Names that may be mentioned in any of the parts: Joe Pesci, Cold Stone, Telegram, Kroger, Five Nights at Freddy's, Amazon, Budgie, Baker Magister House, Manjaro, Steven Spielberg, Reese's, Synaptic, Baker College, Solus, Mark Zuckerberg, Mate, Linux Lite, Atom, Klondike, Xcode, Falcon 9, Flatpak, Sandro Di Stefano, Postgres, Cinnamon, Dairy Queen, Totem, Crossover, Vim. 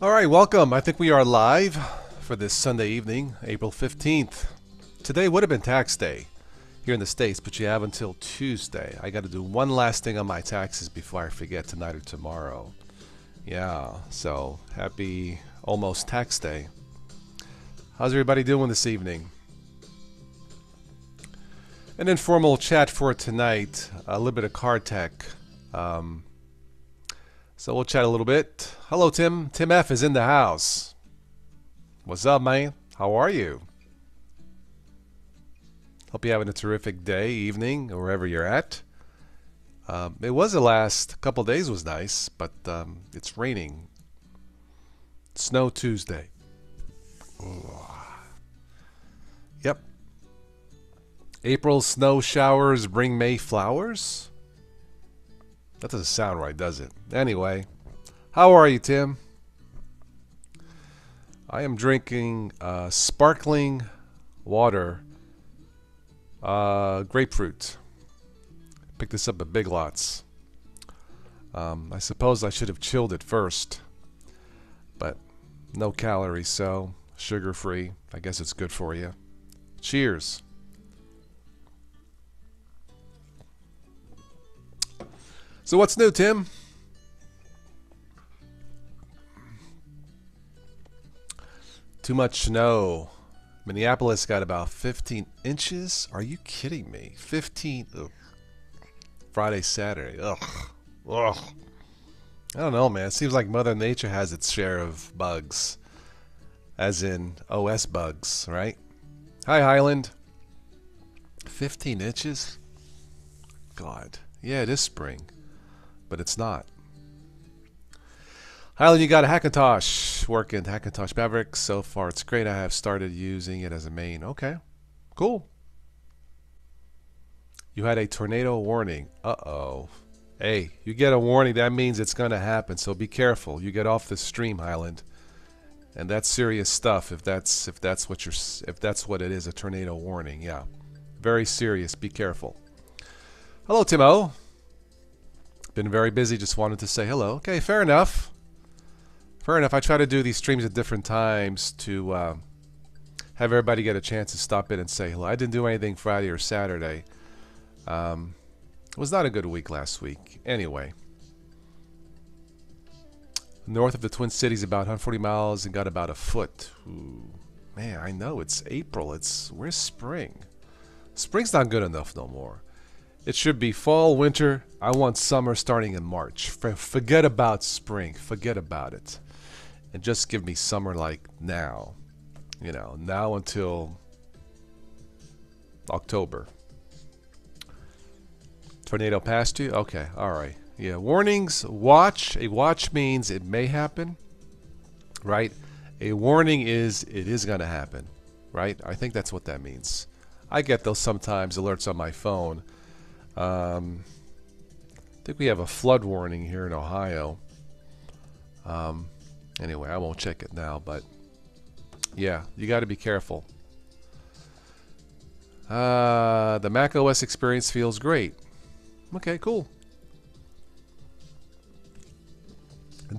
All right, welcome. I think we are live for this Sunday evening, April 15th. Today would have been tax day here in the States, but you have until Tuesday. I got to do one last thing on my taxes before I forget tonight or tomorrow. Yeah, so happy almost tax day. How's everybody doing this evening? An informal chat for tonight, a little bit of card tech. So we'll chat a little bit. Hello, Tim. Tim F is in the house. What's up, man? How are you? Hope you're having a terrific day, evening, or wherever you're at. It was the last couple days was nice, but it's raining. Snow Tuesday. Ugh. Yep. April snow showers bring May flowers? That doesn't sound right, does it? Anyway, how are you, Tim? I am drinking sparkling water, grapefruit. Picked this up at Big Lots. I suppose I should have chilled it first, but no calories, so sugar-free. I guess it's good for you. Cheers. So what's new, Tim? Too much snow. Minneapolis got about 15 inches. Are you kidding me? 15. Ugh. Friday, Saturday. Ugh. Ugh. I don't know, man. It seems like Mother Nature has its share of bugs, as in OS bugs, right? Hi, Highland. 15 inches? God. Yeah, it is spring. But it's not. Highland, you got a Hackintosh working, Hackintosh Maverick. So far, it's great. I have started using it as a main. Okay, cool. You had a tornado warning. Uh-oh. Hey, you get a warning. That means it's going to happen. So be careful. You get off the stream, Highland. And that's serious stuff. If that's what it is, a tornado warning. Yeah, very serious. Be careful. Hello, Timo. Been very busy, just wanted to say hello. Okay, fair enough. Fair enough. I try to do these streams at different times to have everybody get a chance to stop in and say hello. I didn't do anything Friday or Saturday. It was not a good week last week. Anyway. North of the Twin Cities, about 140 miles and got about a foot. Ooh, man, I know. It's April. Where's spring? Spring's not good enough no more. It should be fall, winter. I want summer starting in March. Forget about spring. Forget about it. And just give me summer like now. You know, now until October. Tornado passed you? Okay, all right. Yeah, warnings, watch. A watch means it may happen, right? A warning is it is going to happen, right? I think that's what that means. I get those sometimes, alerts on my phone. I think we have a flood warning here in Ohio. Anyway, I won't check it now, but yeah, you got to be careful. The Mac OS experience feels great. Okay, cool.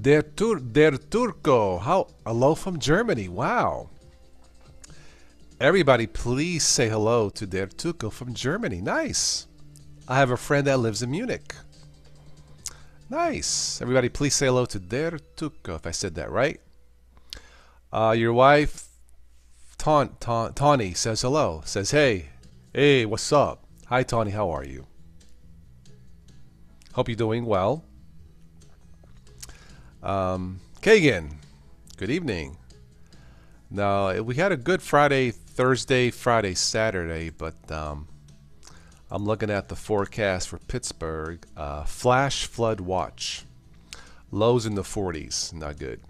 Der Turco, how? Hello from Germany. Wow. Everybody, please say hello to Der Turco from Germany. Nice. I have a friend that lives in Munich. Nice. Everybody, please say hello to Der Tuko, if I said that right. Your wife, Tawny, says hello. Says, hey. Hey, what's up? Hi, Tawny. How are you? Hope you're doing well. Kagan, good evening. Now, we had a good Friday, Thursday, Friday, Saturday, but... I'm looking at the forecast for Pittsburgh. Flash flood watch. Lows in the 40s. Not good.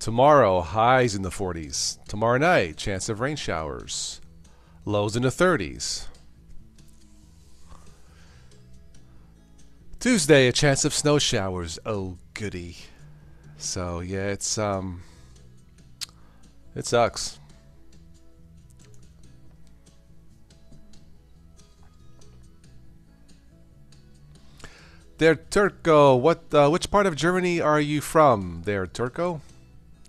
Tomorrow, highs in the 40s. Tomorrow night, chance of rain showers. Lows in the 30s. Tuesday, a chance of snow showers. Oh, goody. So, yeah, it sucks. Der Turco, what? Which part of Germany are you from, Der Turco?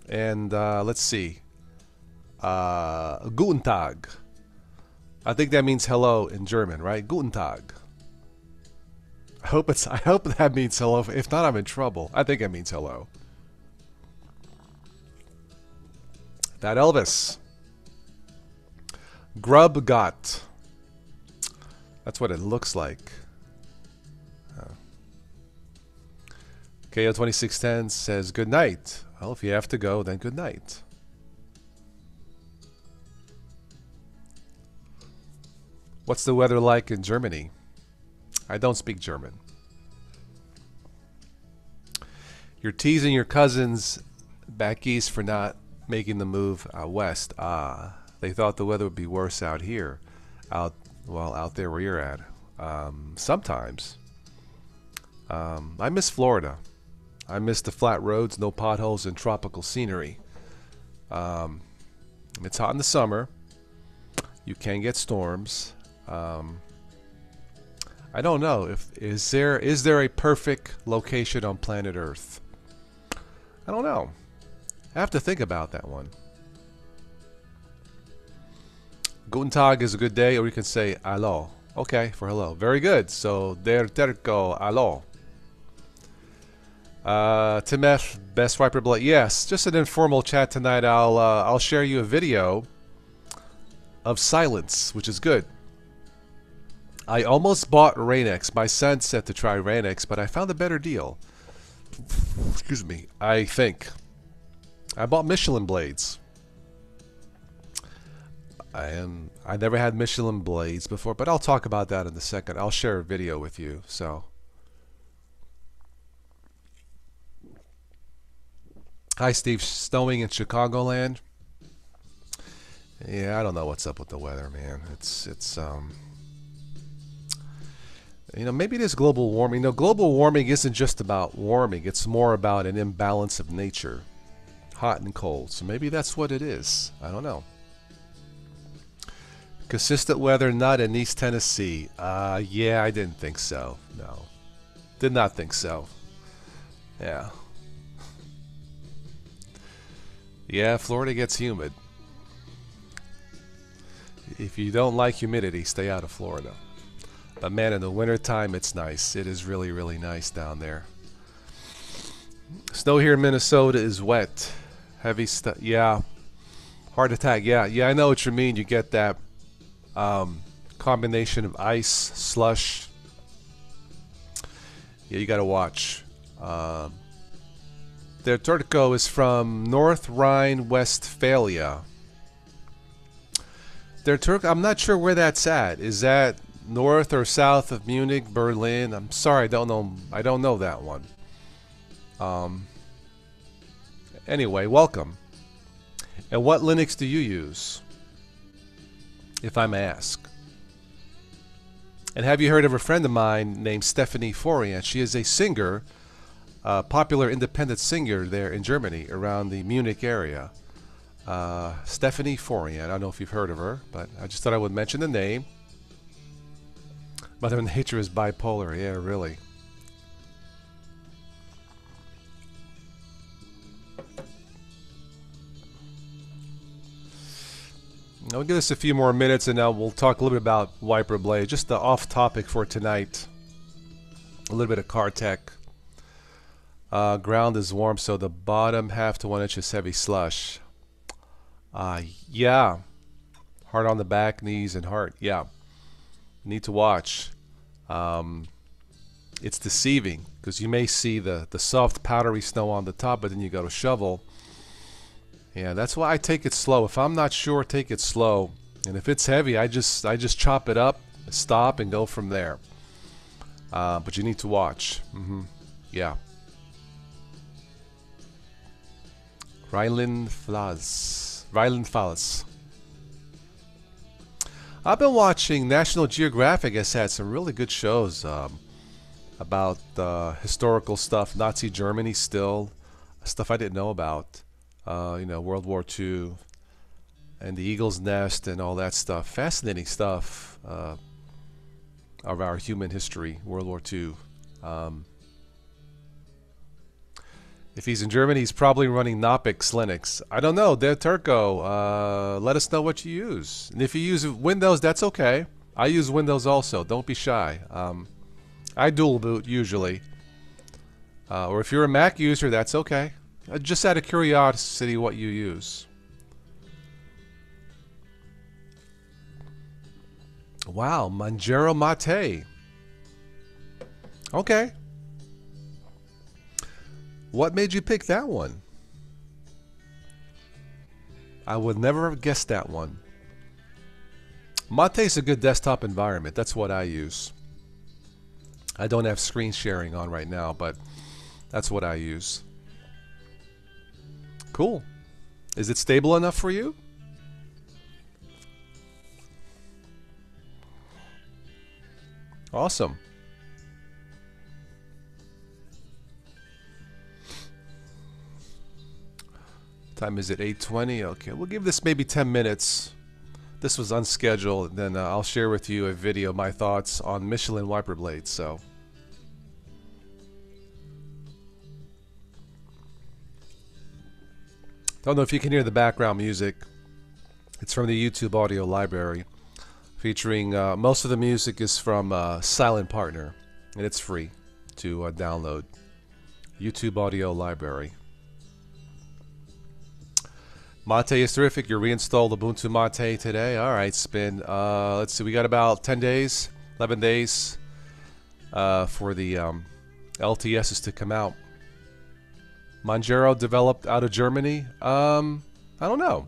And let's see. Guten Tag. I think that means hello in German, right? Guten Tag. I hope that means hello. If not, I'm in trouble. I think it means hello. That Elvis. Grub got. That's what it looks like. KO2610 says good night. Well, if you have to go, then good night. What's the weather like in Germany? I don't speak German. You're teasing your cousins back east for not making the move west. Ah, they thought the weather would be worse out here. Out there where you're at. Sometimes. I miss Florida. I miss the flat roads, no potholes, and tropical scenery. It's hot in the summer. You can get storms. I don't know if is there a perfect location on planet Earth. I don't know. I have to think about that one. Guten Tag is a good day, or you can say hello. Okay, for hello. Very good. So Der Terco, hello. Tim F, best wiper blood. Yes, just an informal chat tonight. I'll share you a video of silence, which is good. I almost bought Rainex. My son said to try Rainex, but I found a better deal. Excuse me. I think I bought Michelin blades. I never had Michelin blades before, but I'll talk about that in a second. I'll share a video with you. So, hi Steve, snowing in Chicagoland. Yeah, I don't know what's up with the weather, man. It's you know, maybe it is global warming. No, global warming isn't just about warming. It's more about an imbalance of nature, hot and cold. So maybe that's what it is. I don't know. Consistent weather, not in East Tennessee. Yeah, I didn't think so. No, did not think so. Yeah. Yeah, Florida gets humid. If you don't like humidity, stay out of Florida. But man, in the wintertime, it's nice. It is really, really nice down there. Snow here in Minnesota is wet. Heavy stuff. Yeah. Heart attack. Yeah. Yeah, I know what you mean. You get that combination of ice, slush. Yeah, you got to watch. The Tortico is from North Rhine-Westphalia. Their Turk, I'm not sure where that's at. Is that north or south of Munich, Berlin? I'm sorry, I don't know. I don't know that one. Anyway, welcome. And what Linux do you use, if I may ask? And have you heard of a friend of mine named Stephanie Forian? She is a singer, a popular independent singer there in Germany, around the Munich area. Stephanie Forian. I don't know if you've heard of her, but I just thought I would mention the name. Mother Nature is bipolar. Yeah, really. I'll give this a few more minutes and now we'll talk a little bit about wiper blade. Just the off topic for tonight. A little bit of car tech. Ground is warm, so the bottom half to 1 inch is heavy slush. Yeah, hard on the back, knees, and heart. Yeah, need to watch. It's deceiving because you may see the soft powdery snow on the top, but then you go to shovel. Yeah, that's why I take it slow. If I'm not sure, take it slow. And if it's heavy, I just chop it up, stop, and go from there. But you need to watch. Yeah. Rheinland-Pfalz. I've been watching National Geographic. Has had some really good shows about historical stuff, Nazi Germany still, stuff I didn't know about, you know, World War II and the Eagle's Nest and all that stuff. Fascinating stuff of our human history, World War II. If he's in Germany, he's probably running Nopix Linux. I don't know. They're Turco. Let us know what you use. And if you use Windows, that's okay. I use Windows also. Don't be shy. I dual boot usually. Or if you're a Mac user, that's okay. Just out of curiosity what you use. Wow, Manjaro Mate. Okay. What made you pick that one? I would never have guessed that one. Mate's a good desktop environment. That's what I use. I don't have screen sharing on right now, but that's what I use. Cool. Is it stable enough for you? Awesome. Time is at 8:20. Okay, we'll give this maybe 10 minutes. This was unscheduled. Then I'll share with you a video, my thoughts on Michelin wiper blades. So. Don't know if you can hear the background music. It's from the YouTube audio library, featuring most of the music is from Silent Partner, and it's free to download. YouTube audio library. Mate is terrific. You reinstalled Ubuntu Mate today. All right, Spin. Let's see. We got about 10 days, 11 days for the LTSs to come out. Manjaro developed out of Germany. I don't know.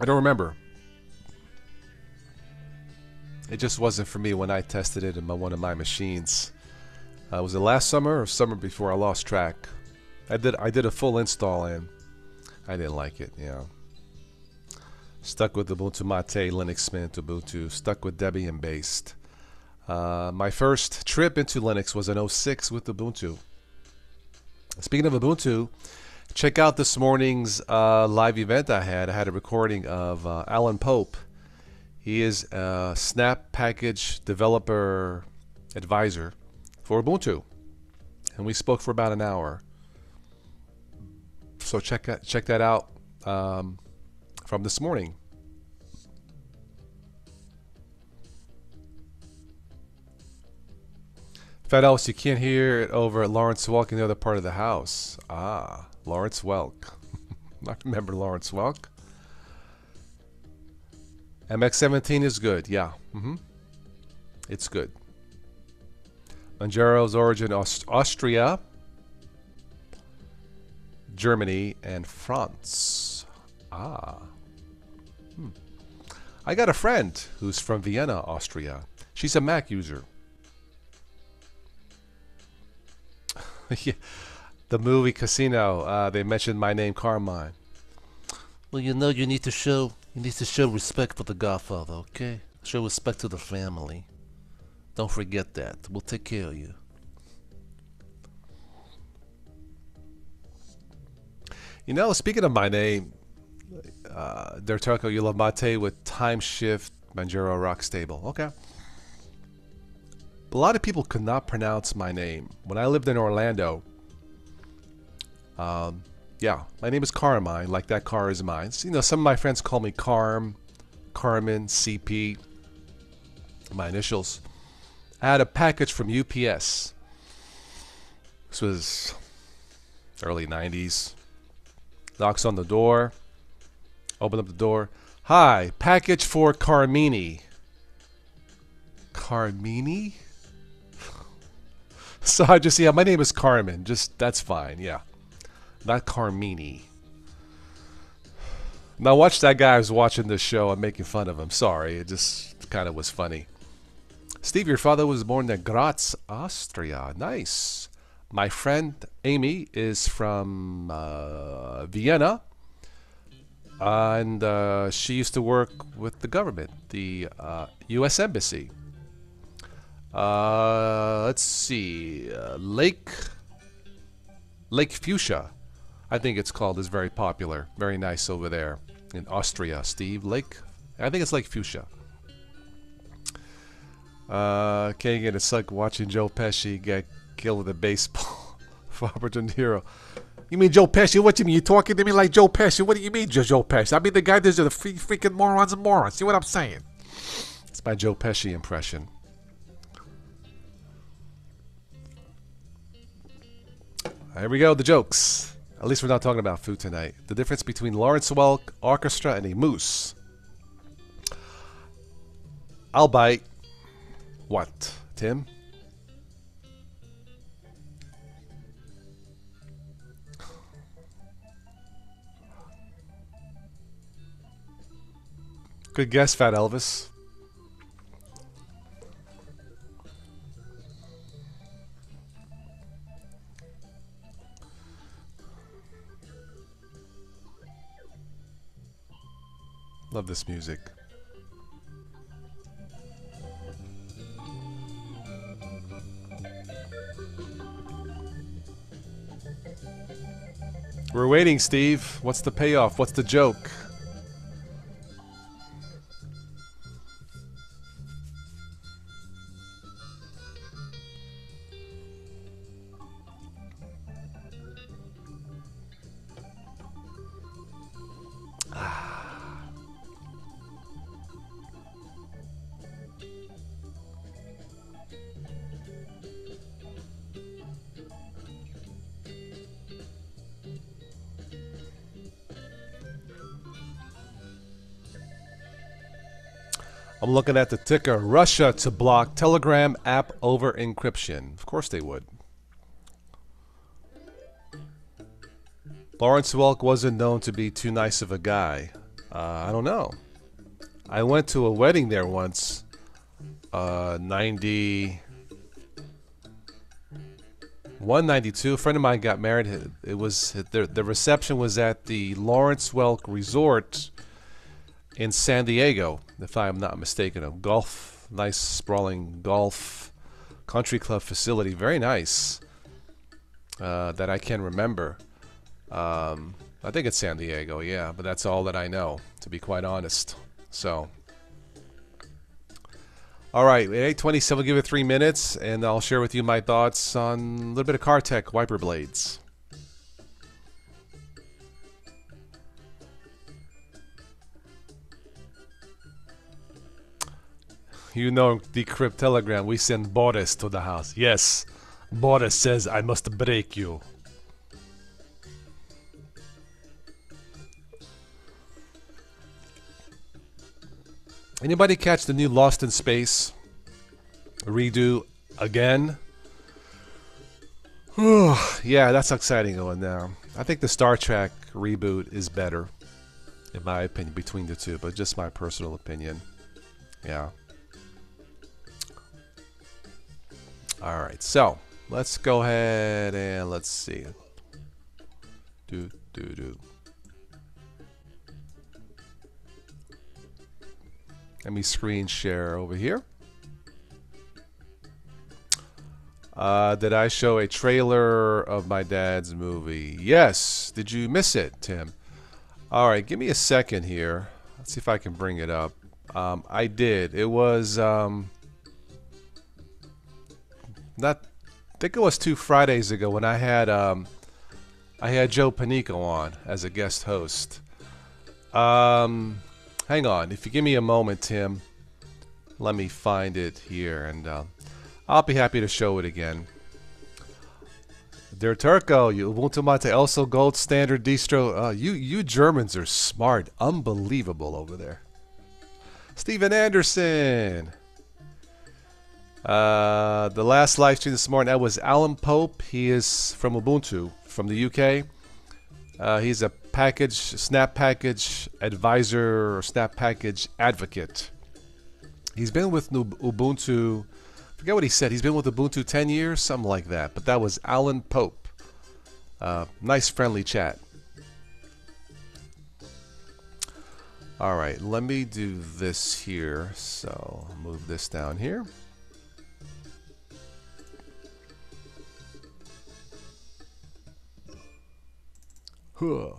I don't remember. It just wasn't for me when I tested it in one of my machines. Was it last summer or summer before? I lost track. I did a full install and I didn't like it. Yeah. Stuck with Ubuntu Mate, Linux Mint, Ubuntu. Stuck with Debian based. My first trip into Linux was in 06 with Ubuntu. Speaking of Ubuntu, check out this morning's live event I had. I had a recording of Alan Pope. He is a Snap package developer advisor for Ubuntu. And we spoke for about an hour. So check that out from this morning. Fedos, you can't hear it over at Lawrence Welk in the other part of the house. Ah, Lawrence Welk. I remember Lawrence Welk. MX17 is good, yeah. Mm-hmm. It's good. Manjaro's origin, Austria, Germany, and France. Ah. Hmm. I got a friend who's from Vienna, Austria. She's a Mac user. Yeah. The movie Casino, they mentioned my name, Carmine. Well, you know, you need to show respect for the Godfather, okay? Show respect to the family. Don't forget that. We'll take care of you. You know, speaking of my name, Der Turco, you love Mate with Time Shift, Manjaro, Rock Stable. Okay. A lot of people could not pronounce my name. When I lived in Orlando, yeah, my name is Carmine, like that car is mine. So, you know, some of my friends call me Carm, Carmen, CP, my initials. I had a package from UPS. This was early 90s. Knocks on the door. Open up the door. Hi, package for Carmini. Carmini? So I just, yeah, my name is Carmen. Just, that's fine, yeah. Not Carmini. Now watch that guy who's watching this show. I'm making fun of him. Sorry, it just kind of was funny. Steve, your father was born in Graz, Austria. Nice. My friend Amy is from Vienna. And she used to work with the government, the U.S. Embassy. Let's see, Lake Fuchsia, I think it's called, is very popular, very nice over there in Austria. Steve, Lake, I think it's Lake Fuchsia. Kagan, it's like watching Joe Pesci get Kill with a baseball for Opportunity Hero. You mean Joe Pesci? What you mean? You talking to me like Joe Pesci? What do you mean, Joe Pesci? I mean the guy that's the freaking morons and morons. See what I'm saying? It's my Joe Pesci impression. Here we go, the jokes. At least we're not talking about food tonight. The difference between Lawrence Welk Orchestra and a moose. I'll bite. What, Tim? Good guess, Fat Elvis. Love this music. We're waiting, Steve. What's the payoff? What's the joke? I'm looking at the ticker. Russia to block Telegram app over encryption. Of course they would. Lawrence Welk wasn't known to be too nice of a guy. I don't know. I went to a wedding there once. 91, 92. A friend of mine got married. It was the reception was at the Lawrence Welk Resort in San Diego, if I'm not mistaken. A golf, nice sprawling golf country club facility, very nice, that I can remember. I think it's San Diego, yeah, but that's all that I know, to be quite honest. So, all right, at 8:27, give it 3 minutes, and I'll share with you my thoughts on a little bit of car tech, wiper blades. You know, decrypt Telegram, we send Boris to the house. Yes, Boris says I must break you. Anybody catch the new Lost in Space redo again? Yeah, that's exciting going now. I think the Star Trek reboot is better, in my opinion, between the two, but just my personal opinion. Yeah. All right, so let's go ahead and let's see. Let me screen share over here. Did I show a trailer of my dad's movie? Yes. Did you miss it, Tim? All right, give me a second here. Let's see if I can bring it up. I did. It was... I think it was 2 Fridays ago when I had Joe Panico on as a guest host. Hang on, if you give me a moment, Tim, let me find it here, and I'll be happy to show it again. Der Turco, you Ubuntu Mate, also gold standard distro. You Germans are smart, unbelievable over there. Steven Anderson. The last live stream this morning, that was Alan Pope. He is from Ubuntu, from the UK. He's a Snap package advisor or Snap package advocate. He's been with Ubuntu, I forget what he said, he's been with Ubuntu 10 years, something like that. But that was Alan Pope. Nice friendly chat. All right, let me do this here. So I'll move this down here. Huh.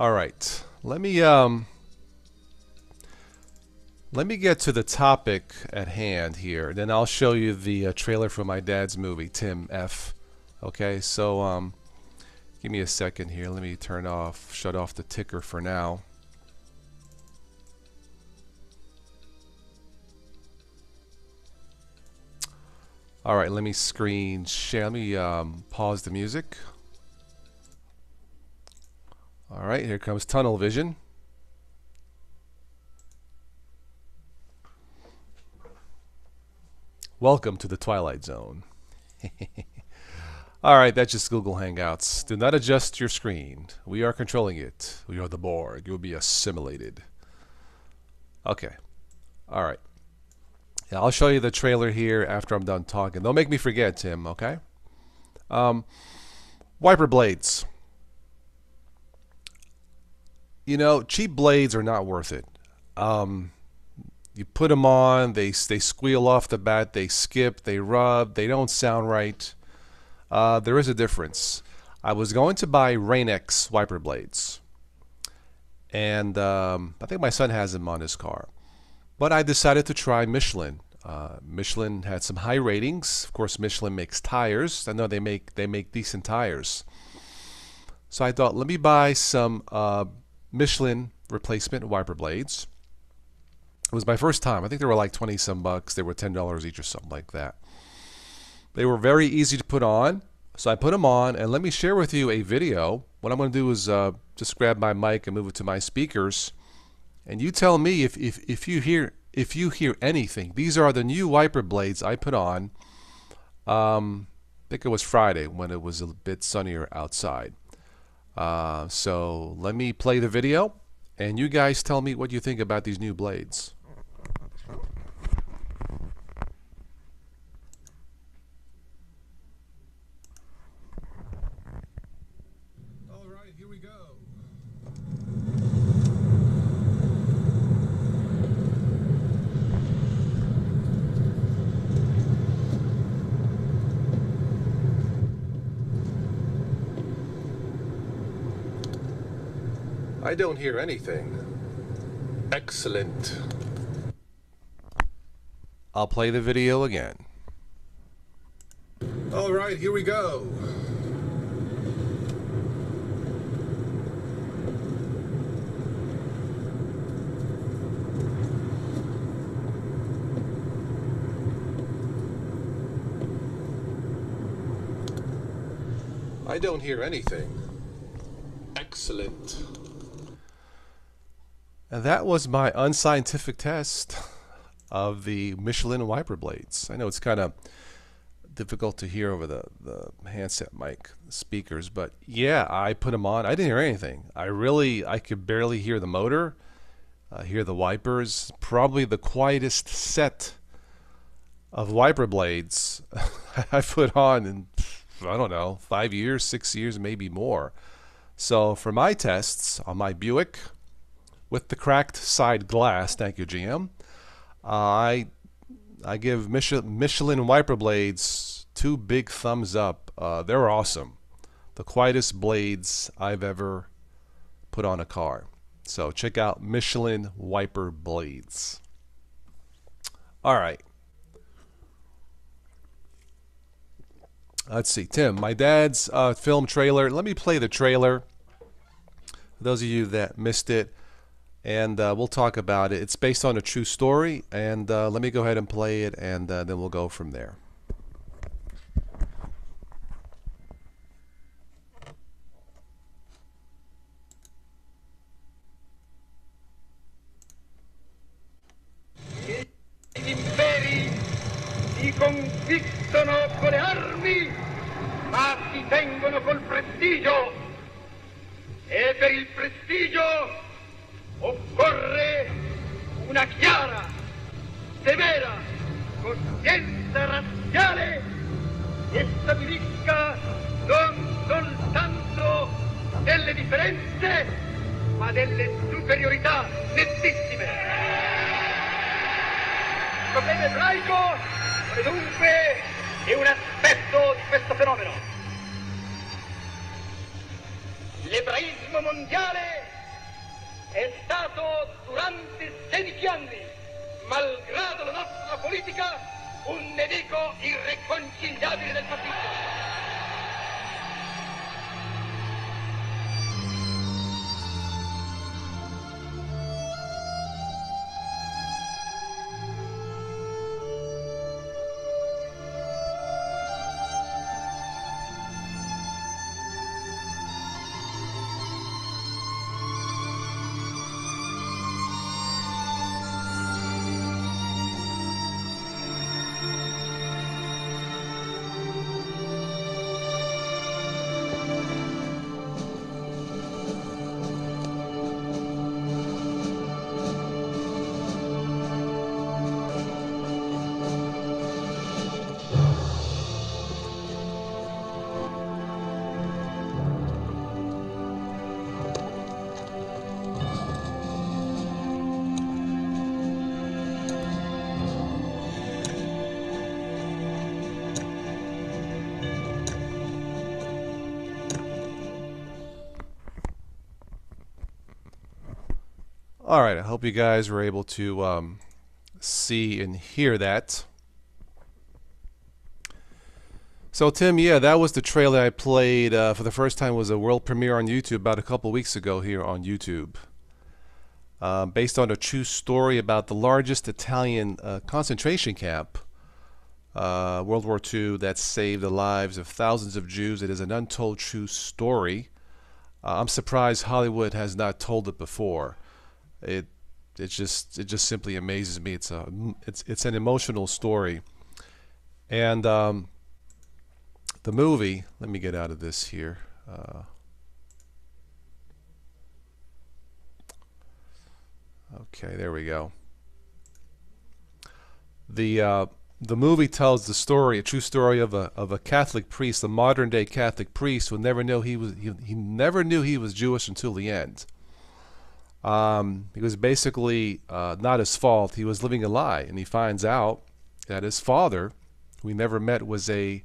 All right, let me get to the topic at hand here, then I'll show you the trailer for my dad's movie, Tim F. Okay, so give me a second here. Let me shut off the ticker for now. All right, let me screen share. Let me pause the music. All right, here comes Tunnel Vision. Welcome to the Twilight Zone. All right, that's just Google Hangouts. Do not adjust your screen. We are controlling it. We are the Borg. You will be assimilated. Okay. All right. Yeah, I'll show you the trailer here after I'm done talking. Don't make me forget, Tim, okay? Wiper blades. You know, cheap blades are not worth it. You put them on, they squeal off the bat, they skip, they rub, they don't sound right. There is a difference. I was going to buy Rainex wiper blades, and I think my son has them on his car. But I decided to try Michelin. Michelin had some high ratings. Of course, Michelin makes tires. I know they make decent tires. So I thought, let me buy some Michelin replacement wiper blades. It was my first time. I think they were like 20-some bucks. They were $10 each or something like that. They were very easy to put on. So I put them on, and let me share with you a video. What I'm going to do is just grab my mic and move it to my speakers. And you tell me if you hear anything. These are the new wiper blades I put on. I think it was Friday when it was a bit sunnier outside. So let me play the video, and you guys tell me what you think about these new blades. I don't hear anything. Excellent. I'll play the video again. All right, here we go. I don't hear anything. Excellent. And that was my unscientific test of the Michelin wiper blades. I know it's kind of difficult to hear over the handset mic speakers, but yeah, I put them on. I didn't hear anything. I could barely hear the motor, hear the wipers. Probably the quietest set of wiper blades I put on in, I don't know, 5 years, 6 years, maybe more. So for my tests on my Buick, with the cracked side glass, thank you, GM, I give Michelin wiper blades 2 big thumbs up. They're awesome. The quietest blades I've ever put on a car. So check out Michelin wiper blades. All right. Let's see, Tim, my dad's film trailer. Let me play the trailer for those of you that missed it. And we'll talk about it. It's based on a true story, and let me go ahead and play it, and then we'll go from there. Imperi si conquistono con le armi, ma si tengono col prestigio, e per il prestigio occorre una chiara, severa coscienza razziale che stabilisca non soltanto delle differenze, ma delle superiorità nettissime. Il problema ebraico, dunque, è un aspetto di questo fenomeno. L'ebraismo mondiale è stato durante 16 anni, malgrado la nostra politica, un nemico irriconciliabile del partito. All right, I hope you guys were able to see and hear that. So Tim, yeah, that was the trailer I played for the first time. It was a world premiere on YouTube about a couple weeks ago here on YouTube. Based on a true story about the largest Italian concentration camp, World War II, that saved the lives of thousands of Jews. It is an untold true story. I'm surprised Hollywood has not told it before. It just simply amazes me. It's an emotional story, and the movie. Let me get out of this here. Okay, there we go. The movie tells the story, a true story of a Catholic priest, a modern day Catholic priest who never knew he never knew he was Jewish until the end. It was basically not his fault. He was living a lie, and he finds out that his father, who he never met, was a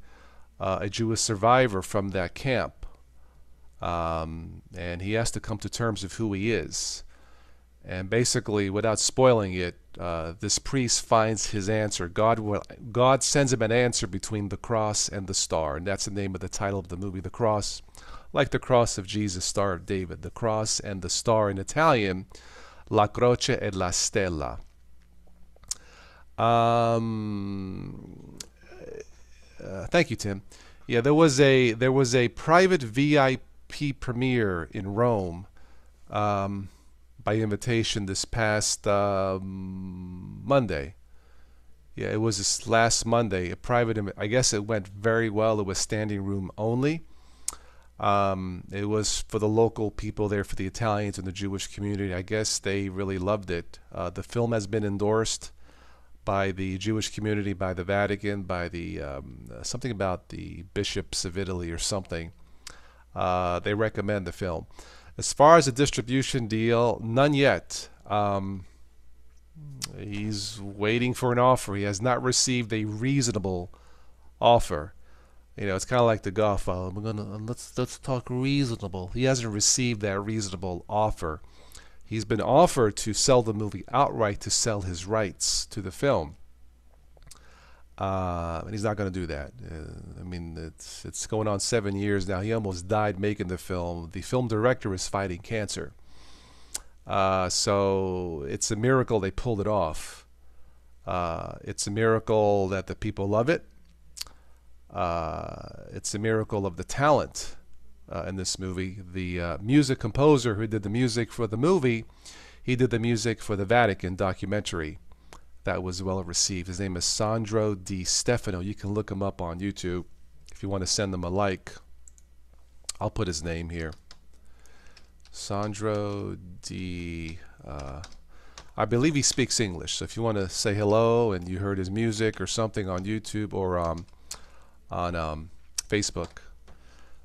Jewish survivor from that camp, and he has to come to terms with who he is. And basically, without spoiling it, this priest finds his answer. God sends him an answer between the cross and the star, and that's the name of the title of the movie, The Cross. Like the cross of Jesus, Star of David, the cross and the star in Italian, la croce e la stella. Thank you, Tim. Yeah, there was a private VIP premiere in Rome by invitation this past Monday. Yeah, it was this last Monday. A private, I guess it went very well. It was standing room only. It was for the local people there, for the Italians and the Jewish community. I guess they really loved it. The film has been endorsed by the Jewish community, by the Vatican, by the something about the bishops of Italy or something. They recommend the film. As far as a distribution deal, none yet. He's waiting for an offer. He has not received a reasonable offer. You know, it's kind of like the golf. We're gonna let's talk reasonable. He hasn't received that reasonable offer. He's been offered to sell the movie outright, to sell his rights to the film, and he's not going to do that. I mean, it's going on 7 years now. He almost died making the film. The film director is fighting cancer, so it's a miracle they pulled it off. It's a miracle that the people love it. It's a miracle of the talent in this movie. The music composer who did the music for the movie, he did the music for the Vatican documentary that was well received. His name is Sandro Di Stefano. You can look him up on YouTube if you want to send him a like. I'll put his name here. Sandro Di... I believe he speaks English, so if you want to say hello and you heard his music or something on YouTube or... on Facebook,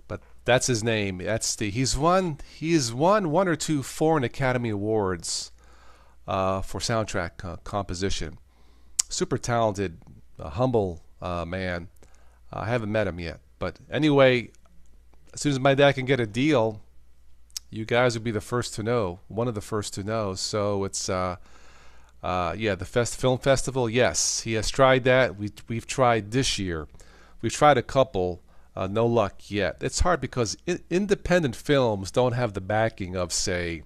but that's his name. That's the he's won one or two foreign Academy Awards for soundtrack composition. Super talented, humble man. I haven't met him yet, but anyway, as soon as my dad can get a deal, You guys will be the first to know, one of the first to know. So it's yeah, the film festival. Yes, he has tried that. We've tried this year. We've tried a couple. No luck yet. It's hard because independent films don't have the backing of, say,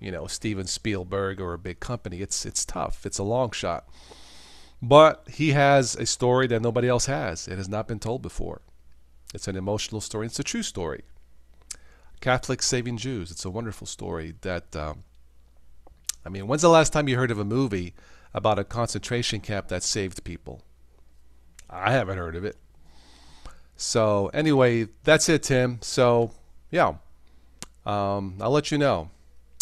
you know, Steven Spielberg or a big company. It's tough. It's a long shot. But he has a story that nobody else has. It has not been told before. It's an emotional story. It's a true story. Catholics saving Jews. It's a wonderful story that, I mean, when's the last time you heard of a movie about a concentration camp that saved people? I haven't heard of it. So anyway, that's it, Tim. So yeah, I'll let you know.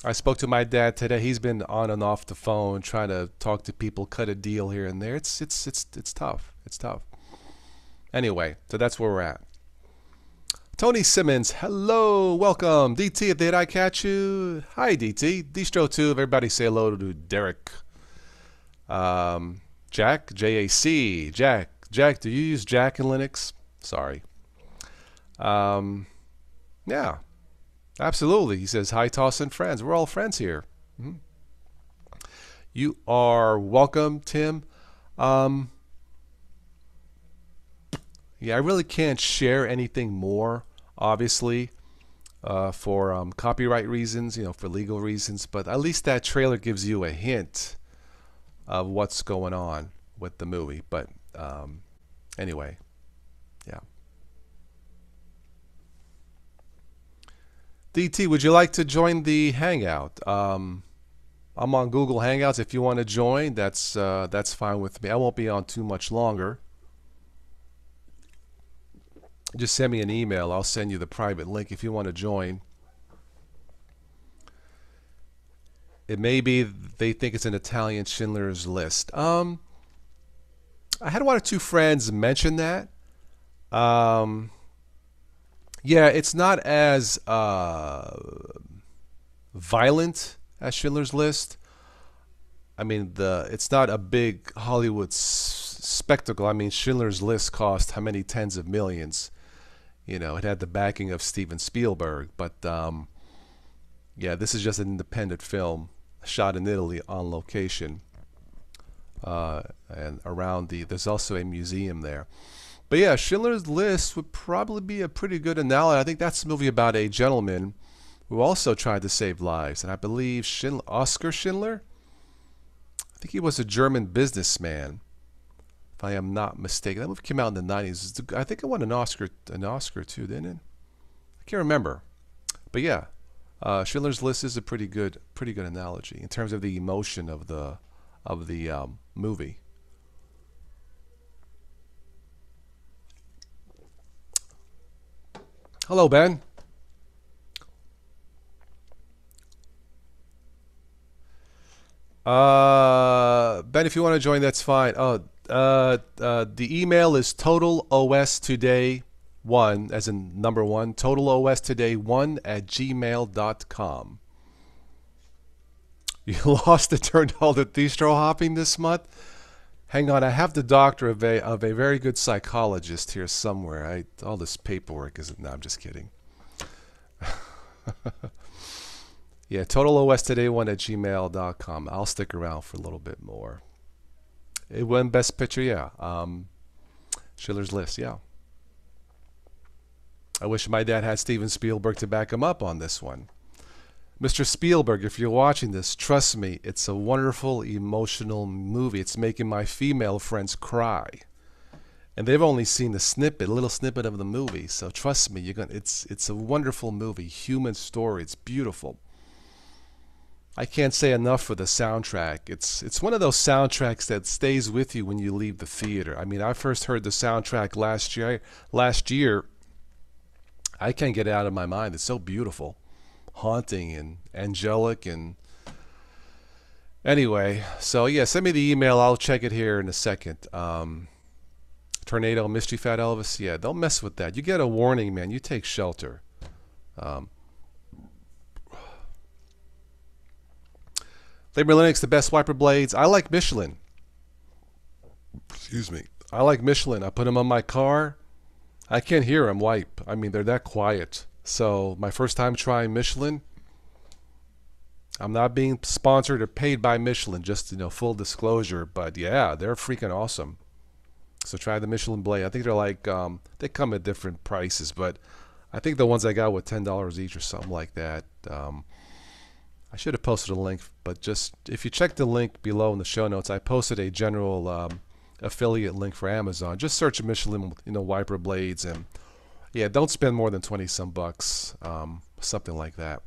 I spoke to my dad today. He's been on and off the phone trying to talk to people, cut a deal here and there. It's tough. It's tough. Anyway, so that's where we're at. Tony Simmons, hello, welcome. DT, if did I catch you? Hi, DT. Distro2, everybody say hello to Derek. Jack, J-A-C, Jack. Jack, do you use Jack in Linux? Sorry. Yeah, absolutely. He says, hi, Toss and friends. We're all friends here. Mm-hmm. You are welcome, Tim. Yeah, I really can't share anything more, obviously, for copyright reasons, you know, for legal reasons. But at least that trailer gives you a hint of what's going on with the movie. But anyway. Yeah. DT, would you like to join the Hangout? I'm on Google Hangouts. If you want to join, that's fine with me. I won't be on too much longer. Just send me an email. I'll send you the private link if you want to join. It may be they think it's an Italian Schindler's List. I had one or two friends mention that. Yeah, it's not as violent as Schindler's List. I mean, it's not a big Hollywood spectacle. I mean, Schindler's List cost how many tens of millions? You know, it had the backing of Steven Spielberg. But yeah, this is just an independent film shot in Italy on location. And around there's also a museum there. But yeah, Schindler's List would probably be a pretty good analogy. I think that's a movie about a gentleman who also tried to save lives. And I believe Schindler, Oscar Schindler, I think he was a German businessman, if I am not mistaken. That movie came out in the 90s. I think it won an Oscar too, didn't it? I can't remember. But yeah, Schindler's List is a pretty good analogy in terms of the emotion of the movie. Hello, Ben. Ben, if you want to join, that's fine. Oh, the email is totalostoday1, as in number 1, totalostoday1@gmail.com. You lost it turned all the distro hopping this month? Hang on, I have the doctor of a very good psychologist here somewhere. All this paperwork isn't. No, I'm just kidding. Yeah, totalostoday1@gmail.com. I'll stick around for a little bit more. It won Best Picture, yeah. Schindler's List, yeah. I wish my dad had Steven Spielberg to back him up on this one. Mr. Spielberg, if you're watching this, trust me, it's a wonderful, emotional movie. It's making my female friends cry. And they've only seen a little snippet of the movie. So trust me, it's a wonderful movie, human story. It's beautiful. I can't say enough for the soundtrack. It's one of those soundtracks that stays with you when you leave the theater. I mean, I first heard the soundtrack last year. I can't get it out of my mind. It's so beautiful. Haunting and angelic. And anyway, so yeah, send me the email. I'll check it here in a second. Tornado, Mystery Fat Elvis, yeah, don't mess with that. You get a warning, man. You take shelter. Labor Linux, the best wiper blades. I like Michelin. Excuse me. I like Michelin. I put them on my car. I can't hear them wipe. I mean, they're that quiet. So my first time trying Michelin, I'm not being sponsored or paid by Michelin, just, you know, full disclosure, but yeah, they're freaking awesome. So try the Michelin blade. I think they're like, they come at different prices, but I think the ones I got were $10 each or something like that. I should have posted a link, but just if you check the link below in the show notes, I posted a general affiliate link for Amazon. Just search Michelin, you know, wiper blades, and yeah, don't spend more than 20 some bucks, something like that.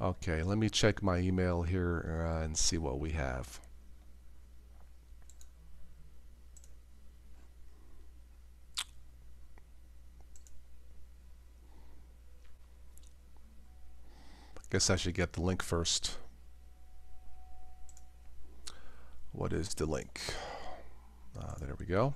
Okay, let me check my email here and see what we have. Guess I should get the link first. What is the link? There we go.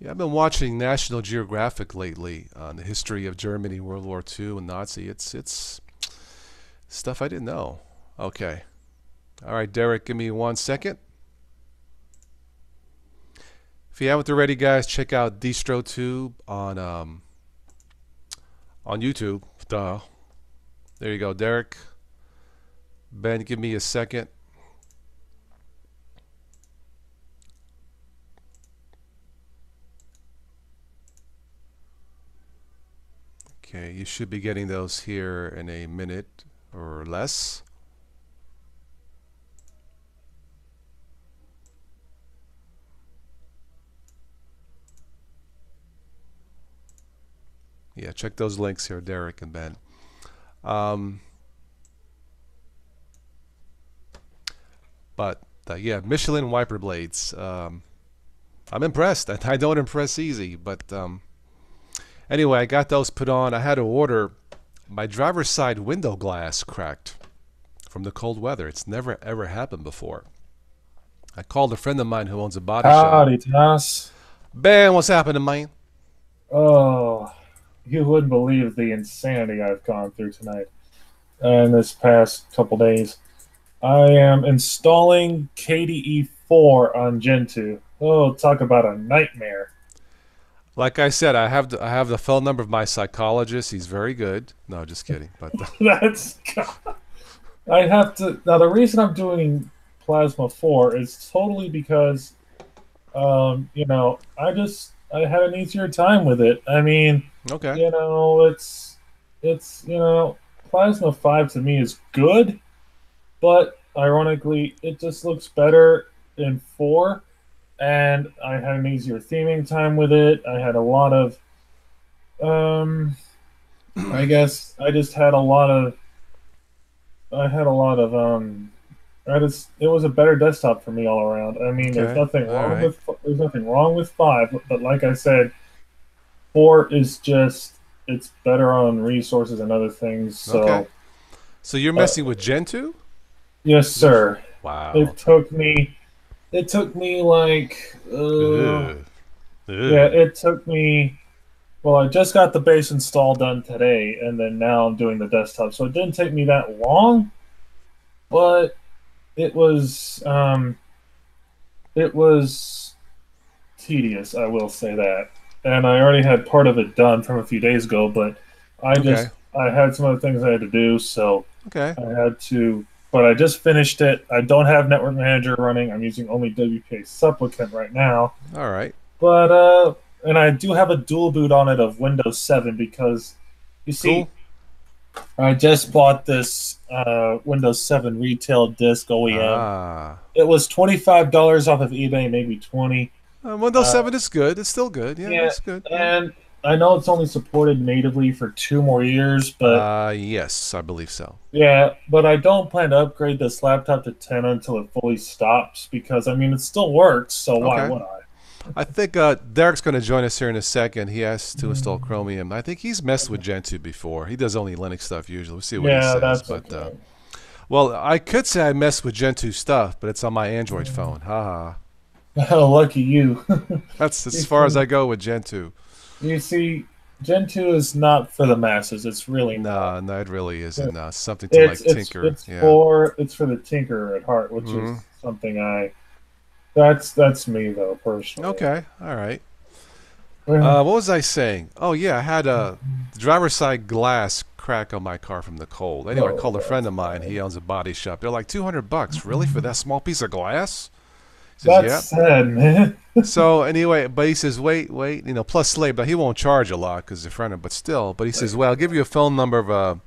Yeah, I've been watching National Geographic lately on the history of Germany, World War II, and Nazi. It's stuff I didn't know. Okay. All right, Derek, give me 1 second. If you haven't already, guys, check out DistroTube on YouTube. Duh. There you go, Derek. Ben, give me a second. Okay, you should be getting those here in a minute or less. Yeah, check those links here, Derek and Ben. Yeah, Michelin wiper blades. I'm impressed. I don't impress easy, but anyway, I got those put on. I had to order. My driver's side window glass cracked from the cold weather. It's never ever happened before. I called a friend of mine who owns a body shop. Ben, what's happening, man? Oh, you wouldn't believe the insanity I've gone through tonight and this past couple days. I am installing KDE 4 on Gentoo. Oh, talk about a nightmare. Like I said, I have the phone number of my psychologist. He's very good. No, just kidding. But that's God. I have to now. The reason I'm doing Plasma 4 is totally because, you know, I had an easier time with it. I mean, okay, you know, it's you know, Plasma 5 to me is good, but ironically, it just looks better in 4. And I had an easier theming time with it. I had a lot of, I guess I just had a lot of, it was a better desktop for me all around. I mean, okay. There's nothing wrong with 5, but like I said, 4 is just, it's better on resources and other things. So, okay. So you're messing with Gentoo? Yes, sir. Wow. It took me like, yeah, it took me, well, I just got the base install done today, and then now I'm doing the desktop. So it didn't take me that long, but it was tedious, I will say that. And I already had part of it done from a few days ago, but I had some other things I had to do, so okay. But I just finished it. I don't have Network Manager running. I'm using only WPA Supplicant right now. All right. But and I do have a dual boot on it of Windows 7 because you see, cool. I just bought this Windows 7 retail disk OEM. Ah. It was $25 off of eBay, maybe 20. Windows 7 is good. It's still good. Yeah, it's good. And I know it's only supported natively for 2 more years, but... yes, I believe so. Yeah, but I don't plan to upgrade this laptop to 10 until it fully stops because, I mean, it still works, so okay. Why would I? I think Derek's going to join us here in a second. He has to install Chromium. I think he's messed with Gentoo before. He does only Linux stuff usually. We'll see what he says. That's but, okay. Well, I could say I messed with Gentoo stuff, but it's on my Android phone. Ha-ha. Lucky you. That's as far as I go with Gentoo. You see, Gentoo is not for the masses. It's really not. No, it really isn't. Something to like tinker. It's for the tinkerer at heart, which is something I. That's me though, personally. Okay, all right. What was I saying? Oh yeah, I had a driver's side glass crack on my car from the cold. Anyway, I called a friend of mine. He owns a body shop. They're like $200 bucks, really, for that small piece of glass. Says, that's sad, man. So anyway, but he says, wait, you know, plus labor. But he won't charge a lot because they're friendly, but still. But he says, well, I'll give you a phone number of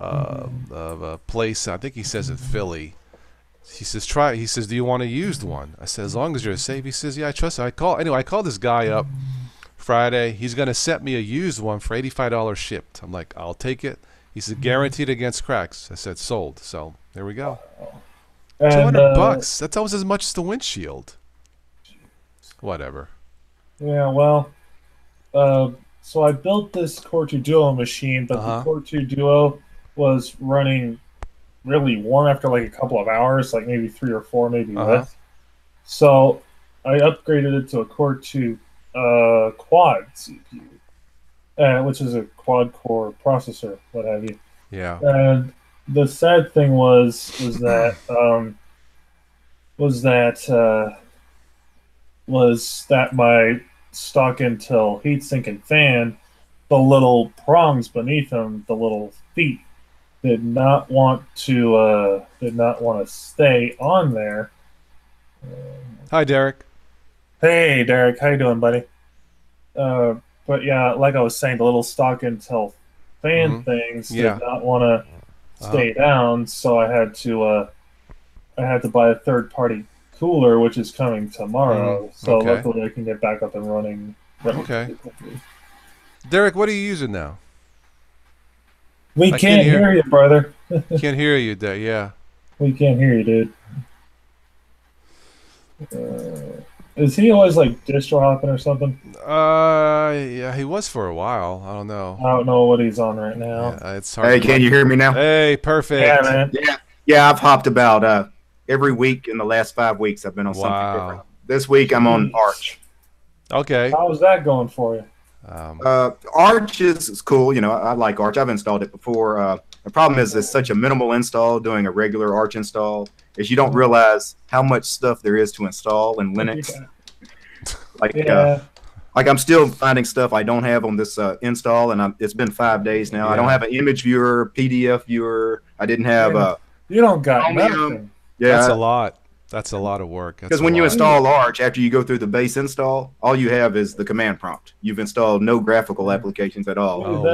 a place. I think he says in Philly. He says, try. He says, do you want a used one? I said, as long as you're safe. He says, yeah, I trust you. I call. Anyway, I called this guy up Friday. He's going to set me a used one for $85 shipped. I'm like, I'll take it. He said, guaranteed against cracks. I said, sold. So there we go. $200 bucks. That's almost as much as the windshield. Whatever. Yeah, well, so I built this Core 2 Duo machine, but the Core 2 Duo was running really warm after like a couple of hours, like maybe 3 or 4, maybe less. So I upgraded it to a Core 2 Quad CPU, which is a quad-core processor, what have you. Yeah. And the sad thing was that my stock Intel heatsink and fan, the little prongs beneath them, the little feet, did not want to stay on there. Hi, Derek. Hey, Derek. How you doing, buddy? But yeah, like I was saying, the little stock Intel fan things did not want to stay down, so I had to buy a third-party cooler, which is coming tomorrow. So luckily, I can get back up and running. Okay. Derek, what are you using now? We can't hear you, brother. Can't hear you, Derek. Yeah. We can't hear you, dude. Is he always like distro hopping or something? Yeah, he was for a while. I don't know. I don't know what he's on right now. Yeah, it's hard. Hey, can you hear me now? Hey, perfect. Yeah, man. Yeah. I've hopped about every week in the last 5 weeks. I've been on something different. This week I'm on Arch. Okay. How's that going for you? Arch is cool. You know, I like Arch. I've installed it before. The problem is it's such a minimal install. Doing a regular Arch install is you don't realize how much stuff there is to install in Linux. Like I'm still finding stuff I don't have on this install, and it's been 5 days now. Yeah. I don't have an image viewer, PDF viewer. I didn't have you don't got nothing. Yeah, that's a lot. That's a lot of work. Because when you install Arch, after you go through the base install, all you have is the command prompt. You've installed no graphical applications at all. Oh,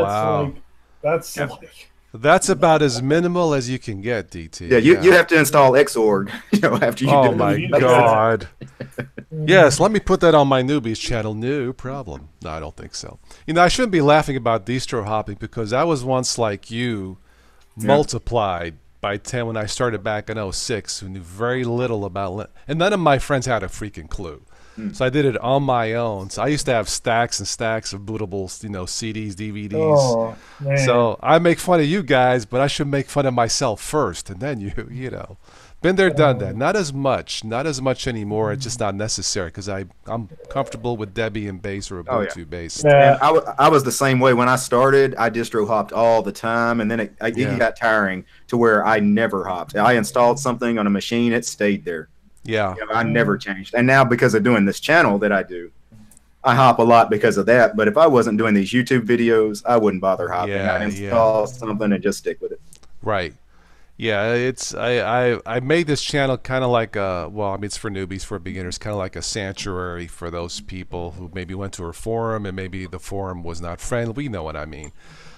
that's like, that's about as minimal as you can get, DT. Yeah, you have to install Xorg, you know, after you do. Oh my God. Yes, let me put that on my newbies channel. No problem. No, I don't think so. You know, I shouldn't be laughing about distro hopping because I was once like you, multiplied by 10 when I started back in 06, who knew very little about Linux, and none of my friends had a freaking clue. So I did it on my own. So I used to have stacks and stacks of bootables, you know, CDs, DVDs. Oh, so I make fun of you guys, but I should make fun of myself first, and then you know, been there, done that. Not as much anymore. It's just not necessary because I'm comfortable with Debian based or Ubuntu based. Yeah, I was the same way when I started. I distro hopped all the time, and then it got tiring to where I never hopped. I installed something on a machine, it stayed there. Yeah, you know, I never changed, and now because of doing this channel that I do, I hop a lot because of that. But if I wasn't doing these YouTube videos, I wouldn't bother hopping. Yeah, I'd install something and just stick with it. Right. Yeah, it's I made this channel kind of like a it's for newbies, for beginners, kind of like a sanctuary for those people who maybe went to a forum and maybe the forum was not friendly. You know what I mean?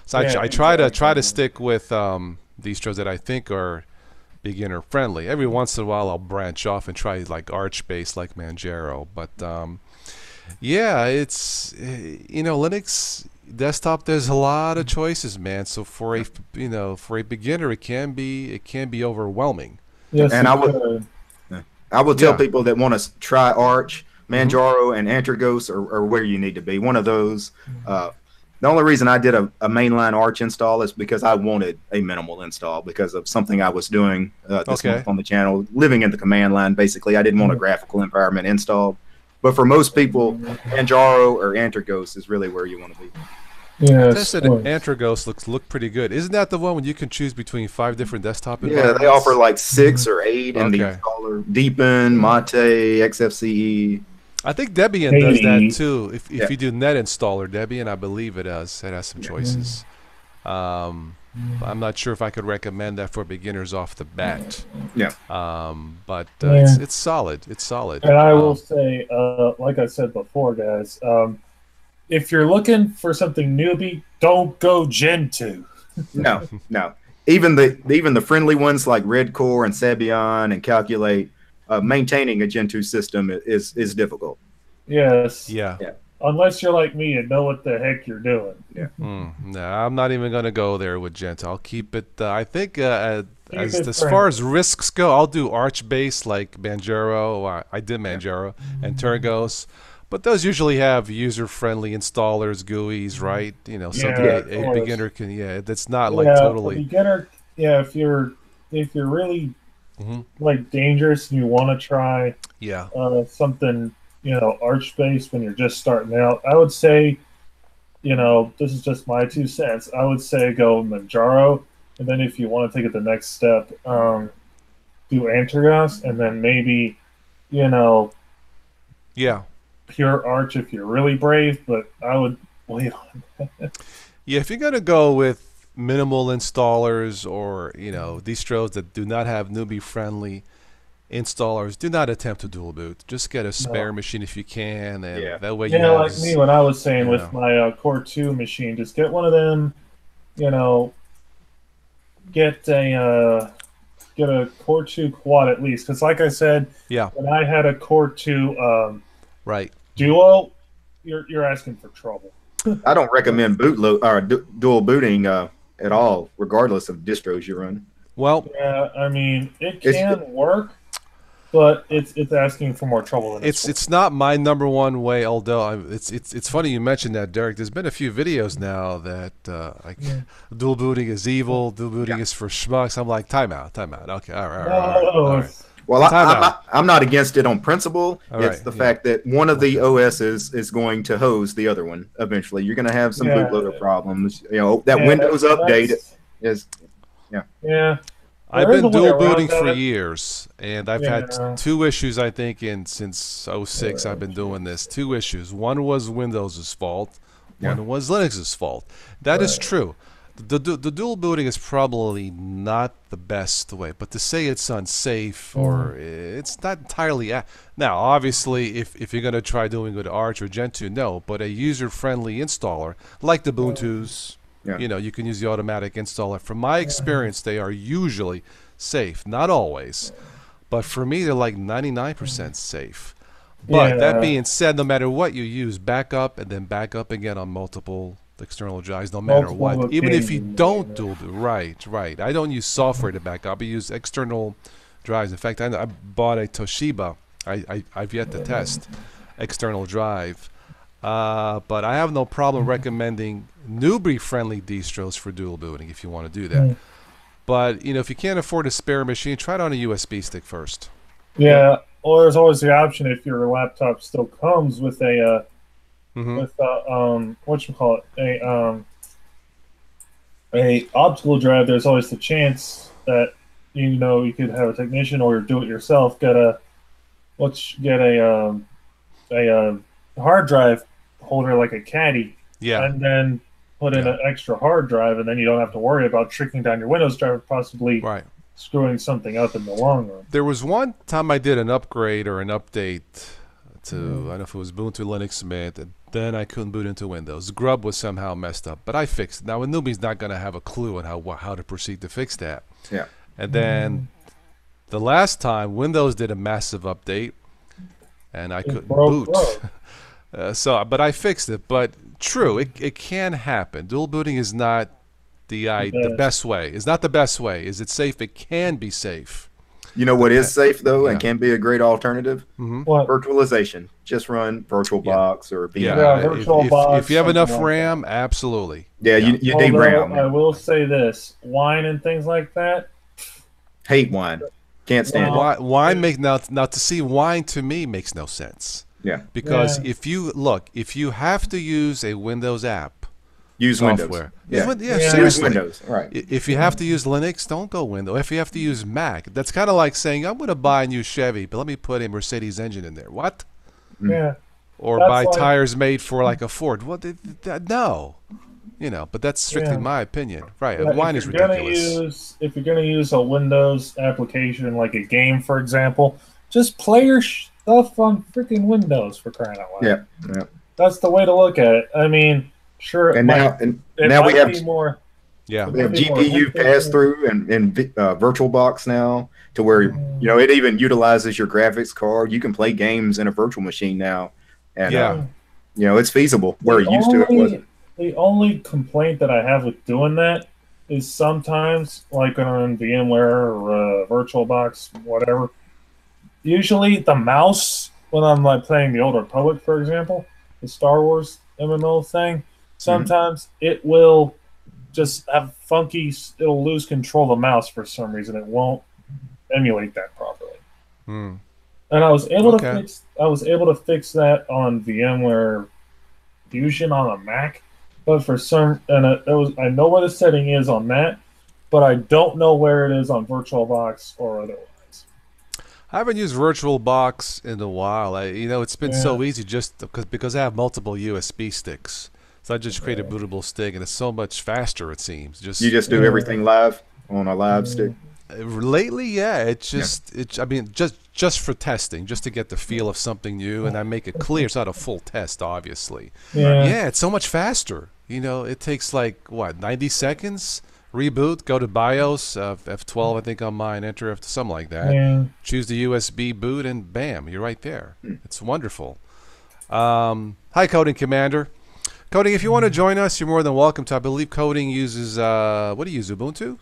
So I try to stick with these shows that I think are beginner friendly. Every once in a while I'll branch off and try like Arch based, like Manjaro, but yeah, it's, you know, Linux desktop, there's a lot of choices, man. So for a, you know, for a beginner, it can be overwhelming. Yes, and I will tell people that want to try Arch, Manjaro and Antergos are where you need to be. One of those. The only reason I did a mainline Arch install is because I wanted a minimal install because of something I was doing this month on the channel, living in the command line, basically. I didn't want a graphical environment installed. But for most people, Manjaro or Antergos is really where you want to be. Yeah, I tested Antergos look pretty good. Isn't that the one when you can choose between 5 different desktop environments? Yeah, they offer like 6 or 8 in the installer. Deepin, Mate, XFCE. I think Debian does that too. If you do net installer Debian, I believe it does. It has some choices. I'm not sure if I could recommend that for beginners off the bat. Yeah. But it's solid. It's solid. And I will say, like I said before, guys, if you're looking for something newbie, don't go Gentoo. No, no. Even the friendly ones like Redcore and Sabian and Calculate, maintaining a Gentoo system is difficult. Yes. Yeah. Yeah. Unless you're like me and know what the heck you're doing. Yeah. No, I'm not even going to go there with Gentoo. I'll keep it. I think as far as risks go, I'll do Arch base like Manjaro. I did Manjaro and Antergos. But those usually have user-friendly installers, GUIs, right? You know, something a beginner can. Yeah, that's not like totally. Beginner, yeah. If you're really like dangerous and you want to try, something, you know, Arch-based when you're just starting out, I would say, you know, this is just my 2 cents. I would say go Manjaro, and then if you want to take it the next step, do Antergos, and then maybe, you know, pure Arch if you're really brave, but I would wait on that. Yeah, if you're going to go with minimal installers or, you know, distros that do not have newbie-friendly installers, do not attempt to dual boot. Just get a spare machine if you can, and that way you know, like me when I was saying with my Core 2 machine, just get one of them, you know, get a Core 2 quad at least, because like I said, when I had a Core 2 Duo, you're asking for trouble. I don't recommend dual booting at all, regardless of distros you run. Well, yeah, I mean it can work, but it's asking for more trouble than it's not my #1 way. Although it's funny you mentioned that, Derek. There's been a few videos now that like dual booting is evil, dual booting is for schmucks. I'm like, time out. Okay, all right. Well, I'm not against it on principle. It's the fact that one of the OSs is going to hose the other one eventually. You're going to have some bootloader problems. You know, that Windows update is. Yeah. I've been dual booting for years, and I've had 2 issues, I think, since 06 I've been doing this. 2 issues. One was Windows' fault. One was Linux's fault. That is true. The dual booting is probably not the best way, but to say it's unsafe or it's not entirely. Now, obviously, if you're going to try doing it with Arch or Gentoo, no, but a user-friendly installer like the Ubuntu's, you know, you can use the automatic installer. From my experience, they are usually safe, not always, but for me, they're like 99% safe. But that being said, no matter what you use, back up and then back up again on multiple external drives, no matter what, even if you don't do it right. I don't use software to back up. I use external drives. In fact, I bought a Toshiba. I've yet to test external drive, but I have no problem recommending newbie-friendly distros for dual booting if you want to do that. But you know, if you can't afford a spare machine, try it on a USB stick first. Yeah, or there's always the option if your laptop still comes with a. With a optical drive, there's always the chance that you know you could have a technician or do it yourself. Get a hard drive holder like a caddy, and then put in an extra hard drive, and then you don't have to worry about tricking down your Windows drive, possibly screwing something up in the long run. There was one time I did an upgrade or an update to I don't know if it was Ubuntu Linux Mint, and then I couldn't boot into Windows. Grub was somehow messed up, but I fixed it. Now a newbie's not going to have a clue on how to proceed to fix that. Yeah. And then the last time Windows did a massive update, and I couldn't boot. But I fixed it. But true, it can happen. Dual booting is not the best way. It's not the best way. Is it safe? It can be safe. You know what is safe though, and can be a great alternative? Virtualization. Just run VirtualBox or VMware. If you have enough RAM, absolutely. You need RAM. I will say this: Wine and things like that. Hate Wine. Can't stand it. Wine makes now to see Wine to me makes no sense. Yeah. Because if you look, if you have to use a Windows app, use software. Windows. Yeah. Yeah, seriously. Use Windows, right. If you have to use Linux, don't go Windows. If you have to use Mac, that's kind of like saying, I'm going to buy a new Chevy, but let me put a Mercedes engine in there. What? Yeah. Or that's buy like tires made for like a Ford. What? No. You know, but that's strictly my opinion. Right. Yeah, Wine is ridiculous. If you're going to use a Windows application, like a game, for example, just play your stuff on freaking Windows, for crying out loud. Yeah, yeah. That's the way to look at it. I mean, sure. And now we have more. Yeah. We have GPU pass-through and VirtualBox now to where, you know, it even utilizes your graphics card. You can play games in a virtual machine now. And, you know, it's feasible where it used to it wasn't. The only complaint that I have with doing that is sometimes, like on VMware or VirtualBox, whatever, usually the mouse, when I'm like playing the Old Republic, for example, the Star Wars MMO thing, sometimes it will just have funky, it'll lose control of the mouse for some reason. It won't emulate that properly. Mm. And I was able to fix, I was able to fix that on VMware Fusion on a Mac. But for some, and it was, I know where the setting is on that, but I don't know where it is on VirtualBox or otherwise. I haven't used VirtualBox in a while. You know, it's been so easy just because I have multiple USB sticks. So I just create a bootable stick, and it's so much faster, it seems. You just do everything live on a live stick? Lately, yeah. It's just, I mean, just for testing, just to get the feel of something new, and I make it clear. It's not a full test, obviously. Yeah, yeah, it's so much faster. You know, it takes like, what, 90 seconds? Reboot, go to BIOS, F12, I think on mine, enter F, something like that. Yeah. Choose the USB boot, and bam, you're right there. It's wonderful. Hi, Coding Commander. Coding, if you want to join us, you're more than welcome to. I believe Coding uses, what do you use, Ubuntu?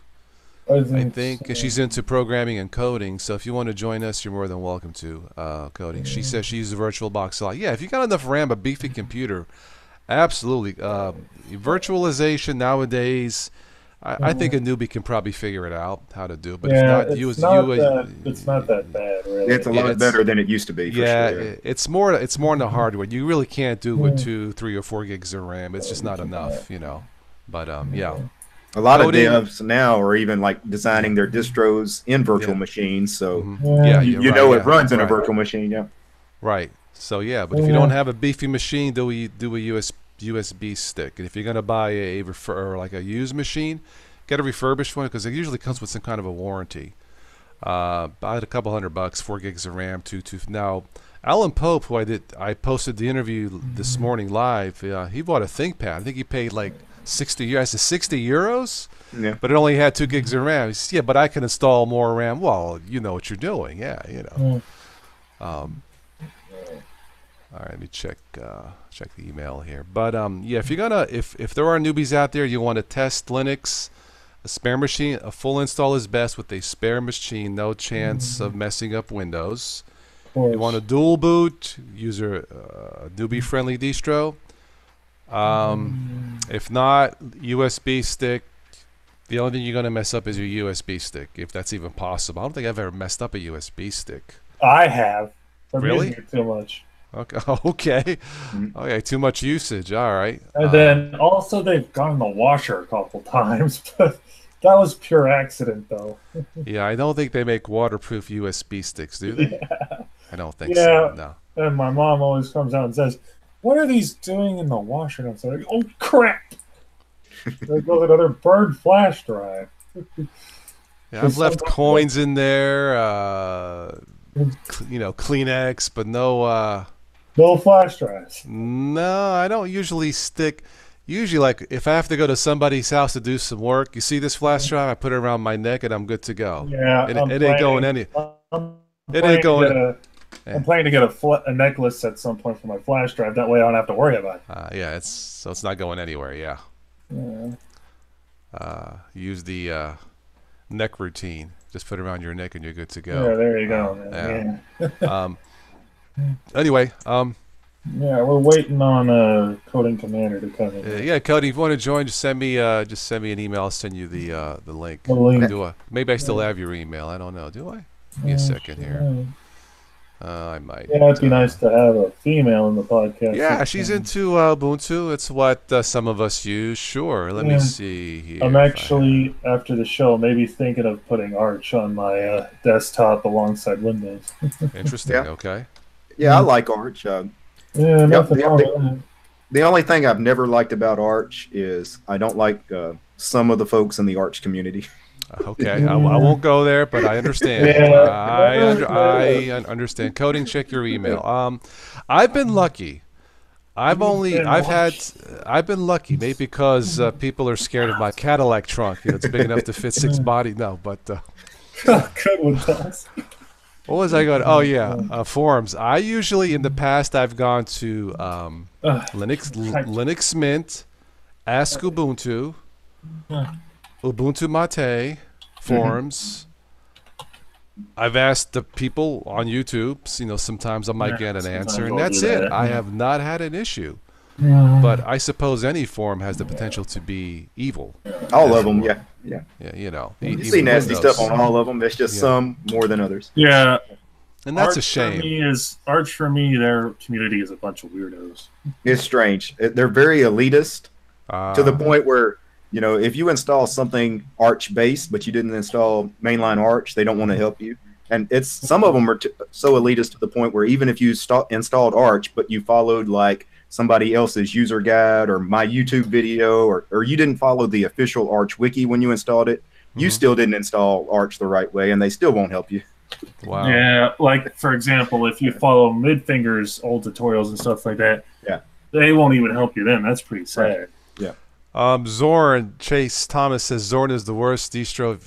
I think she's into programming and coding, so if you want to join us, you're more than welcome to, Coding. She says she uses VirtualBox a lot. Yeah, if you got enough RAM, a beefy computer, absolutely. Virtualization nowadays, I think a newbie can probably figure it out how to do it, but it's not that bad, really. It's a lot better than it used to be, for sure. It's more in the hardware. You really can't do it with 2, 3, or 4 gigs of RAM. It's just not enough, you know. But a lot of devs now are even like designing their distros in virtual machines, so it runs in a virtual machine, right. So yeah, but if you don't have a beefy machine, do a USB stick. And if you're gonna buy like a used machine, get a refurbished one because it usually comes with some kind of a warranty. I had a couple $100, 4 gigs of RAM, two. Now, Alan Pope, who I posted the interview this morning live. He bought a ThinkPad. I think he paid like 60. I said 60 euros, but it only had 2 gigs of RAM. He said, yeah, but I can install more RAM. Well, you know what you're doing. Yeah, you know. All right, let me check the email here. But yeah, if you're gonna, if there are newbies out there, you want to test Linux, a spare machine, a full install is best with a spare machine. No chance of messing up Windows. You want a dual boot, use a newbie-friendly distro. If not, USB stick. The only thing you're gonna mess up is your USB stick, if that's even possible. I don't think I've ever messed up a USB stick. I have. I'm using it too much. Okay. Okay. Too much usage. All right. And then also they've gone the washer a couple times, but that was pure accident, though. Yeah, I don't think they make waterproof USB sticks, do they? Yeah. I don't think so. No. And my mom always comes out and says, "What are these doing in the washer?" And I'm like, "Oh crap!" There goes another burned flash drive. Yeah, I've left coins in there. You know, Kleenex, but no. No flash drives. No, I don't usually stick. Usually, like, if I have to go to somebody's house to do some work, you see this flash drive, I put it around my neck, and I'm good to go. Yeah, I'm planning to get a necklace at some point for my flash drive. That way, I don't have to worry about it. Yeah, it's not going anywhere. Yeah. Use the neck routine. Just put it around your neck, and you're good to go. Yeah, there you go. Anyway, we're waiting on Coding Commander to come in. Yeah, Cody, if you want to join, just send me an email. I'll send you the link. Maybe I still have your email. I don't know. Do I? Give me a second here. I might. Yeah, it'd be nice to have a female in the podcast. Yeah, she's into Ubuntu. It's what some of us use. Sure. Let me see here. I'm actually, after the show, maybe thinking of putting Arch on my desktop alongside Windows. Interesting. Yeah. Okay. Yeah, I like Arch. Yeah, nothing wrong with it. The only thing I've never liked about Arch is I don't like some of the folks in the Arch community. Okay, I won't go there, but I understand. Yeah. I understand. Coding, check your email. I've been lucky. I've been lucky, maybe because people are scared of my Cadillac trunk. You know, it's big enough to fit 6 bodies. No, but. Good one, guys. What was I going to? Oh, yeah, forums. I usually, in the past, I've gone to Linux Mint, Ask Ubuntu, Ubuntu Mate, forums. I've asked the people on YouTube. You know, sometimes I might get an answer, and that's it. I have not had an issue. But I suppose any forum has the potential to be evil. All of them, yeah. Yeah. Yeah, you know. You see nasty stuff on all of them. There's just some more than others. Yeah. And that's a shame. Arch for me, their community is a bunch of weirdos. It's strange. They're very elitist to the point where, you know, if you install something Arch-based, but you didn't install mainline Arch, they don't want to help you. And it's some of them are so elitist to the point where even if you installed Arch, but you followed, like, somebody else's user guide or my YouTube video, or you didn't follow the official Arch wiki when you installed it, you still didn't install Arch the right way, and they still won't help you. Wow. Yeah, like, for example, if you follow Midfinger's old tutorials and stuff like that, they won't even help you then. That's pretty sad. Right. Yeah. Zorin, Chase Thomas says, Zorin is the worst distro.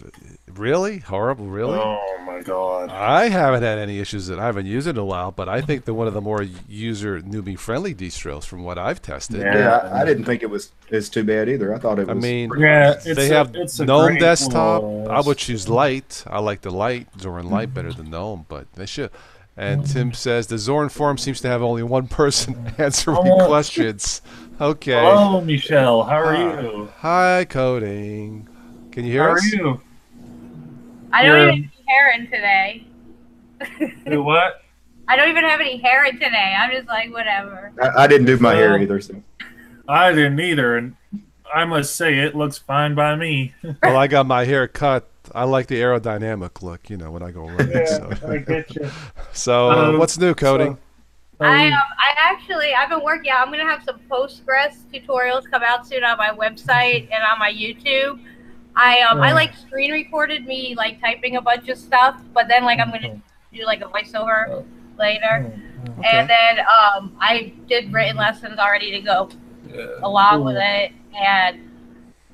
Really? Horrible, really? Oh, my God. I haven't had any issues that I haven't used in a while, but I think they're one of the more user newbie-friendly distros from what I've tested. Yeah, I didn't think it was too bad either. I thought it was... I mean, they have GNOME desktop. I would choose Lite. I like the Lite, Zorin Lite, better than GNOME, but they should... And Tim says, the Zorin forum seems to have only one person answering questions. Okay. Hello, Michelle. How are you? Hi, Coding. Can you hear us? How are you? I don't even have any hair in today. Do what? I don't even have any hair in today. I'm just like, whatever. I didn't do my hair either. So. I didn't either. And I must say, it looks fine by me. Well, I got my hair cut. I like the aerodynamic look, you know, when I go running. Yeah, so. I get you. So, what's new, Coding? I've been working out. I'm going to have some Postgres tutorials come out soon on my website and on my YouTube. I like screen recorded me like typing a bunch of stuff, but then like I'm going to do like a voiceover later. Okay. And then I did written lessons already to go along with it, and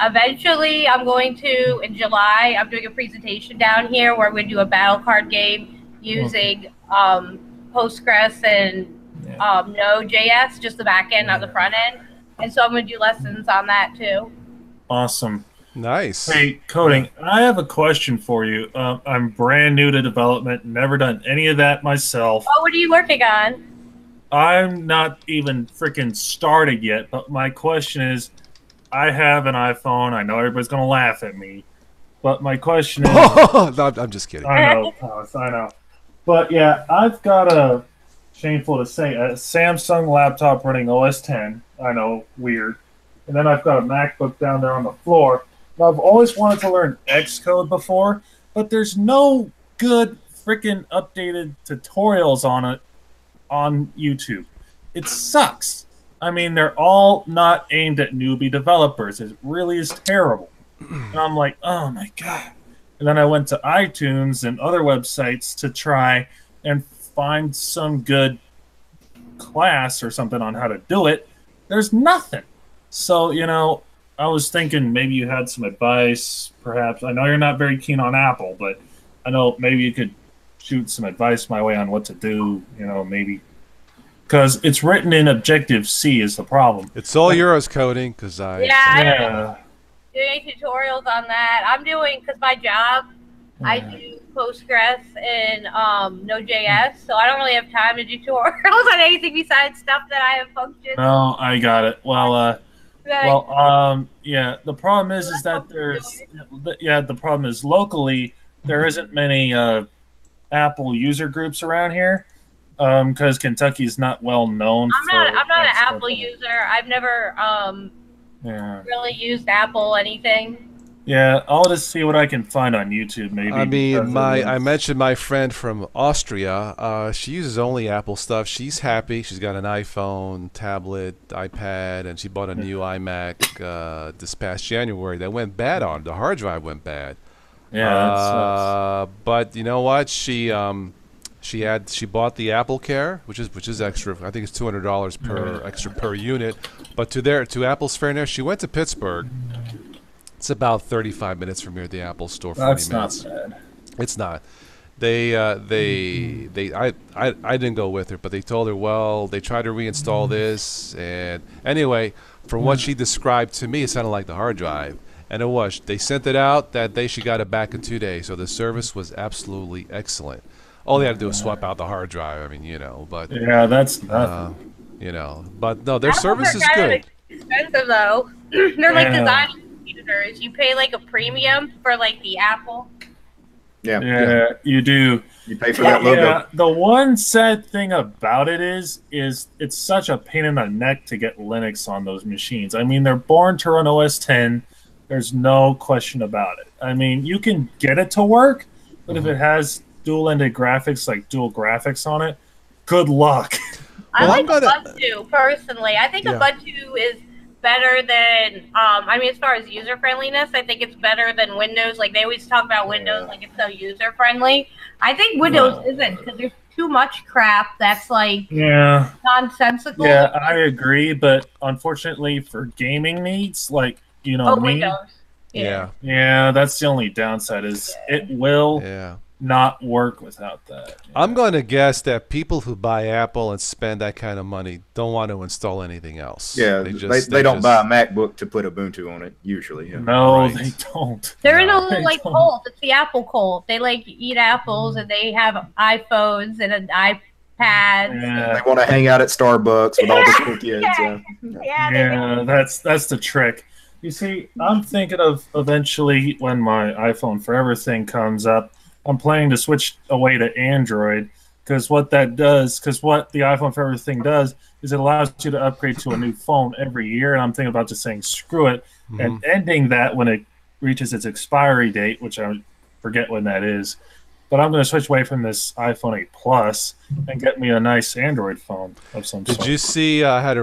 eventually, I'm going to, in July, I'm doing a presentation down here where we do a battle card game using Postgres and Node.js, just the back end, not the front end. And so I'm going to do lessons on that, too. Awesome. Nice. Hey, Coding, I have a question for you. I'm brand new to development, never done any of that myself. Oh, what are you working on? I'm not even freaking started yet, but my question is, I have an iPhone. I know everybody's going to laugh at me. But my question is... No, I'm just kidding. I know, Thomas, I know. But yeah, I've got a, shameful to say, a Samsung laptop running OS X. I know, weird. And then I've got a MacBook down there on the floor. Now, I've always wanted to learn Xcode before, but there's no good freaking updated tutorials on it on YouTube. It sucks. I mean, they're all not aimed at newbie developers. It really is terrible. And I'm like, oh, my God. And then I went to iTunes and other websites to try and find some good class or something on how to do it. There's nothing. So, you know, I was thinking maybe you had some advice, perhaps. I know you're not very keen on Apple, but I know maybe you could shoot some advice my way on what to do, you know, maybe. Because it's written in Objective-C is the problem. It's all yours, Coding, because I... Yeah, I'm doing tutorials on that. I'm doing, because my job, I do Postgres and Node.js, so I don't really have time to do tutorials on anything besides stuff that I have functions. No, I got it. Well, yeah, the problem is that there's... Yeah, the problem is locally, there isn't many Apple user groups around here. because Kentucky's not well known. I'm not an Apple user. I've never really used Apple anything. Yeah, I'll just see what I can find on YouTube. Maybe. I mean, I mentioned my friend from Austria. She uses only Apple stuff. She's happy. She's got an iPhone, tablet, iPad, and she bought a new iMac this past January. That went bad on her. The hard drive went bad. Yeah. That sucks. But you know what? She bought the AppleCare, which is extra. I think it's $200 per extra per unit. But to Apple's fairness, she went to Pittsburgh. It's about 35 minutes from here at the Apple Store. 40 That's minutes. Not bad. It's not. I didn't go with her, but they told her, well, they tried to reinstall this, and anyway, from what she described to me, it sounded like the hard drive, and it was. They sent it out that day. She got it back in 2 days, so the service was absolutely excellent. All they had to do was swap out the hard drive. I mean, you know, but yeah, that's nothing. You know, but no, their service is good. Expensive though. They're like designing. You pay like a premium for like the Apple. Yeah, yeah, you do. You pay for that logo. Yeah, the one sad thing about it is it's such a pain in the neck to get Linux on those machines. I mean, they're born to run OS 10. There's no question about it. I mean, you can get it to work, but if it has dual-ended graphics, like dual graphics on it, good luck. Well, I like Ubuntu personally. I think Ubuntu is better than I mean, as far as user friendliness, I think it's better than Windows. Like they always talk about Windows, like it's so user friendly. I think Windows isn't, because there's too much crap that's like nonsensical. Yeah, I agree, but unfortunately for gaming needs, like you know, me, Windows. Yeah, that's the only downside is it will not work without that. I'm going to guess that people who buy Apple and spend that kind of money don't want to install anything else. Yeah, they don't buy a MacBook to put Ubuntu on it, usually. Yeah. No, they don't. They're in a little like cult. It's the Apple cult. They like eat apples and they have iPhones and an iPad. Yeah. They want to hang out at Starbucks with all the cool kids. Yeah, that's the trick. You see, I'm thinking of eventually when my iPhone Forever thing comes up, I'm planning to switch away to Android, because what that does, because what the iPhone Forever thing does is it allows you to upgrade to a new phone every year, and I'm thinking about just saying screw it and ending that when it reaches its expiry date, which I forget when that is. But I'm going to switch away from this iPhone 8 Plus and get me a nice Android phone of some sort. Did you see? I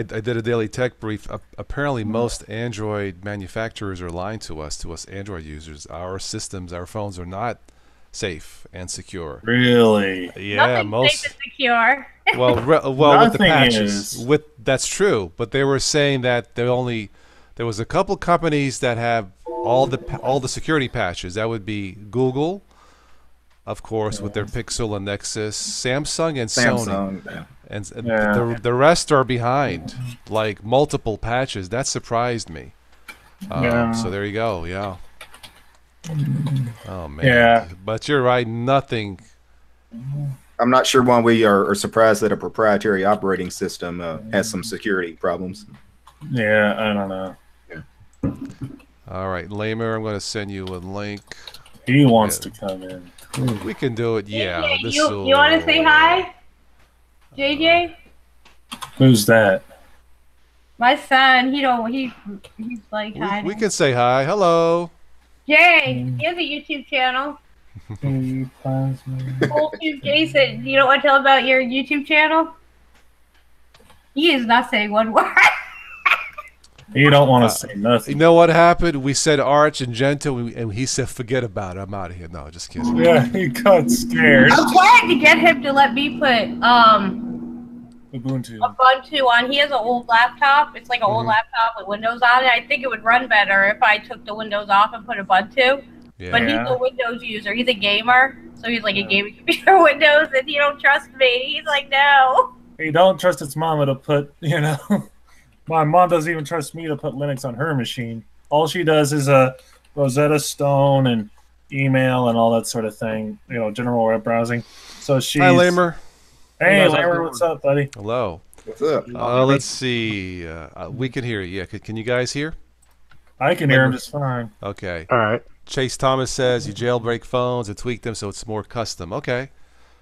did a daily tech brief. Apparently, most Android manufacturers are lying to us, Android users. Our systems, our phones are not safe and secure. Really? Yeah, nothing most safe and secure. well, with the patches, that's true. But they were saying that there was a couple companies that have all the security patches. That would be Google, of course, with their Pixel and Nexus, Samsung and Sony, and the rest are behind, like multiple patches. That surprised me. So there you go. Yeah. Oh man. Yeah. But you're right. Nothing. I'm not sure why we are surprised that a proprietary operating system has some security problems. Yeah, I don't know. Yeah. All right, Lamer, I'm going to send you a link. He wants to come in. We can do it, JJ, this you want to say hi, JJ? Who's that? My son. He's like hi. We can say hi. Hello. Jay, he has a YouTube channel. Old Tube Jason, you don't want to tell about your YouTube channel? He is not saying one word. You don't want to say nothing. You know what happened? We said Arch and Gentoo, and he said, "Forget about it. I'm out of here." No, just kidding. Yeah, he got scared. I'm trying to get him to let me put Ubuntu on. He has an old laptop. It's like an old laptop with Windows on it. I think it would run better if I took the Windows off and put Ubuntu. Yeah. But he's a Windows user. He's a gamer, so he's like a gaming computer Windows, and he don't trust me. He's like, no. He don't trust his mama to put, you know. My mom doesn't even trust me to put Linux on her machine. All she does is Rosetta Stone and email and all that sort of thing. You know, general web browsing. So she's. Hi, Lamer. Hey, Lamer, what's up, buddy? Hello. What's up? Let's see. We can hear you. Yeah, can you guys hear? I can hear him just fine. Okay. All right. Chase Thomas says you jailbreak phones and tweak them so it's more custom. Okay.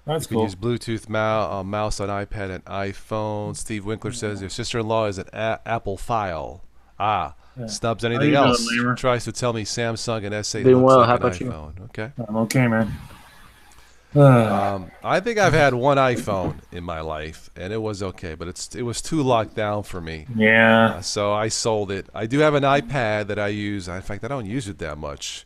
That's cool. You can use Bluetooth mouse on iPad and iPhone. Steve Winkler says your sister-in-law is an Apple file. Ah, yeah. Snubs anything else. Tries to tell me Samsung and S8 looks like an iPhone. You? Okay. I'm okay, man. I think I've had one iPhone in my life, and it was okay, but it was too locked down for me. Yeah. So I sold it. I do have an iPad that I use. In fact, I don't use it that much,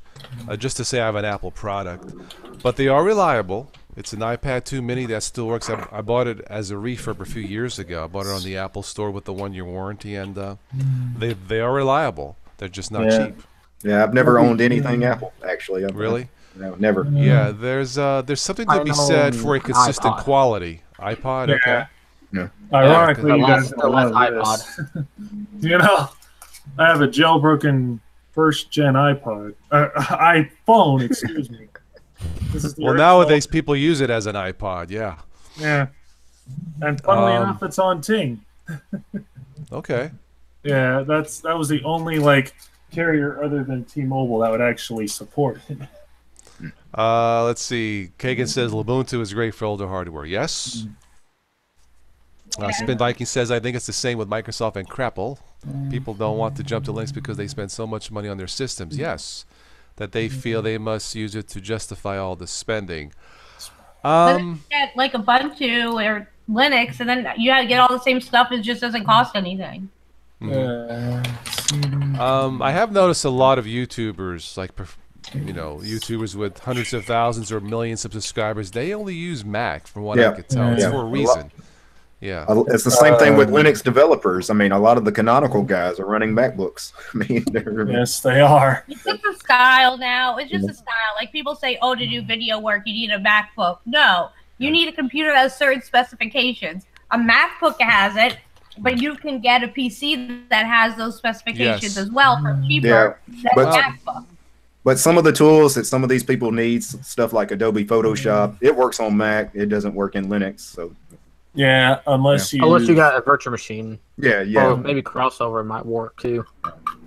just to say I have an Apple product. But they are reliable. It's an iPad 2 mini that still works. I bought it as a refurb a few years ago. I bought it on the Apple store with the one-year warranty, and they are reliable. They're just not cheap. Yeah, I've never owned anything Apple, actually. Really? No, never. Yeah, there's something to be said for a consistent quality. iPod, yeah. Okay. Yeah. Ironically, you guys don't have iPod. You know, I have a jailbroken first-gen iPod. iPhone, excuse me. Well, nowadays people use it as an iPod, yeah. Yeah. And funnily enough, it's on Ting. Okay. Yeah, that was the only carrier other than T-Mobile that would actually support it. Let's see. Kagan says Ubuntu is great for older hardware. Yes. Spin Viking says I think it's the same with Microsoft and Crapple. People don't want to jump to Linux because they spend so much money on their systems. Yes. That they feel they must use it to justify all the spending. But you get Ubuntu or Linux, and then you get all the same stuff. It just doesn't cost anything. Mm-hmm. I have noticed a lot of YouTubers YouTubers with hundreds of thousands or millions of subscribers, they only use Mac, from what I could tell. It's for a reason. Yeah. It's the same thing with Linux developers. I mean, a lot of the canonical guys are running MacBooks. I mean, yes, they are. It's just a style now. It's just a style. Like, people say, oh, to do video work, you need a MacBook. No. You need a computer that has certain specifications. A MacBook has it, but you can get a PC that has those specifications as well for cheaper than a MacBook. But some of the tools that some of these people need, stuff like Adobe Photoshop, it works on Mac. It doesn't work in Linux. So, yeah, unless you got a virtual machine. Yeah, yeah. Or maybe Crossover might work too.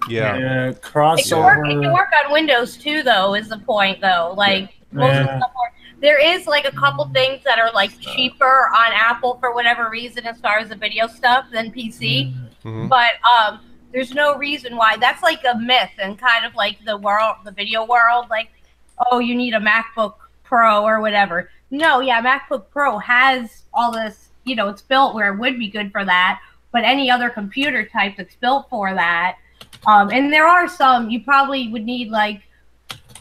Yeah, yeah. Crossover. It can work on Windows too, though. Is the point though? There is a couple things that are cheaper on Apple for whatever reason, as far as the video stuff, than PC. Mm-hmm. But there's no reason why. That's a myth and kind of the video world. Oh, you need a MacBook Pro or whatever. No, yeah, MacBook Pro has all this, it's built where it would be good for that. But any other computer type that's built for that. And there are some, you probably would need a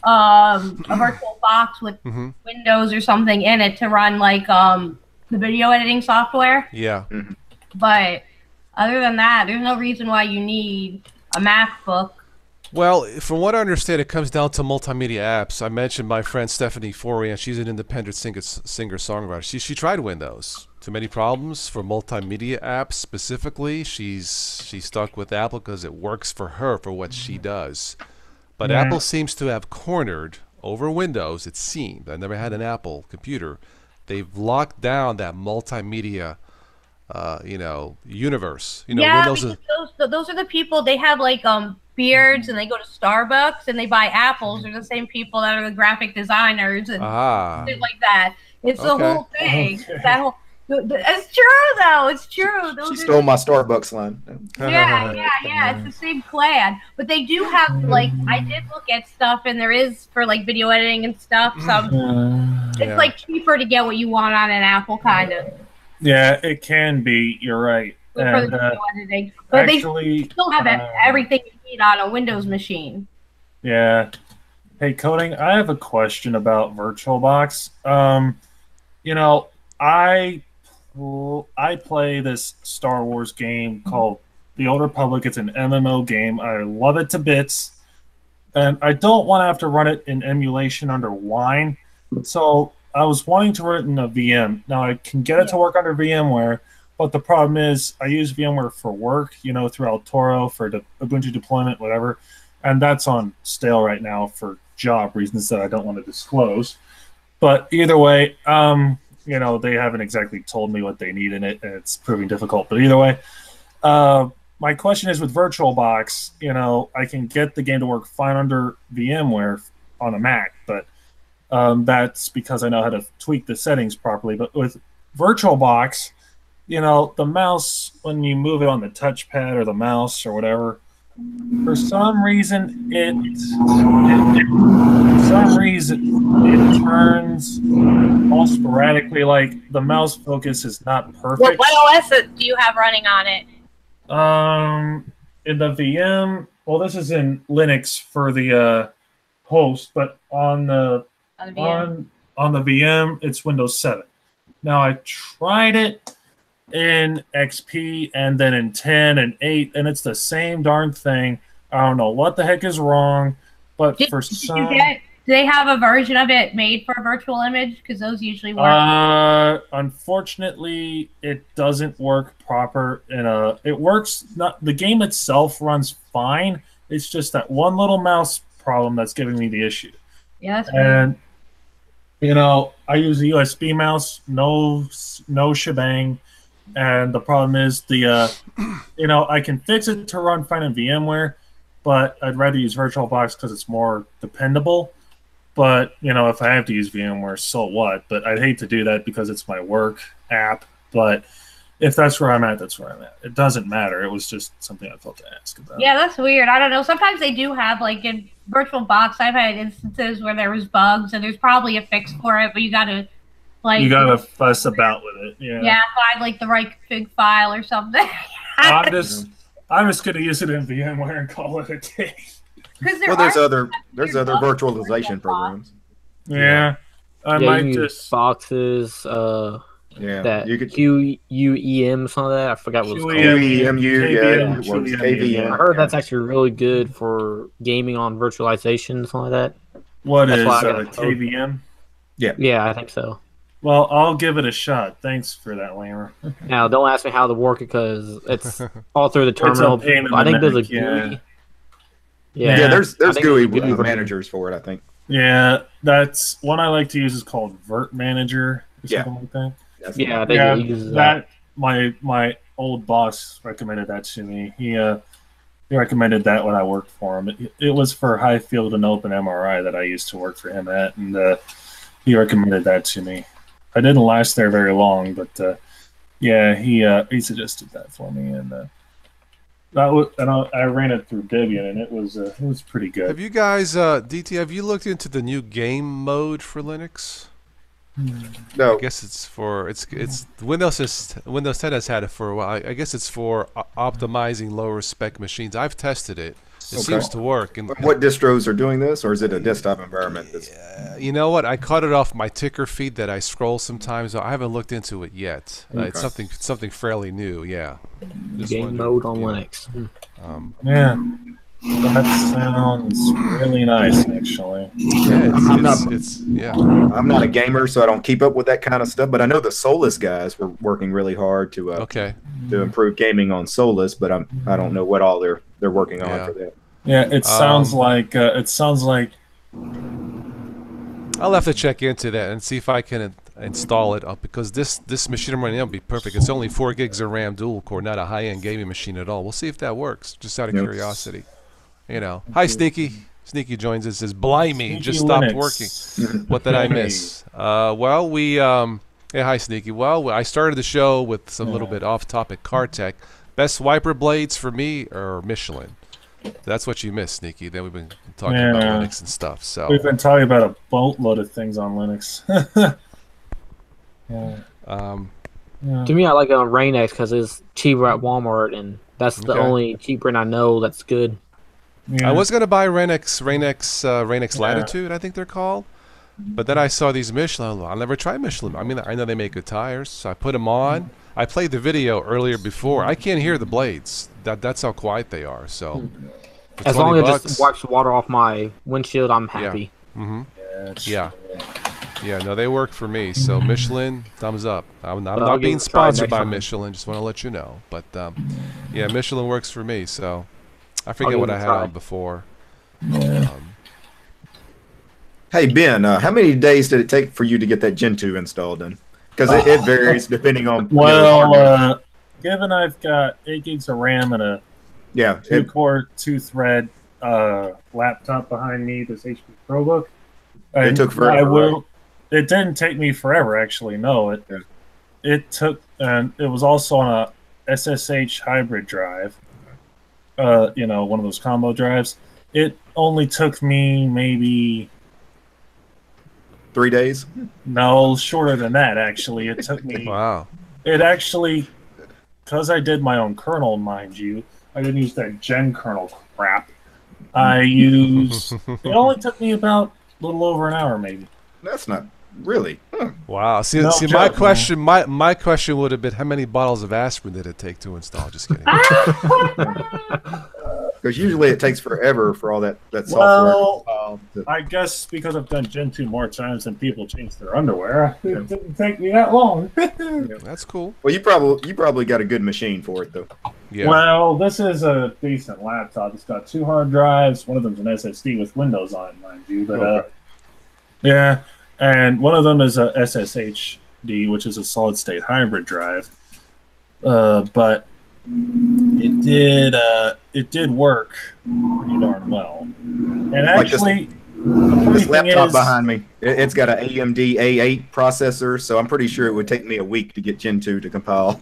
VirtualBox with Windows or something in it to run the video editing software. Yeah. But other than that, there's no reason why you need a MacBook. Well, from what I understand, it comes down to multimedia apps. I mentioned my friend Stephanie Forian. She's an independent singer-songwriter. She tried Windows. Too many problems for multimedia apps specifically. She's stuck with Apple because it works for her for what she does. But Apple seems to have cornered over Windows, it seemed. I never had an Apple computer. They've locked down that multimedia universe. Windows is... those are the people. They have beards and they go to Starbucks and they buy apples. They're the same people that are the graphic designers and things like that. It's the whole thing. Okay. It's true though. It's true. She stole my Starbucks line. Yeah, yeah, yeah. It's the same clan, but they do have I did look at stuff, and there is for video editing and stuff. So it's cheaper to get what you want on an Apple kind of. Yeah, it can be. You're right. And, but actually, they still have everything you need on a Windows machine. Yeah. Hey, Coding, I have a question about VirtualBox. I play this Star Wars game called The Old Republic. It's an MMO game. I love it to bits. And I don't want to have to run it in emulation under Wine. So... I was wanting to run it in a VM. Now, I can get it to work under VMware, but the problem is I use VMware for work, through Altoro, for Ubuntu deployment, whatever, and that's on stale right now for job reasons that I don't want to disclose. But either way, they haven't exactly told me what they need in it, and it's proving difficult. But either way, my question is with VirtualBox, I can get the game to work fine under VMware on a Mac, but That's because I know how to tweak the settings properly. But with VirtualBox, you know, the mouse, when you move it on the touchpad or the mouse or whatever, for some reason it turns all sporadically. Like the mouse focus is not perfect. What OS do you have running on it? In the VM, well, this is in Linux for the host, but on the VM, it's Windows 7. Now I tried it in XP and then in 10 and 8, and it's the same darn thing. I don't know what the heck is wrong, but do they have a version of it made for a virtual image? Because those usually work. Unfortunately, it doesn't work proper. It works. The game itself runs fine. It's just that one little mouse problem that's giving me the issue. Yeah, that's and great. You know, I use a USB mouse, no shebang. And the problem is you know, I can fix it to run fine in VMware, but I'd rather use VirtualBox because it's more dependable. But, you know, if I have to use VMware, so what? But I'd hate to do that because it's my work app. But if that's where I'm at, that's where I'm at. It doesn't matter. It was just something I felt to ask about. Yeah, that's weird. I don't know. Sometimes they do have, like, in VirtualBox, I've had instances where there was bugs, and there's probably a fix for it, but you got to... like, you gotta fuss about with it, yeah. Yeah, find like the right config file or something. I'm just gonna use it in VMware and call it a day. Well, there's other virtualization programs. Yeah, I might use Foxes. Yeah, you could QEM, some of that. I forgot what it was called. KVM. I heard that's actually really good for gaming on virtualization, some of that. What is KVM? Yeah. Yeah, I think so. Well, I'll give it a shot. Thanks for that, Lamer. Now, don't ask me how to work it because it's all through the terminal. I think there's a GUI. Yeah. Yeah, there's GUI managers for it, I think. Yeah, that's one I like to use is called Vert Manager or something like that. Yeah, I think it uses that. My old boss recommended that to me. He recommended that when I worked for him. It was for high field and open MRI that I used to work for him at, and he recommended that to me. I didn't last there very long, but yeah, he suggested that for me, and I ran it through Debian, and it was pretty good. Have you guys, DT? Have you looked into the new game mode for Linux? No, I guess it's for it's Windows 10 has had it for a while. I guess it's for optimizing lower spec machines. I've tested it. It seems to work. And what distros are doing this, or is it a desktop environment? You know what? I cut it off my ticker feed that I scroll sometimes. So I haven't looked into it yet. It's something fairly new. Yeah. Game mode on Linux. Yeah. That sounds really nice, actually. Yeah, I'm not a gamer, so I don't keep up with that kind of stuff. But I know the Solus guys were working really hard to improve gaming on Solus. But I don't know what all they're working on for that. Yeah, it sounds like I'll have to check into that and see if I can install it up, because this machine I'm running will be perfect. It's only 4 gigs of RAM, dual core, not a high end gaming machine at all. We'll see if that works. Just out of curiosity. You know, hi Sneaky. Sneaky joins us. Says, "Blimey, Sneaky just stopped working. What did I miss?" Well, hi Sneaky. Well, I started the show with some little bit off-topic car tech. Best wiper blades for me are Michelin. That's what you missed, Sneaky. Then we've been talking about Linux and stuff. So we've been talking about a boatload of things on Linux. To me, I like it on Rainex because it's cheaper at Walmart, and that's the only cheap brand I know that's good. Yeah. I was going to buy Rainex Latitude, I think they're called. But then I saw these Michelin. I'll never try Michelin. I mean, I know they make good tires, so I put them on. I played the video earlier before. I can't hear the blades. That's how quiet they are. So, as long as it just wipes the water off my windshield, I'm happy. Yeah. Yeah, no, they work for me. So Michelin, thumbs up. I'm not being sponsored by Michelin. Just want to let you know. But, yeah, Michelin works for me, so... I forget what I had on before. Hey, Ben, how many days did it take for you to get that Gentoo installed in? Because it varies depending on... Well, given I've got 8 gigs of RAM and a 2-core, 2-thread laptop behind me, this HP ProBook, It took forever. It didn't take me forever, actually. No, it took, and it was also on a SSH hybrid drive. You know, one of those combo drives. It only took me maybe 3 days. No, shorter than that. Actually, it took me. Wow. It actually, because I did my own kernel, mind you. I didn't use that gen kernel crap. I used. It only took me about a little over an hour, maybe. That's not really. Huh. Wow. See, no see joke, my question, man. my question would have been, how many bottles of aspirin did it take to install? Just kidding. Because usually it takes forever for all that software. Well, I guess because I've done Gentoo more times than people change their underwear, it didn't take me that long. Yeah, that's cool. Well, you probably got a good machine for it though. Yeah. Well, this is a decent laptop. It's got 2 hard drives. One of them's an SSD with Windows on it, mind you. But okay. Yeah, and one of them is a SSHD, which is a solid-state hybrid drive. But it did work pretty darn well. And actually, like this laptop behind me, it's got an AMD A8 processor, so I'm pretty sure it would take me a week to get Gentoo to compile.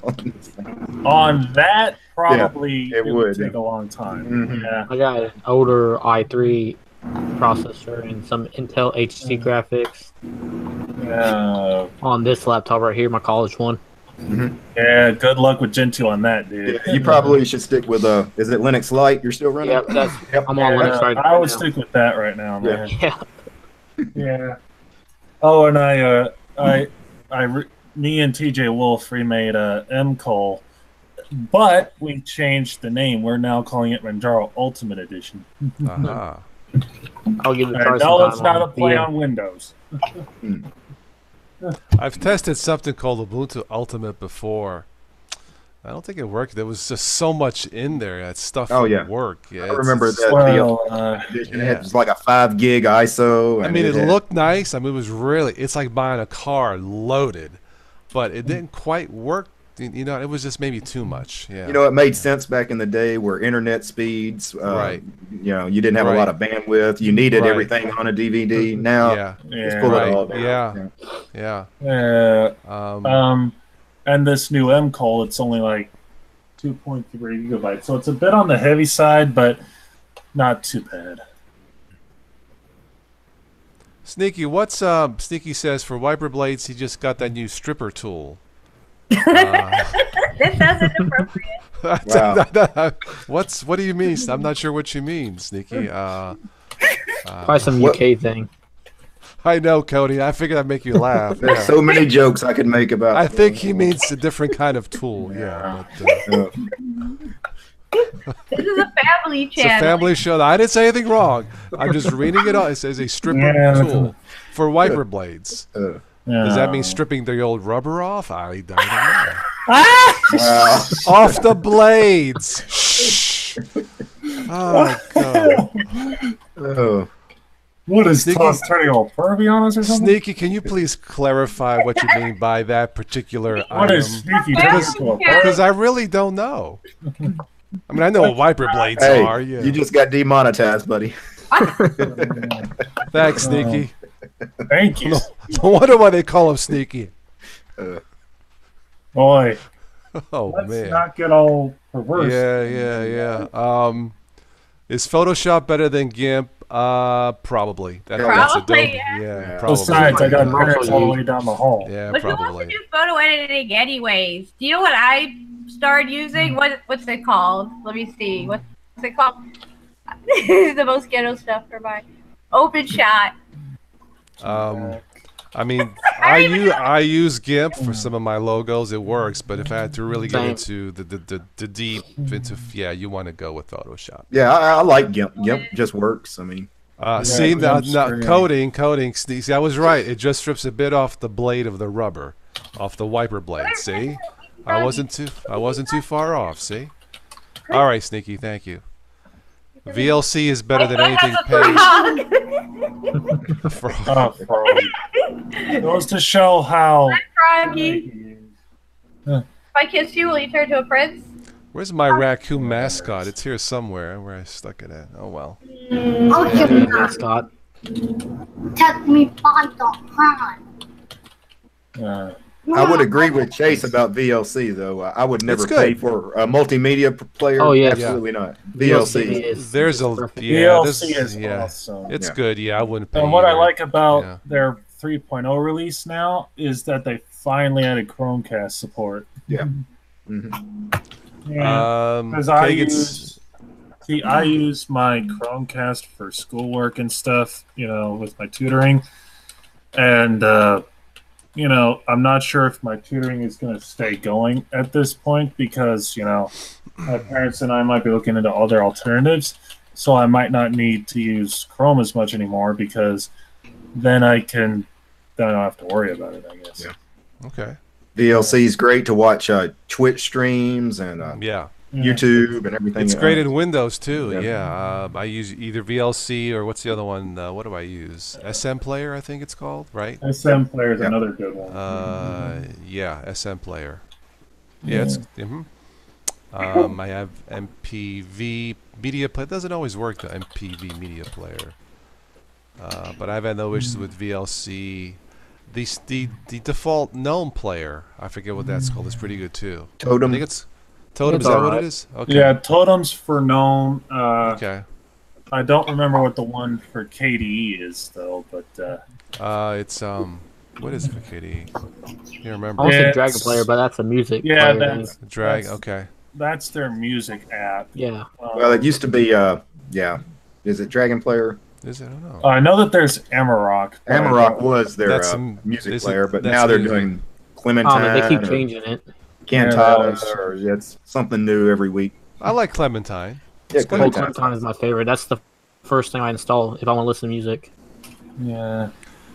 On that, probably yeah, it would take a long time. Mm-hmm. Yeah. I got an older i3 processor and some Intel HC graphics on this laptop right here, my college one. Mm-hmm. Yeah, good luck with Gentoo on that, dude. Yeah, you probably should stick with is it Linux Lite you're still running? Yep, I'm on Linux Lite. I would stick with that right now, man. Yeah. Yeah. Oh, and me and TJ Wolf remade MCOL, but we changed the name. We're now calling it Manjaro Ultimate Edition. Uh-huh. I'll give it a try. No, it's not a play on Windows. I've tested something called Ubuntu Ultimate before. I don't think it worked. There was just so much in there that stuff didn't work. Yeah, I remember that. Well, it was like a 5 gig ISO. I mean, it looked nice. I mean, it was really. It's like buying a car loaded, but it didn't quite work. You know, it was just maybe too much. Yeah. You know, it made sense back in the day where internet speeds, right? You know, you didn't have a lot of bandwidth. You needed everything on a DVD. Now, just pull it all down. And this new MCOL, it's only like 2.3 gigabytes, so it's a bit on the heavy side, but not too bad. Sneaky, what's Sneaky says for wiper blades? He just got that new stripper tool. That sounds inappropriate. Wow. What do you mean? I'm not sure what you mean, Sneaky. Probably some UK thing. I know, Cody. I figured I'd make you laugh. There's so many jokes I could make about I think he means a different kind of tool. Yeah. But, this is a family channel. It's a family show. I didn't say anything wrong. I'm just reading it all. It says a stripper tool for wiper blades. Does that mean stripping the old rubber off? I don't know. Wow. Off the blades. Shh. Oh, God. Oh. What is Sneaky turning all pervy on us or something? Sneaky, can you please clarify what you mean by that particular item? What is Sneaky doing? Because I really don't know. I mean, I know what wiper blades are. Yeah. You just got demonetized, buddy. Thanks, Sneaky. Thank you. No wonder why they call him Sneaky. Boy. Oh, Let's not get all perverse. Yeah. Is Photoshop better than GIMP? Probably. Probably, yeah. Probably. Besides, I got Rainex all the way down the hall. Yeah, but probably. But you want to do photo editing anyways. Do you know what I started using? What's it called? Let me see. What's it called? This is the most ghetto stuff for mine. OpenShot. I mean, I use GIMP for some of my logos. It works, but if I had to really get into the deep into you want to go with Photoshop. Yeah, I like GIMP. GIMP just works. I mean, see now coding. See, I was right. It just strips a bit off the blade of the rubber, off the wiper blade. See, I wasn't too far off. See, all right, Sneaky, thank you. VLC is better than anything paid. Frog. It goes to show how. Hi, Froggy. If I kiss you, will you turn to a prince? Where's my raccoon mascot? It's here somewhere. Where I stuck it at. Oh well. I'll give you mascot. Take me by the hand. I would agree with Chase about VLC, though. I would never pay for a multimedia player. Oh, yeah. Absolutely not. VLC. There's a, VLC is awesome. It's good, I wouldn't pay. And what I like about their 3.0 release now is that they finally added Chromecast support. Yeah. Mm-hmm. Because I use my Chromecast for schoolwork and stuff, you know, with my tutoring. And... you know, I'm not sure if my tutoring is going to stay going at this point because, you know, my parents and I might be looking into other alternatives. So I might not need to use Chrome as much anymore because then I can, then I don't have to worry about it, I guess. Yeah. Okay. VLC is great to watch Twitch streams and YouTube and everything. It's great in Windows, too. Yeah. I use either VLC or what's the other one? What do I use? SMPlayer, I think it's called, right? SMPlayer is another good one. SMPlayer. Yeah, it's... I have MPV Media Player. It doesn't always work, the MPV Media Player. But I've had no issues with VLC. The default GNOME player, I forget what that's called, is pretty good, too. Totem. I think it's... Totem, is that what it is? Okay. Yeah, Totem's for GNOME. Okay. I don't remember what the one for KDE is, though, but... it's, what is it for KDE? I don't remember. I was a Dragon player, but that's a music player. That's... Drag, okay. That's their music app. Yeah. Well, it used to be, is it Dragon player? Is it? I don't know. I know that there's Amarok. Amarok was their music player, but now they're doing Clementine. They keep changing it. Cantata, or it's something new every week. I like Clementine. Yeah, Clementine is my favorite. That's the first thing I install if I want to listen to music. Yeah.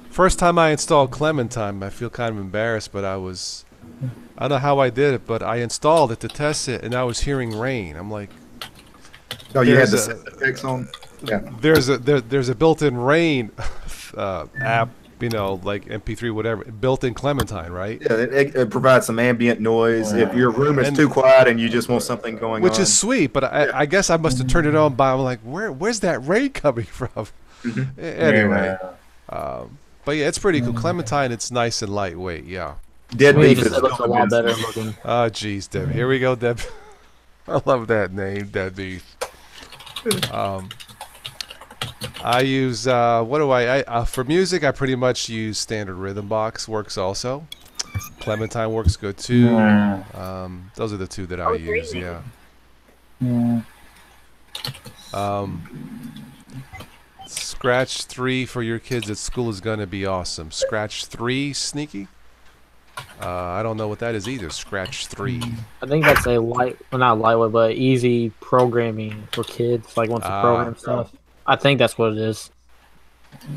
First time I installed Clementine, I feel kind of embarrassed, but I don't know how I did it, but I installed it to test it, and I was hearing rain. I'm like, oh, you had the effects on. Yeah. There's a built-in rain app. You know, like MP3, whatever, built-in Clementine, right? Yeah, it provides some ambient noise. If your room is too quiet and you just want something going on. Which is sweet, but I guess I must have turned it on by, I'm like, where's that rain coming from? Anyway. But yeah, it's pretty cool. Clementine, it's nice and lightweight, Dead Beef is a lot better looking. Oh, jeez, Deb. Here we go, Deb. I love that name, Dead Beef. I use for music. I pretty much use standard Rhythm Box. Works also. Clementine works good too. Those are the two that I use. Scratch 3 for your kids at school is gonna be awesome. Scratch 3, Sneaky. I don't know what that is either. Scratch 3. I think that's a not lightweight, but easy programming for kids. Like once you program stuff. I think that's what it is.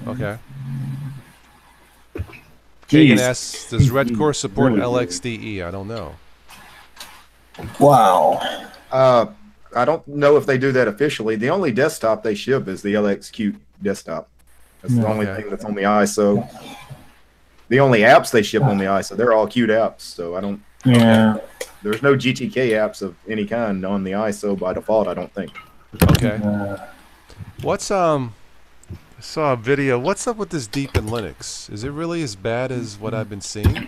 Okay. Kagan asks, does Redcore support LXDE? I don't know. Wow. I don't know if they do that officially. The only desktop they ship is the LXQt desktop. That's the only thing that's on the ISO. The only apps they ship on the ISO, they're all Qt apps. So I don't. Yeah. There's no GTK apps of any kind on the ISO by default, I don't think. Okay. What's I saw a video. What's up with this deep in Linux? Is it really as bad as what I've been seeing?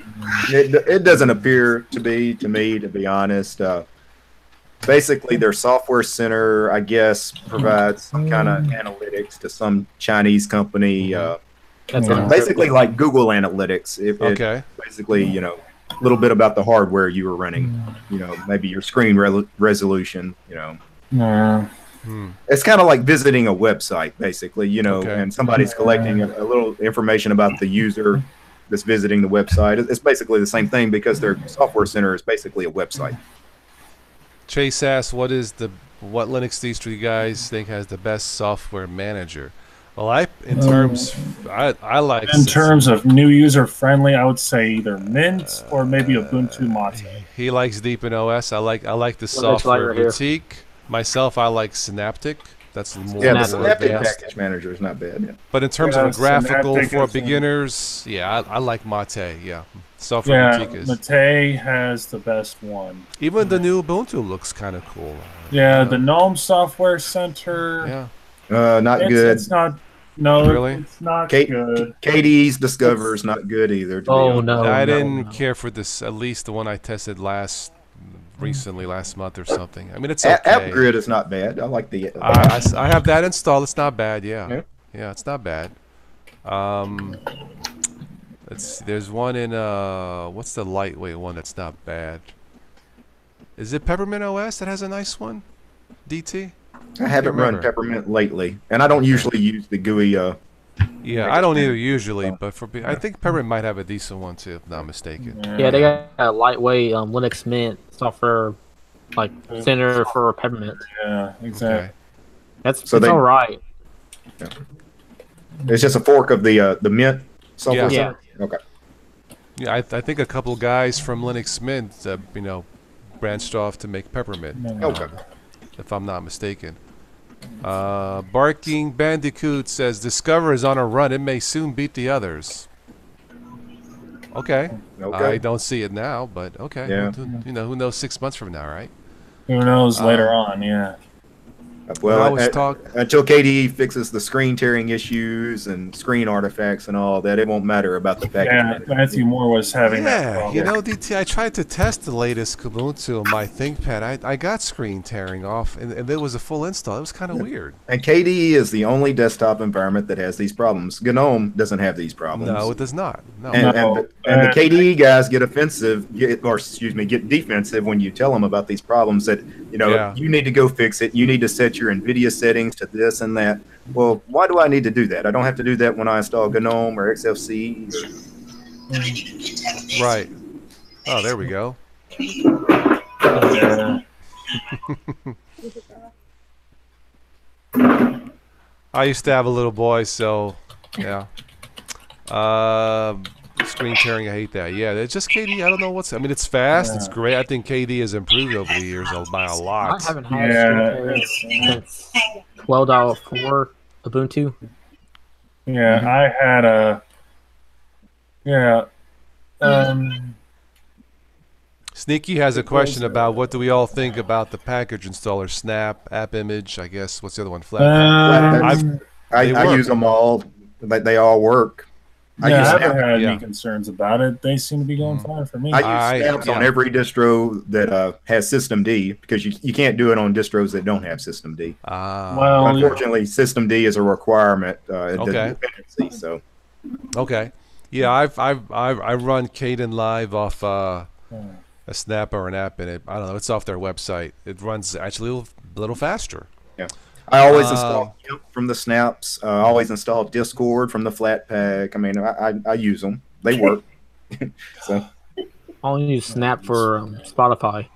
It doesn't appear to be to me, to be honest. Basically, their software center, I guess, provides some kind of analytics to some Chinese company. Basically, like Google Analytics. Basically, you know, a little bit about the hardware you were running. You know, maybe your screen resolution. You know. Yeah. It's kind of like visiting a website, basically, you know, and somebody's collecting a little information about the user that's visiting the website. It's basically the same thing because their software center is basically a website. Chase asks, what Linux distro you guys think has the best software manager? Well, in terms of new user friendly, I would say either Mint or maybe Ubuntu Mate. He likes Deepin OS. I like the software boutique. Myself, I like Synaptic. That's more the Synaptic package manager is not bad. Yeah. But in terms of graphical Synaptic for beginners, I like Mate. Yeah, software boutique. Mate has the best one. Even the new Ubuntu looks kind of cool. Yeah, the GNOME Software Center. Yeah, not good. It's not. No, really? It's not good. KDE's Discover is not good either. Oh, no. I didn't care for this, at least the one I tested recently last month or something. I mean, it's okay. AppGrid is not bad. I like the... I have that installed. It's not bad, yeah. Yeah, it's not bad. There's one in... what's the lightweight one that's not bad? Is it Peppermint OS that has a nice one? DT? I haven't run Peppermint lately, and I don't usually use the GUI. Yeah, I don't either usually, but for I think Peppermint might have a decent one too, if not mistaken. Yeah, they got a lightweight Linux Mint software like center for Peppermint. Yeah, exactly. Okay. That's so all right. Yeah. It's just a fork of the Mint software. Yeah. Center? Okay. Yeah, I think a couple guys from Linux Mint, you know, branched off to make Peppermint. Okay. If I'm not mistaken. Barking Bandicoot says Discover is on a run. It may soon beat the others. Okay. I don't see it now, but okay. Yeah. You know, who knows 6 months from now, right? Who knows later on, yeah. Well, until KDE fixes the screen tearing issues and screen artifacts and all that, it won't matter about the fact that Matthew Moore was having that problem. You know, DT, I tried to test the latest Ubuntu on my ThinkPad. I got screen tearing off, and it was a full install. It was kind of weird. And KDE is the only desktop environment that has these problems. GNOME doesn't have these problems. No, it does not. No. And the KDE guys get get defensive when you tell them about these problems that, you know, you need to go fix it. You need to set your NVIDIA settings to this and that. Well, why do I need to do that? I don't have to do that when I install GNOME or XFCE. Or... Right. Oh, there we go. I used to have a little boy, so yeah. Screen tearing, I hate that. Yeah, it's just KDE. I don't know what's. I mean, it's fast. It's great. I think KDE has improved over the years by a lot. I haven't had since 12.04 Ubuntu. Yeah, I had a. Yeah. Sneaky has a question about what do we all think about the package installer, Snap, App Image. I guess what's the other one? Flatpak. I use them all. They all work. Yeah, I haven't had any concerns about it. They seem to be going fine for me. I use Snaps on every distro that has System D, because you can't do it on distros that don't have System D. Well, unfortunately, System D is a requirement. Dependency, so. Okay. Yeah, I run Kden Live off a Snap or an app in it. I don't know. It's off their website. It runs actually a little faster. Yeah. I always install GIMP from the Snaps. I always install Discord from the Flatpak. I mean, I use them. They work. So. I only use Snap for Spotify.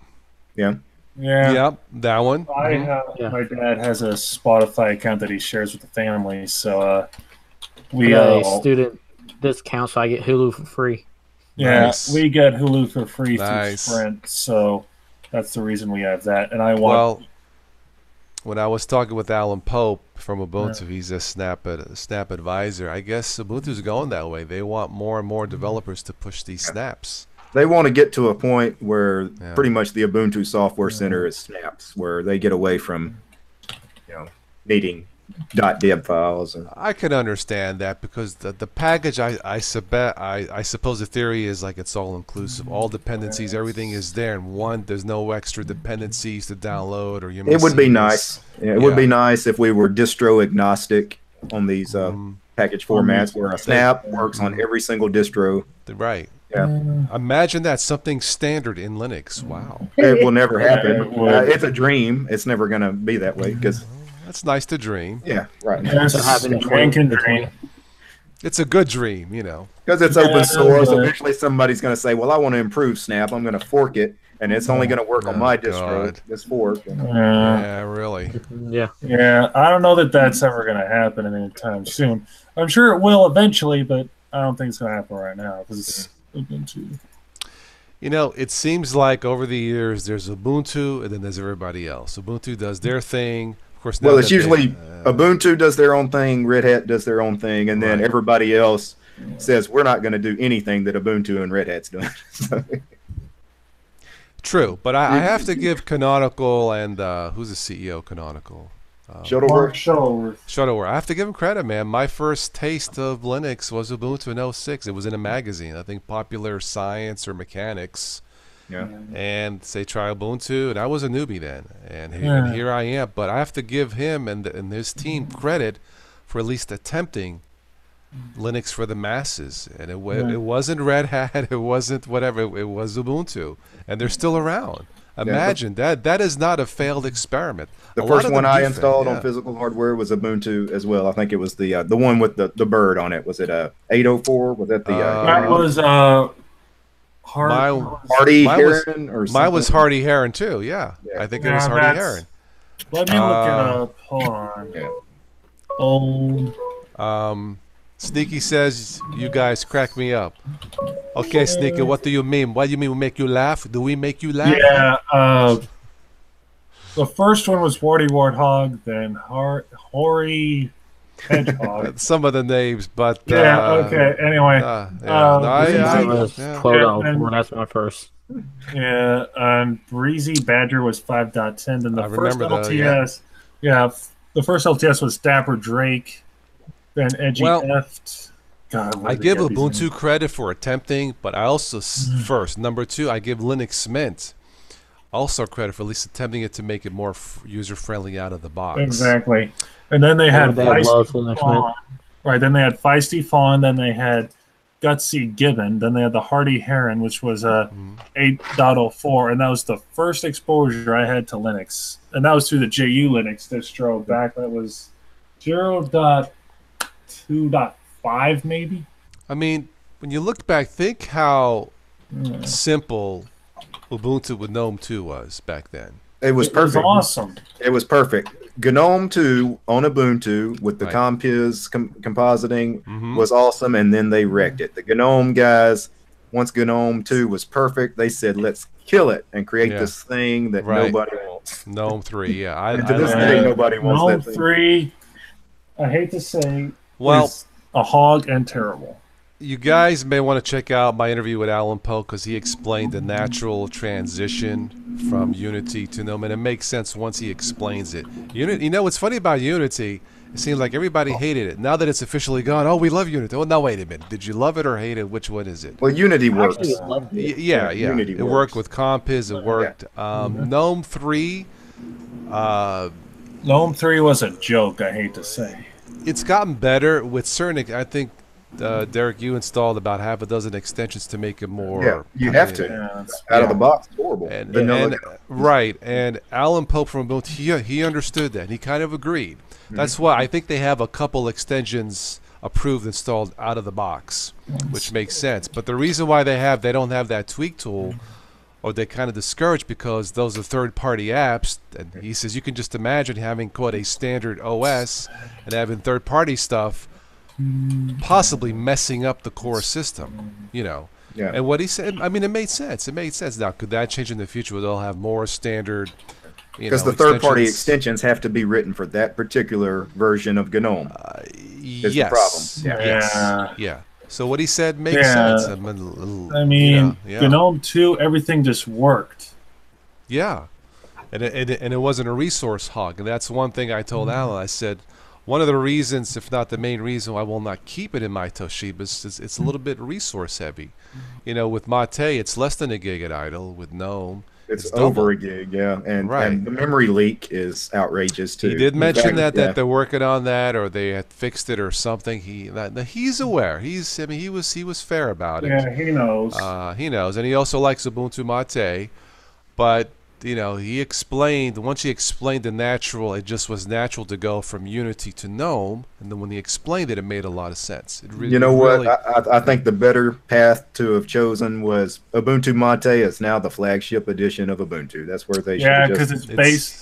Yeah. Yeah. Yep, that one. My dad has a Spotify account that he shares with the family, so we got a student discount, so I get Hulu for free. Yeah, we get Hulu for free through Sprint, so that's the reason we have that. And I want. Well, when I was talking with Alan Pope from Ubuntu, he's a Snap advisor. I guess Ubuntu's going that way. They want more and more developers to push these Snaps. They want to get to a point where pretty much the Ubuntu Software Center is Snaps, where they get away from, you know, needing .deb files. And... I can understand that, because the package, I suppose the theory is like it's all inclusive, all dependencies, everything is there in one. There's no extra dependencies to download or It would be nice. Yeah, it would be nice if we were distro agnostic on these package formats, where a Snap works on every single distro. Right. Yeah. Imagine that, something standard in Linux. Wow. It will never happen. It's a dream. It's never going to be that way, because. That's nice to dream. Yeah, right. It's a good dream, you know. Because it's open source, eventually somebody's going to say, well, I want to improve Snap. I'm going to fork it, and it's only going to work on my distro. This fork. You know? Yeah, really. Yeah. Yeah, I don't know that that's ever going to happen anytime soon. I'm sure it will eventually, but I don't think it's going to happen right now, because it's Ubuntu. You know, it seems like over the years there's Ubuntu, and then there's everybody else. Ubuntu does their thing. Course, well, it's usually Ubuntu does their own thing, Red Hat does their own thing, and then everybody else says we're not going to do anything that Ubuntu and Red Hat's doing. So. True, but I have to give Canonical and who's the CEO of Canonical? Shotover. I have to give him credit, man. My first taste of Linux was Ubuntu in 06. It was in a magazine, I think Popular Science or Mechanics. Yeah. And say try Ubuntu, and I was a newbie then, and here I am. But I have to give him and his team credit for at least attempting Linux for the masses. And it wasn't Red Hat, it wasn't whatever, it was Ubuntu, and they're still around. Imagine that is not a failed experiment. The first one I installed on physical hardware was Ubuntu as well. I think it was the one with the bird on it. Was it 804? Was that the? That was Hardy Heron, mine was Hardy Heron too. Yeah. I think it was Hardy Heron. Let me look it up. Hold on. Yeah. Sneaky says, you guys crack me up. Okay, Sneaky, what do you mean? What do you mean we make you laugh? Do we make you laugh? Yeah, the first one was Warty Warthog, then Hoary Hedgehog. Some of the names, but... Yeah, okay, anyway. That's my first. Yeah, Breezy Badger was 5.10, then the first LTS... Yeah, the first LTS was Dapper Drake... Then Edgy Left. God, I give Ubuntu credit for attempting, but I also number two, I give Linux Mint also credit for at least attempting it to make it more user friendly out of the box. Exactly. And then they had Feisty Fawn. Right. Then they had Feisty Fawn. Then they had Gutsy Gibbon. Then they had the Hardy Heron, which was a 8.04, and that was the first exposure I had to Linux, and that was through the JU Linux distro back. That was 0.2.5 maybe. I mean, when you look back, think how simple Ubuntu with GNOME 2 was back then. It was perfect. It was awesome. It was perfect. GNOME 2 on Ubuntu with the compis compositing was awesome, and then they wrecked it. The GNOME guys, once GNOME 2 was perfect, they said, let's kill it and create this thing that nobody wants. GNOME 3, yeah. To this day, nobody wants GNOME that thing. 3, I hate to say... Well, a hog and terrible. You guys may want to check out my interview with Alan Poe, because he explained the natural transition from Unity to GNOME, and it makes sense once he explains it. You know what's funny about Unity? It seems like everybody hated it. Now that it's officially gone, oh, we love Unity. Oh, no, wait a minute. Did you love it or hate it? Which one is it? Well, Unity works. Yeah. Unity works. It worked with Compiz. It worked. GNOME 3. GNOME 3 was a joke, I hate to say. It's gotten better with certain. I think, Derek, you installed about half a dozen extensions to make it more. Yeah, you have to. Out of the box, it's horrible. And Alan Pope from Ubuntu, he understood that. He kind of agreed. That's why I think they have a couple extensions approved, installed out of the box, which makes sense. But the reason why they don't have that tweak tool, or they kind of discouraged, because those are third-party apps, and he says you can just imagine having a standard OS and having third-party stuff possibly messing up the core system, you know. Yeah. And what he said, I mean, it made sense. It made sense. Now, could that change in the future? They'll have more standard, because the third-party extensions have to be written for that particular version of GNOME. Yes. The problem. Yeah. Yeah. So what he said makes sense. I mean, GNOME 2, everything just worked. Yeah, and it wasn't a resource hog, and that's one thing I told Alan. I said, one of the reasons, if not the main reason, why I will not keep it in my Toshiba is it's a little bit resource heavy. You know, with Mate, it's less than a gig at idle. With GNOME, it's over a gig, and the memory leak is outrageous too. He did mention that they're working on that, or they had fixed it or something. He's aware. He was fair about it. Yeah, he knows. He knows, and he also likes Ubuntu Mate, but you know, he explained the natural. It just was natural to go from Unity to GNOME, and then when he explained it, it made a lot of sense. It really, I think the better path to have chosen was Ubuntu Mate is now the flagship edition of Ubuntu. That's where they should have just,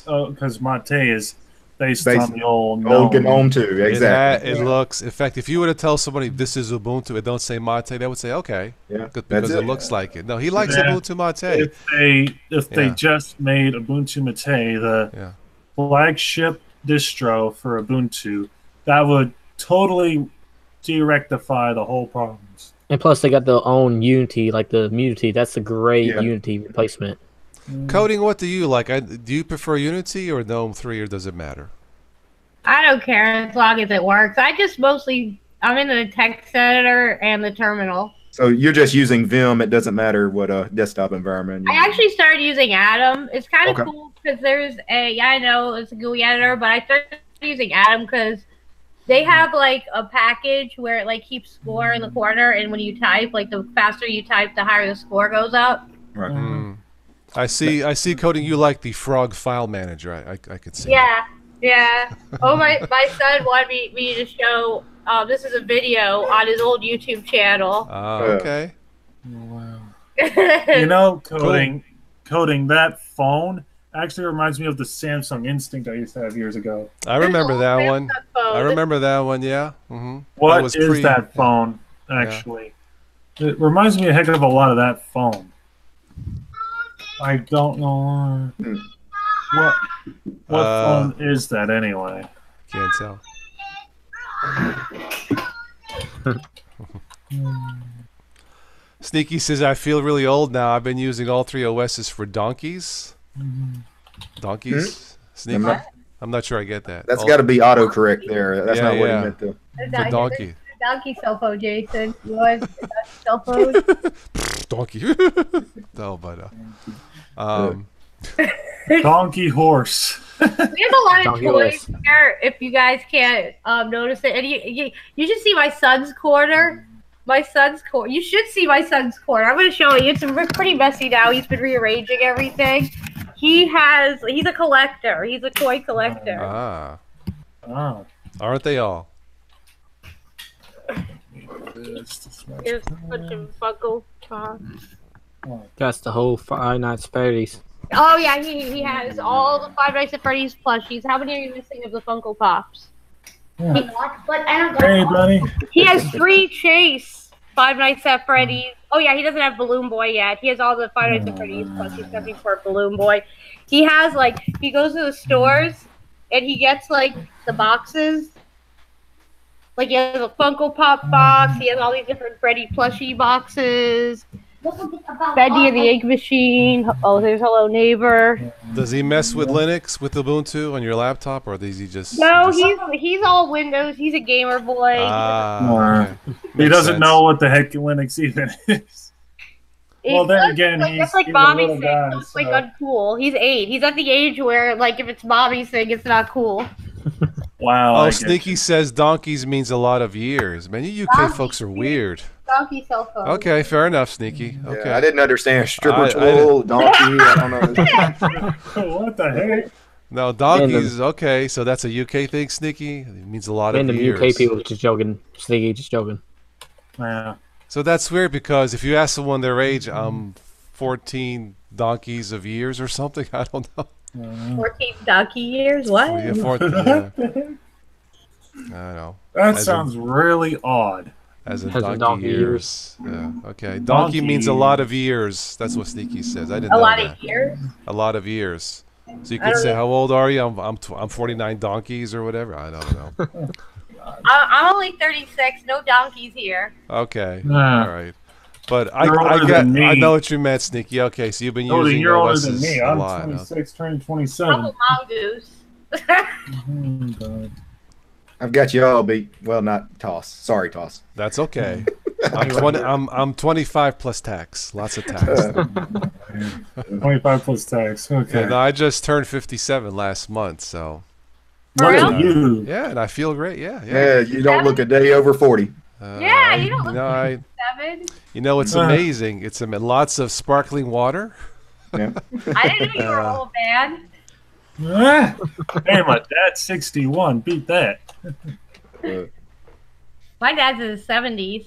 because Mate is based on the old GNOME too. Exactly. It looks, in fact, if you were to tell somebody this is Ubuntu and don't say Mate, they would say okay, because it looks like it. No, he likes Ubuntu Mate. If they just made Ubuntu Mate the flagship distro for Ubuntu, that would totally de-rectify the whole problems. And plus, they got their own Unity, like the Mutity. That's a great Unity replacement. Coding, what do you like? Do you prefer Unity or GNOME 3, or does it matter? I don't care as long as it works. I just mostly, I'm in the text editor and the terminal. So you're just using Vim. It doesn't matter what desktop environment. I actually started using Atom. It's kind of cool because there's a, yeah, I know it's a GUI editor, but I started using Atom because they have like a package where it like keeps score in the corner, and when you type, like the faster you type, the higher the score goes up. Right. Mm. I see, coding. You like the Frog file manager. I could see. Yeah, that. Yeah. Oh my son wanted me to show. This is a video on his old YouTube channel. Okay. Wow. You know, coding. That phone actually reminds me of the Samsung Instinct I used to have years ago. I remember that Samsung one. Phone. I remember that one. Yeah. Mm-hmm. What is that phone actually? Yeah. It reminds me a heck of a lot of that phone. I don't know what phone is that anyway. Can't tell. Sneaky says, I feel really old now. I've been using all three OSs for donkeys. Donkeys? Sneaky? I'm not sure I get that. That's got to be autocorrect there. That's not what he meant to. The donkey. Donkey cell phone, Jason. You want a cell phone? Donkey. No, but donkey horse. We have a lot of donkey toys here. If you guys can't notice it, and you should see my son's corner. My son's corner. You should see my son's corner. I'm going to show you. It's pretty messy now. He's been rearranging everything. He's a collector. He's a toy collector. Ah. Oh. Aren't they all? Just put some buckle on. That's the whole Five Nights at Freddy's. Oh yeah, he has all the Five Nights at Freddy's plushies. How many are you missing of the Funko Pops? Yeah. Hey, buddy. He has 3 Chase Five Nights at Freddy's. Oh yeah, he doesn't have Balloon Boy yet. He has all the Five Nights at Freddy's plushies except for Balloon Boy. He has like he goes to the stores and he gets like the boxes. Like he has a Funko Pop box. He has all these different Freddy plushie boxes. Bendy and the Ink Machine. Oh, there's Hello Neighbor. Does he mess with Linux, with Ubuntu on your laptop, or does he just? No, he's all Windows. He's a gamer boy. Okay. He doesn't know what the heck Linux even is. Well, then again, he's like Bobby's thing. It's like uncool. He's 8. He's at the age where, like, if it's Bobby's thing, it's not cool. Wow. Oh, Sneaky says donkeys means a lot of years. Man, you UK folks are weird. Donkey cell phone. Okay, fair enough, Sneaky. Okay. Yeah, I didn't understand stripper troll, donkey. I don't know. What the heck? No, donkeys. Okay, so that's a UK thing, Sneaky. It means a lot of years. UK people just joking. Sneaky just joking. Wow. So that's weird because if you ask someone their age, 14 donkeys of years or something. I don't know. 14 donkey years? What? Yeah, 14, yeah. I don't know. That sounds really odd. As in donkey years. Yeah. Okay. Donkey means a lot of years. That's what Sneaky says. I didn't know. A lot of years? A lot of years. So you could say, how old are you? I'm 49 donkeys or whatever. I don't know. I'm only 36. No donkeys here. Okay. Nah. All right. But I know what you meant, Sneaky. Okay, so you've been using your OSs older than me. I'm a lot, 26, turning 27. I'm a mongoose. I've got you all beat. Well, not Toss. Sorry, Toss. That's okay. I'm 25 plus tax. Lots of tax. 25 plus tax. Okay. And I just turned 57 last month, so. You. Yeah, and I feel great. Yeah. You don't look a day over 40. Yeah, you don't look like 7. You know, it's amazing. It's lots of sparkling water. Yeah. I didn't know you were old, man. Damn it, dad's 61. Beat that. My dad's in his 70s.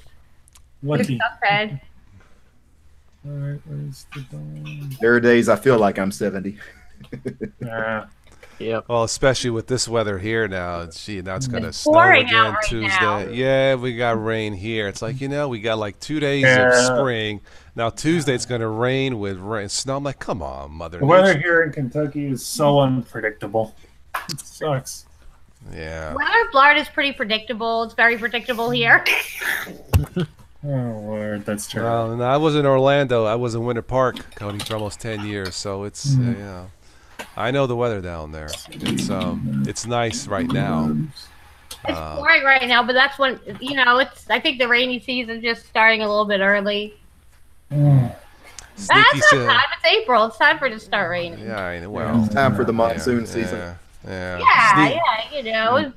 Lucky. Red. All right, where's the dog? There are days I feel like I'm 70. Yeah. Well, especially with this weather here now. Gee, now it's going to snow again right Tuesday. Now. Yeah, we got rain here. It's like, you know, we got like 2 days of spring. Now Tuesday it's going to rain with rain. Snow. I'm like, come on, mother. The weather here in Kentucky is so unpredictable. It sucks. Yeah. Weather in Florida is pretty predictable. It's very predictable here. Oh, Lord, that's true. Well, no, I was in Orlando. I was in Winter Park, Cody, for almost 10 years. So it's, you know. I know the weather down there. It's nice right now. It's boring right now, but that's when, you know, it's, I think the rainy season just starting a little bit early. That's not time. It's April. It's time for it to start raining. Yeah, I know. Well, it's time for the monsoon season. Yeah, you know.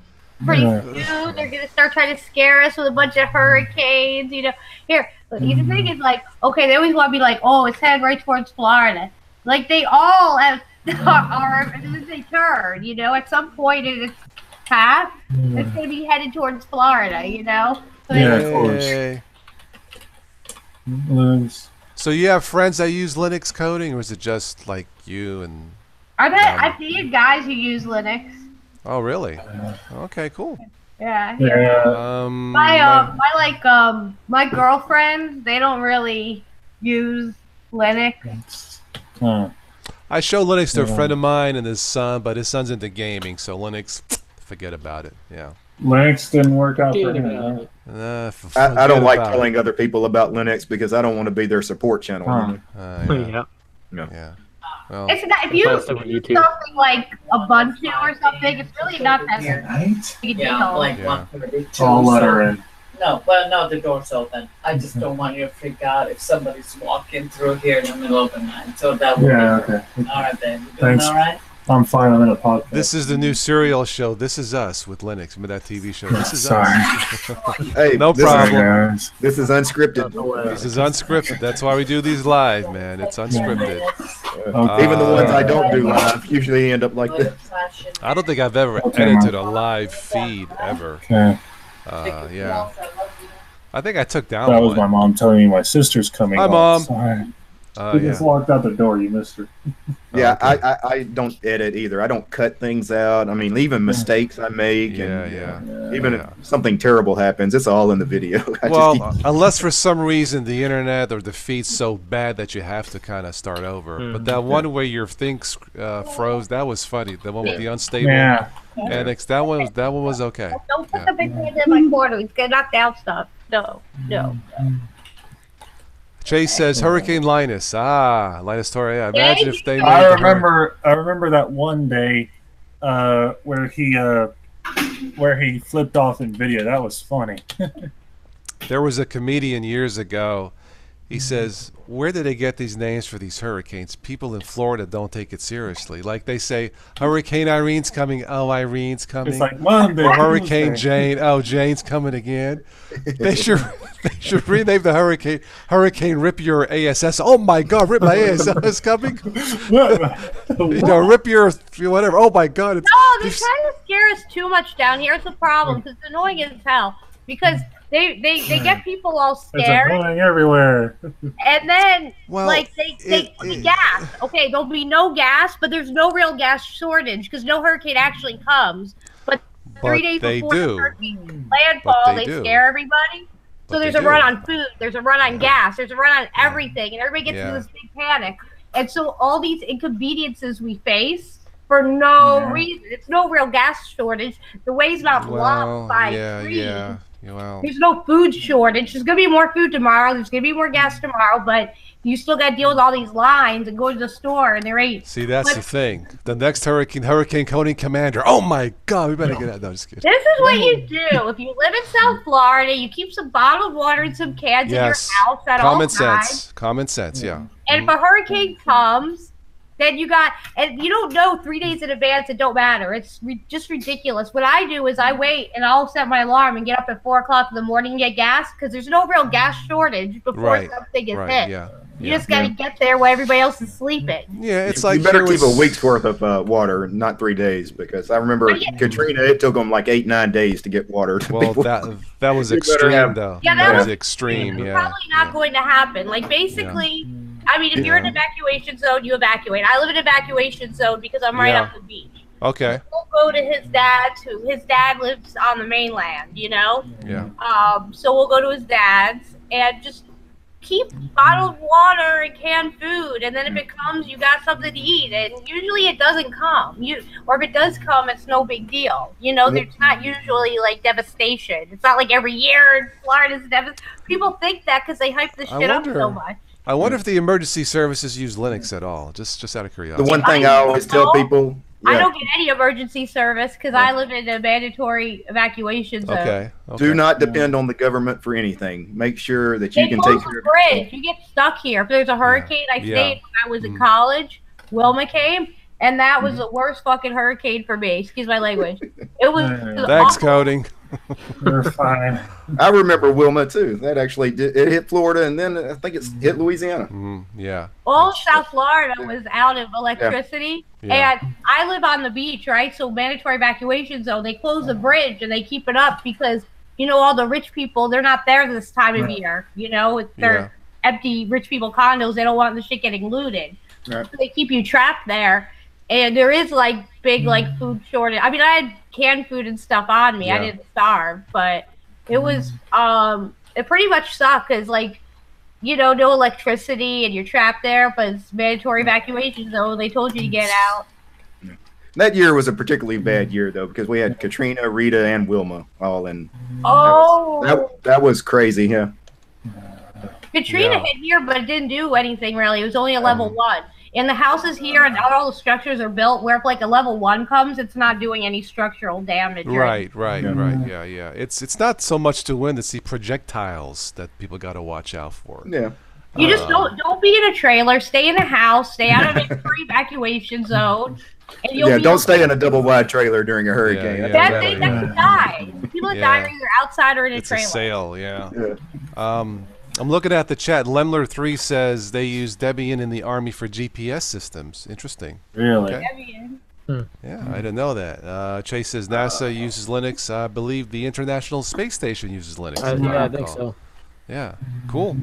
Pretty soon they're gonna start trying to scare us with a bunch of hurricanes, you know. Here, the thing is, like, okay, they always want to be like, oh, it's headed right towards Florida. Like they all have, they turn, you know, at some point in its path, it's gonna be headed towards Florida, you know. So yeah, of course. So you have friends that use Linux coding, or is it just like you and? I see guys who use Linux. Oh really? Okay, cool. Yeah. My girlfriends, they don't really use Linux. I show Linux to a friend of mine and his son, but his son's into gaming, so Linux, forget about it. Yeah. Linux didn't work out for him. I don't like telling other people about Linux because I don't want to be their support channel. Well, it's not, if you do something like Ubuntu or something, it's really not that big deal. Well, no, the door's open. I just don't want you to freak out if somebody's walking through here in the middle of the night. So that would be all right then. You doing all right? I'm fine. I'm in a podcast. This is the new serial show. This is us with Linux. Remember that TV show? This is us. Hey, no problem. This is unscripted. This is unscripted. That's why we do these live, man. It's unscripted. Okay. Even the ones I don't do live usually end up like this. I don't think I've ever edited a live feed ever. Okay. Yeah. I think I took down. That was my mom telling me my sister's coming. Hi, mom. Sorry. You just walked out the door. You missed her. Yeah, I don't edit either. I don't cut things out. I mean, even mistakes I make. Even if something terrible happens, it's all in the video. Unless for some reason the internet or the feed's so bad that you have to kind of start over. But that one where your thing froze, that was funny. The one with the unstable annex, that one was okay. Don't put the big hand in my quarter. It's gonna knock down stuff. No. Chase says Hurricane Linus. Linus Torre. Imagine if they. I remember that one day where he flipped off in video. That was funny. There was a comedian years ago. He says, "Where do they get these names for these hurricanes? People in Florida don't take it seriously. Like they say, Hurricane Irene's coming. Oh, Irene's coming. It's like Monday. Or Hurricane Jane. Oh, Jane's coming again. They should rename the hurricane. Hurricane Rip Your ASS. Oh my God, Rip My ASS is coming. You know, Rip Your whatever. Oh my God. They're trying to scare us too much down here. It's a problem because it's annoying as hell because." They get people all scared. It's going everywhere. And then, like, they gas. Okay, there'll be no gas, but there's no real gas shortage because no hurricane actually comes. But 3 days before the hurricane landfall, they scare everybody. So there's a run on food. There's a run on gas. There's a run on everything. And everybody gets into this big panic. And so all these inconveniences we face, for no reason. It's no real gas shortage. The way's not blocked by trees. There's no food shortage. There's going to be more food tomorrow. There's going to be more gas tomorrow, but you still got to deal with all these lines and go to the store and there ain't. See, that's the thing. The next hurricane Coding Commander. Oh, my God. We better get out. No, just kidding. This is what you do. If you live in South Florida, you keep some bottled water and some cans in your house at all times. Common sense, yeah. And if a hurricane comes, then you got, and you don't know 3 days in advance, it don't matter. It's just ridiculous. What I do is I wait and I'll set my alarm and get up at 4 o'clock in the morning and get gas because there's no real gas shortage before something is hit. You just got to get there where everybody else is sleeping. Yeah, it's like you better keep a week's worth of water, not 3 days, because I remember Katrina. It took them like 8, 9 days to get water. That was extreme, though. Yeah, that was extreme. Yeah, probably not going to happen. Like basically, I mean, if you're in an evacuation zone, you evacuate. I live in an evacuation zone because I'm right off the beach. Okay. We'll go to his dad's, who his dad lives on the mainland, you know? Yeah. So we'll go to his dad's and just keep bottled water and canned food, and then if it comes, you got something to eat. And usually it doesn't come. Or if it does come, it's no big deal. You know, there's not usually like devastation. It's not like every year in Florida's devastation. People think that because they hype this shit up so much. I wonder if the emergency services use Linux at all, just out of curiosity. The one thing I always tell people... Yeah. I don't get any emergency service because I live in a mandatory evacuation zone. Okay. Do not depend on the government for anything. Make sure that you can take care of it. You get stuck here. If there's a hurricane, I stayed when I was in college. Wilma came, and that was the worst fucking hurricane for me. Excuse my language. It was. Thanks, Coding. You're fine. I remember Wilma too. That actually did. It hit Florida, and then I think it's hit Louisiana. Yeah. All South Florida was out of electricity, and I live on the beach, right? So mandatory evacuation zone. They close the bridge and they keep it up because you know all the rich people. They're not there this time of year. You know, it's their empty rich people condos. They don't want the shit getting looted. So they keep you trapped there. And there is like big like food shortage. I mean, I had canned food and stuff on me. I didn't starve, but it was it pretty much sucked because like, you know, no electricity and you're trapped there, but it's mandatory evacuation, so they told you to get out. That year was a particularly bad year though because we had Katrina, Rita, and Wilma all in. Oh, that was crazy, Katrina hit here, but it didn't do anything really. It was only a level one. And the houses here and not all the structures are built where if like a level one comes, it's not doing any structural damage. Right. Yeah. It's not so much to win, it's the projectiles that people got to watch out for. Yeah. You just don't be in a trailer. Stay in a house. Stay out of a free evacuation zone. And you'll don't stay in a double wide trailer during a hurricane. That could die. People that die are either outside or in a trailer. It's a sale. I'm looking at the chat. Lemler3 says they use Debian in the Army for GPS systems. Interesting. Really? Okay. Debian. I didn't know that. Chase says NASA uses Linux. I believe the International Space Station uses Linux. I think so. Yeah, cool.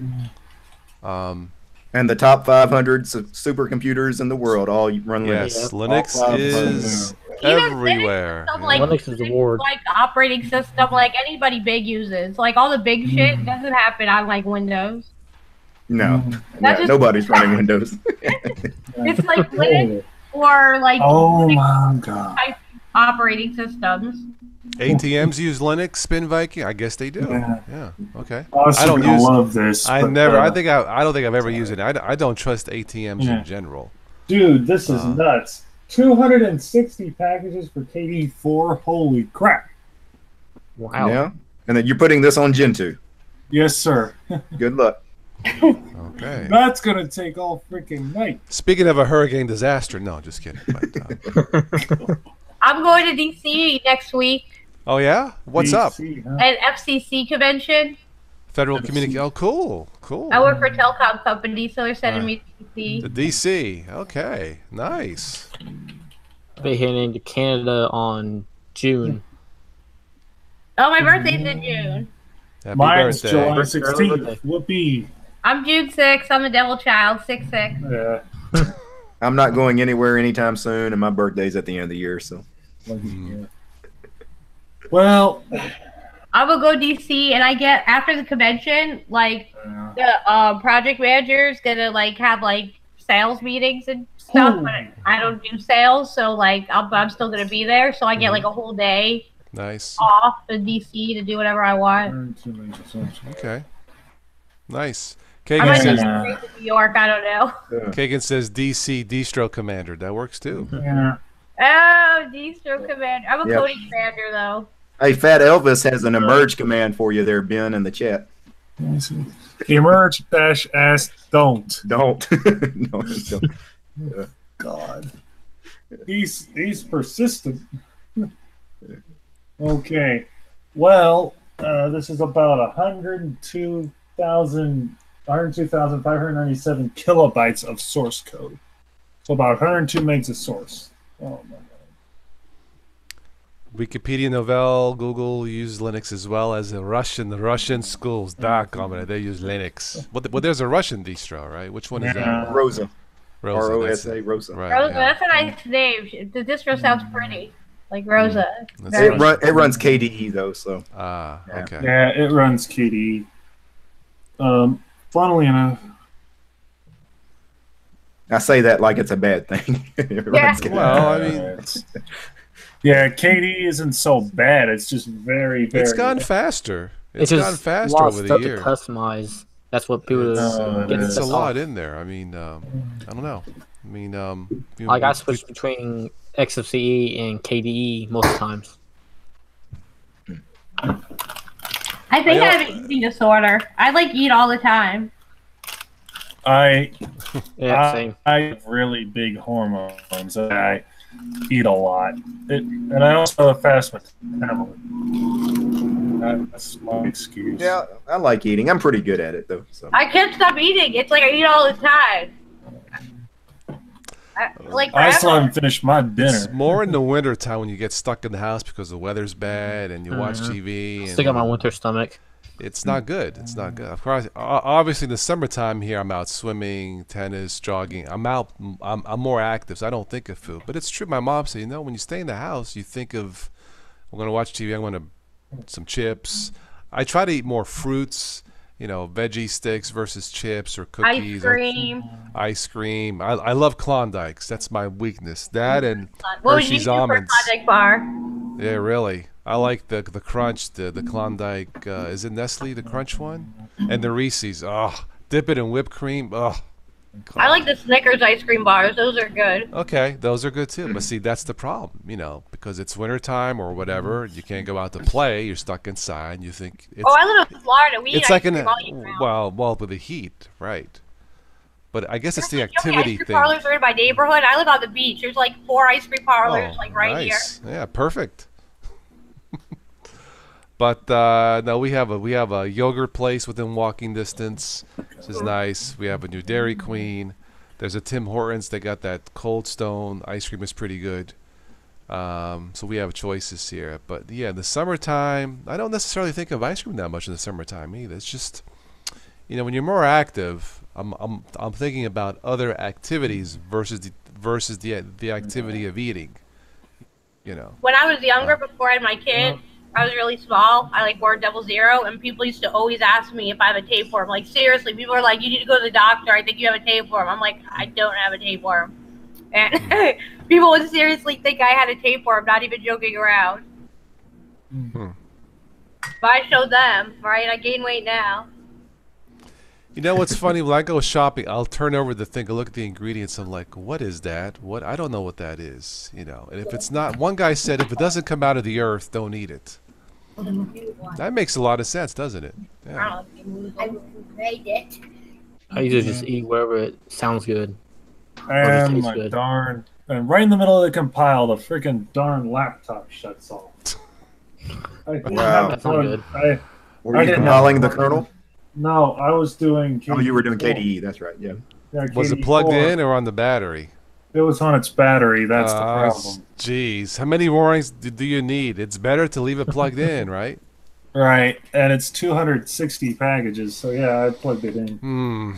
And the top 500 supercomputers in the world all run Linux. Yes, Linux is everywhere. Linux is the word. Like operating system, like anybody big uses. Like all the big shit doesn't happen on like Windows. No, nobody's running Windows. It's like Linux or like type operating systems. ATMs use Linux, Spin Viking. I guess they do. Okay. I don't love this. I never. I don't think I've ever used it. I don't trust ATMs in general. Dude, this is nuts. 260 packages for KDE 4. Holy crap! Wow. Yeah. And then you're putting this on Gentoo. Yes, sir. Good luck. Okay. That's gonna take all freaking night. Speaking of a hurricane disaster, no, just kidding. But, I'm going to DC next week. Oh yeah, what's up? An FCC convention. Federal Communication. Oh, cool, cool. I work for a telecom company, so they're sending me to DC. DC, okay, nice. They heading to Canada on June. Oh, my birthday's in June. Happy birthday. July 16th. Whoopee. I'm June 6th. I'm a devil child. 6'6". Yeah. I'm not going anywhere anytime soon, and my birthday's at the end of the year, so. Well, I will go DC, and I get after the convention, like the project manager is gonna like have like sales meetings and stuff. But I don't do sales, so like I'm still gonna be there. So I get like a whole day off in DC to do whatever I want. Okay, nice. Kagan says New York. I don't know. Kagan says DC Distro Commander. That works too. Yeah. Oh, Distro Commander. I'm a coding commander, though. Hey, Fat Elvis has an emerge command for you there, Ben, in the chat. Emerge dash ass don't. Don't. No, don't. God. He's persistent. Okay. Well, this is about 102,597 kilobytes of source code. So about 102 megs of source. Oh my God. Wikipedia, Novell, Google use Linux as well as the Russian schools. They use Linux. Well, there's a Russian distro, right? Which one is that? Rosa. R-O-S-A, Rosa. Right, Rosa, that's a nice name. The distro sounds pretty, like Rosa. It runs KDE though, so. Ah, okay. Yeah, it runs KDE. Funnily enough. I say that like it's a bad thing. Well, I mean, KDE isn't so bad. It's just very, very. It's gone faster. It's gone faster over the years. It's a lot of stuff to customize. That's what people get. It's a lot in there. I mean, I don't know. I mean, you know, like I switch between XFCE and KDE most times. I think I have an eating disorder. I like eat all the time. Yeah, same. I have really big hormones. And I eat a lot, and I also have fast metabolism. That's my excuse. Yeah, I like eating. I'm pretty good at it though. So. I can't stop eating. It's like I eat all the time. I still haven't finished my dinner. It's more in the winter time when you get stuck in the house because the weather's bad and you watch TV. And, still got my winter stomach. It's not good. It's not good. Of course, obviously, in the summertime here, I'm out swimming, tennis, jogging. I'm out. I'm more active, so I don't think of food. But it's true. My mom said, you know, when you stay in the house, you think of, I'm going to watch TV. I'm going to some chips. I try to eat more fruits. You know, veggie sticks versus chips or cookies. Ice cream. Or ice cream. I love Klondikes. That's my weakness. That and what Hershey's would you almonds. For Klondike bar? Yeah, really. I like the crunch, the Klondike. Is it Nestle, the crunch one? And the Reese's. Oh, dip it in whipped cream. Oh. Klondike. I like the Snickers ice cream bars. Those are good. Okay, those are good too. But see, that's the problem, you know, because it's wintertime or whatever. You can't go out to play. You're stuck inside. And you think. It's, oh, I live in Florida. We it's eat like ice cream an well, with the heat, right? But I guess there's it's the activity ice cream thing. Parlors are in my neighborhood. I live on the beach. There's like 4 ice cream parlors, oh, like right nice. Here. Yeah, perfect. But no, we have a yogurt place within walking distance. This is nice. We have a new Dairy Queen. There's a Tim Hortons. They got that Cold Stone ice cream is pretty good. So we have choices here. But yeah, the summertime. I don't necessarily think of ice cream that much in the summertime either. It's just, you know, when you're more active, I'm thinking about other activities versus the activity of eating. You know. When I was younger, before I had my kids. I was really small. I like wore 00, and people used to always ask me if I have a tapeworm. Like seriously, people are like, "You need to go to the doctor. I think you have a tapeworm." I'm like, "I don't have a tapeworm," and people would seriously think I had a tapeworm. Not even joking around. Mm-hmm. But I showed them, right? I gain weight now. You know what's funny? When I go shopping, I'll turn over the thing, look at the ingredients. I'm like, what is that? What? I don't know what that is. You know, and if it's not, one guy said, if it doesn't come out of the earth, don't eat it. That makes a lot of sense, doesn't it? Yeah. I usually just eat wherever it sounds good. And my good. Darn, and right in the middle of the compile, the freaking darn laptop shuts off. Wow, that's not good. Were you compiling the kernel? No, I was doing KDE. Oh, you were doing KDE, that's right, yeah. Was it plugged in or on the battery? It was on its battery, that's the problem. Jeez, how many warnings do you need? It's better to leave it plugged in, right? Right, and it's 260 packages, so yeah, I plugged it in. Mm.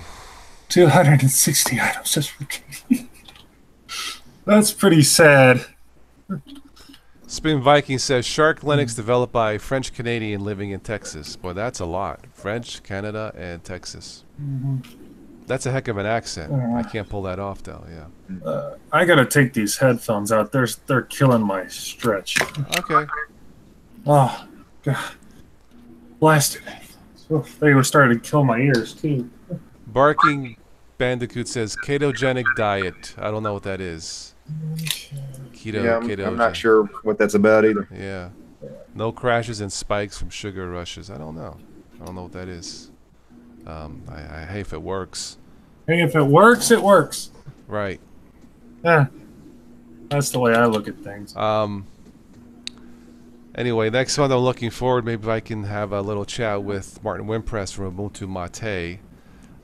260 items just for KDE. That's pretty sad. Spin Viking says, Shark Linux developed by a French Canadian living in Texas. Boy, that's a lot. French, Canada, and Texas. Mm-hmm. That's a heck of an accent. I can't pull that off, though. Yeah. I got to take these headphones out. They're killing my stretch. Okay. Oh, God. Blasted. They were starting to kill my ears, too. Barking Bandicoot says, ketogenic diet. I don't know what that is. Keto, yeah, I'm not sure what that's about either. Yeah, no crashes and spikes from sugar rushes. I don't know what that is. Hey, if it works. Hey, if it works, it works. Right. Yeah, that's the way I look at things. Anyway, next one I'm looking forward. Maybe I can have a little chat with Martin Wimpress from Ubuntu Mate.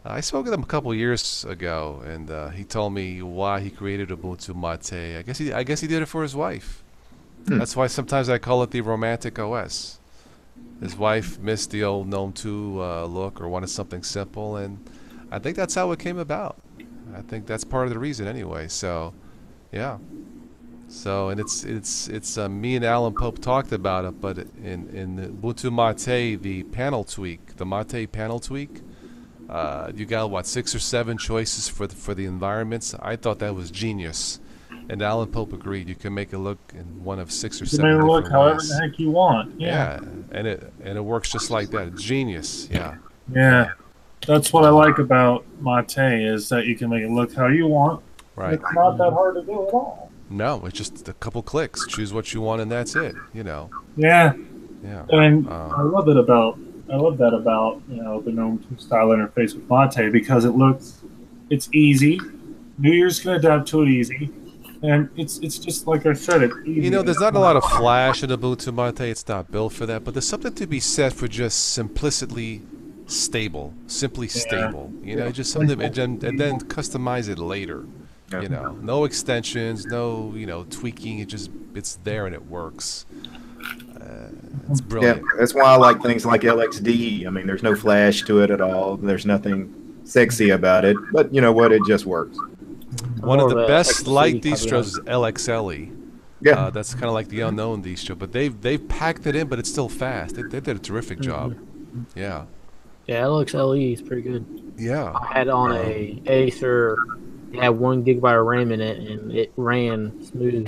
I spoke with him a couple years ago, and he told me why he created Ubuntu Mate. I guess he did it for his wife. Hmm. That's why sometimes I call it the romantic OS. His wife missed the old GNOME 2 look or wanted something simple, and I think that's how it came about. I think that's part of the reason anyway. So, yeah. So, and it's me and Alan Pope talked about it, but in Ubuntu Mate, the panel tweak, the Mate panel tweak, you got what, 6 or 7 choices for the environments. I thought that was genius, and Alan Pope agreed. You can make it look in one of 6 or 7. You can make it look however the heck you want. Yeah. And it works just like that. Genius. Yeah. Yeah. That's what I like about Mate, is that you can make it look how you want. Right. It's not that hard to do at all. No, it's just a couple clicks. Choose what you want, and that's it. You know. Yeah. Yeah. And I love that about the GNOME style interface with Mate, because it looks, it's easy. New Year's can adapt to it easy. And it's just like I said, it's easy. You know, there's not a lot of flash in Ubuntu Mate. It's not built for that, but there's something to be said for just simplicity, stable, simply stable. You know, just something, and then customize it later. You know, no extensions, no tweaking. It just, it's there and it works. It's brilliant. Yeah, that's why I like things like LXDE. I mean, there's no flash to it at all. There's nothing sexy about it, but you know what? It just works. One of the best light distros is LXLE. Yeah, that's kind of like the unknown distro, but they've packed it in, but it's still fast. They did a terrific job. Yeah. Yeah, LXLE is pretty good. Yeah. I had on a Acer. It had 1 gigabyte of RAM in it, and it ran smooth.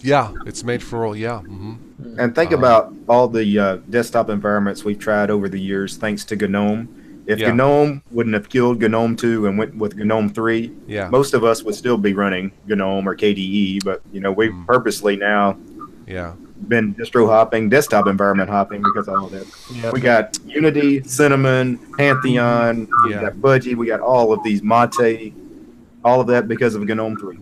Yeah, it's made for all. Yeah. Mm-hmm. And think about all the desktop environments we've tried over the years, thanks to GNOME. If GNOME wouldn't have killed GNOME 2 and went with GNOME 3, most of us would still be running GNOME or KDE, but you know, we've purposely now been distro hopping, desktop environment hopping because of all that. Yeah. We got Unity, Cinnamon, Pantheon, we got Budgie, we got all of these Mate, all of that because of GNOME 3.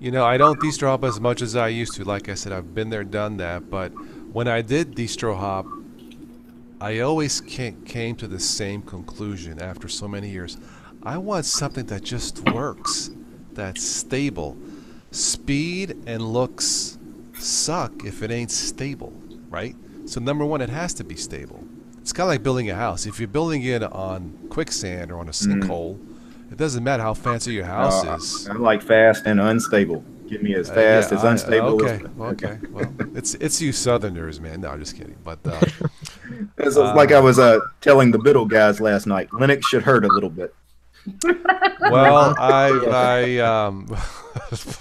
You know, I don't distro hop as much as I used to. Like I said, I've been there, done that, but when I did distro hop, I always came to the same conclusion after so many years. I want something that just works, that's stable. Speed and looks suck if it ain't stable, right? So number one, it has to be stable. It's kind of like building a house. If you're building it on quicksand or on a sinkhole, it doesn't matter how fancy your house is. I like fast and unstable. Give me as fast as unstable. Okay. Well, it's you Southerners, man. No, I'm just kidding. But it's like I was telling the Biddle guys last night. Linux should hurt a little bit. Well, I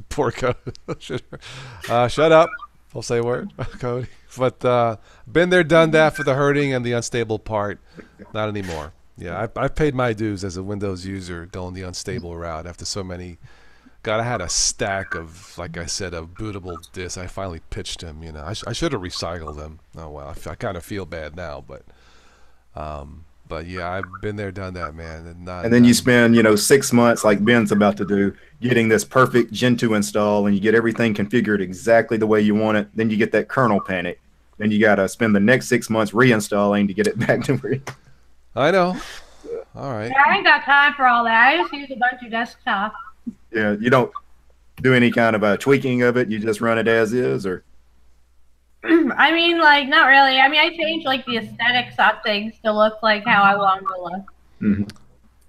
poor Cody. Shut up. I'll say a word, Cody. But been there, done that for the hurting and the unstable part. Not anymore. Yeah, I've paid my dues as a Windows user going the unstable route after so many. God, I had a stack of, like I said, of bootable discs. I finally pitched them, you know. I should have recycled them. Oh, well, I kind of feel bad now, but yeah, I've been there, done that, man. And then you spend, 6 months, like Ben's about to do, getting this perfect Gentoo install, and you get everything configured exactly the way you want it. Then you get that kernel panic. Then you got to spend the next 6 months reinstalling to get it back to where I know. All right. Yeah, I ain't got time for all that. I just use a bunch of desktop. Yeah, you don't do any kind of tweaking of it. You just run it as is, or? I mean, like, not really. I mean, I change like the aesthetics of things to look like how I want them to look. Mm-hmm.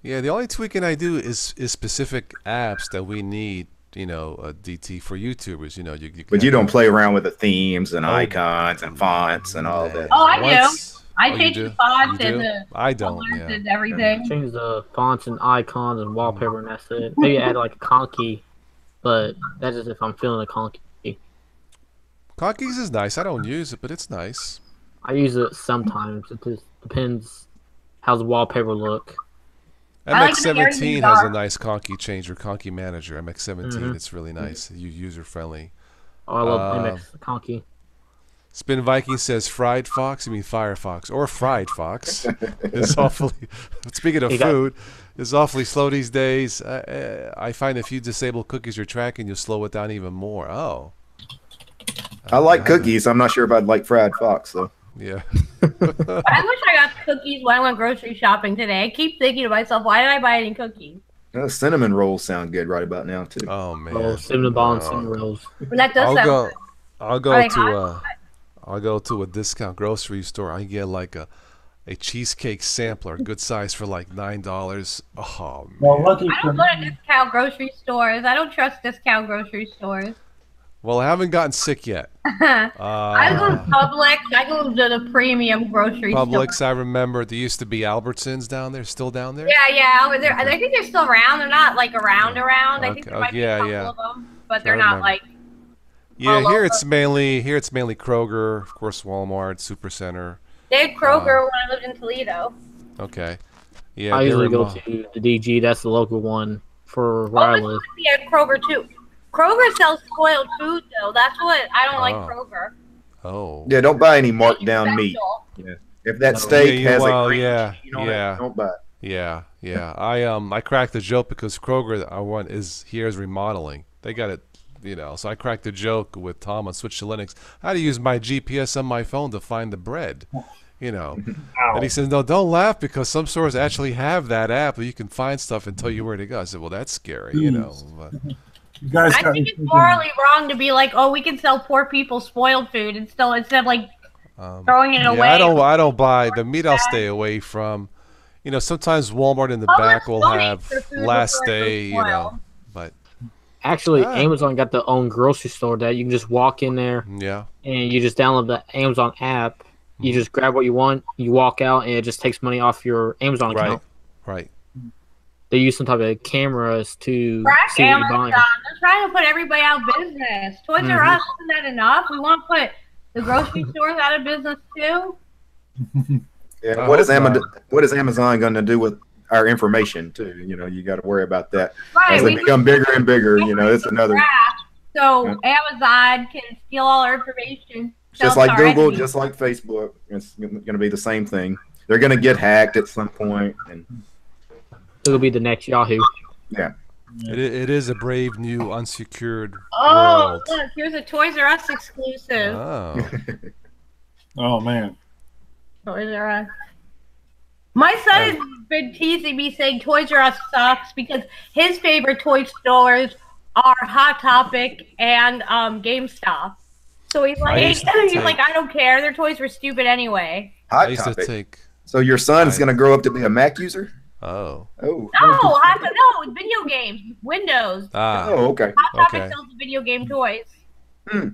Yeah, the only tweaking I do is specific apps that we need. A DT for YouTubers. But you don't play around with the themes and icons and fonts and all that. Oh, I do. I change the fonts and the colors and everything. I change the fonts and icons and wallpaper, and that's it. Maybe add like a conky, but that's just if I'm feeling a conky. Conkies is nice. I don't use it, but it's nice. I use it sometimes. It just depends how the wallpaper look. MX17 has a nice conky changer, conky manager. MX17, it's really nice. User friendly. Oh, I love MX conky. Spin Viking says fried fox. You mean Firefox or fried fox? It's awfully. Speaking of food, it's awfully slow these days. I find if you disable cookies you're tracking, you'll slow it down even more. Oh. I like cookies. I'm not sure if I'd like fried fox though. Yeah. I wish I got cookies when I went grocery shopping today. I keep thinking to myself, why did I buy any cookies? Cinnamon rolls sound good right about now too. Oh man. Oh, cinnamon ball and cinnamon rolls. That does sound good. I'll go to a discount grocery store. I get like a cheesecake sampler, a good size for like $9. Oh, man. Well, I don't go to discount grocery stores. I don't trust discount grocery stores. Well, I haven't gotten sick yet. I go to Publix. I go to the premium grocery store. Publix, I remember. There used to be Albertsons down there. Still down there? Yeah, yeah. I think they're still around. They're not like around. Okay. I think there might be a couple of them, but they're not like. Yeah, here it's mainly Kroger, of course, Walmart, Supercenter, They had Kroger when I lived in Toledo. Okay. Yeah. I usually go to the DG. That's the local one for where I live. We had Kroger too. Kroger sells spoiled food though. That's what I don't like Kroger. Oh. Yeah. Don't buy any marked down meat. Yeah. If that steak has a cream cheese on it, don't buy it. Yeah, yeah. I cracked the joke because Kroger is remodeling. They got it, you know. So I cracked the joke with Tom on Switch to Linux. How to use my GPS on my phone to find the bread, you know. Ow. And he says, "No, don't laugh because some stores actually have that app where you can find stuff and tell you where to go." I said, "Well, that's scary, you know." But you guys, I think it's morally wrong to be like, "Oh, we can sell poor people spoiled food," and still instead of like throwing it away. I don't buy the meat. I'll stay away from. You know, sometimes Walmart in the back will have last day, you know, but... Actually, Amazon got their own grocery store that you can just walk in there. Yeah. And you just download the Amazon app. You just grab what you want. You walk out, and it just takes money off your Amazon account. Right, right. They use some type of cameras to see what you're buying. They're trying to put everybody out of business. Toys R Us, isn't that enough? We want to put the grocery stores out of business, too. Yeah, what is Amazon going to do with our information too? You know, you got to worry about that as they become bigger and bigger. You know, it's another. So Amazon can steal all our information. Just like Google, just like Facebook, it's going to be the same thing. They're going to get hacked at some point, and it'll be the next Yahoo. Yeah, it is a brave new unsecured world. Oh, look, here's a Toys R Us exclusive. Oh, oh man. Toys R Us. My son has been teasing me saying Toys R Us sucks because his favorite toy stores are Hot Topic and GameStop. So he's like, I don't care. Their toys were stupid anyway. Hot Topic. So your son is going to grow up to be a Mac user? Oh. Oh. No, video games, Windows. Ah. Oh, okay. Hot Topic sells video game toys. Hmm.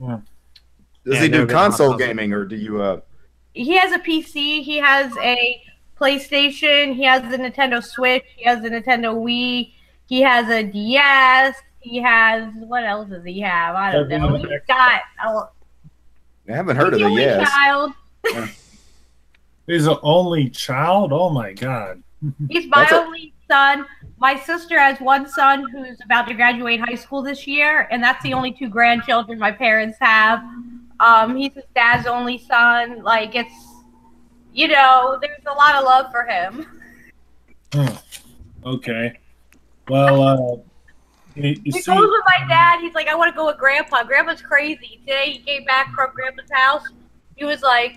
Yeah. Does he do console gaming or do you... He has a PC, he has a PlayStation, he has the Nintendo Switch, he has the Nintendo Wii, he has a DS, he has, what else does he have? I don't know. He's got... I haven't heard of the DS. He's the only child? Oh my god. He's my only son. My sister has one son who's about to graduate high school this year, and that's the only two grandchildren my parents have. He's his dad's only son. Like, it's, you know, there's a lot of love for him. Okay. Well, he goes with my dad. He's like, I want to go with Grandpa. Grandpa's crazy. Today he came back from Grandpa's house. He was like,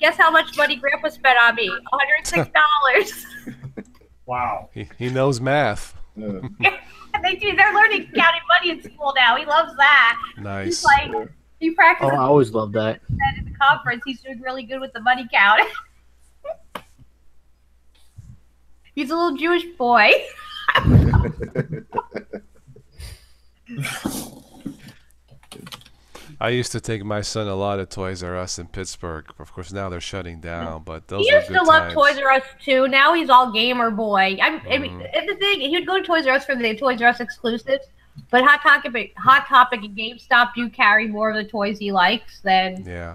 guess how much money Grandpa spent on me? $106. Wow. He knows math. They're learning counting money in school now. He loves that. Nice. He's like... He practices. Oh, I always love that. At the conference, he's doing really good with the money count. He's a little Jewish boy. I used to take my son a lot of Toys R Us in Pittsburgh. Of course, now they're shutting down. But those he used to love Toys R Us too. Now he's all gamer boy. I mean, the thing he would go to Toys R Us for the Toys R Us exclusives. But Hot Topic and GameStop do carry more of the toys he likes than... Yeah.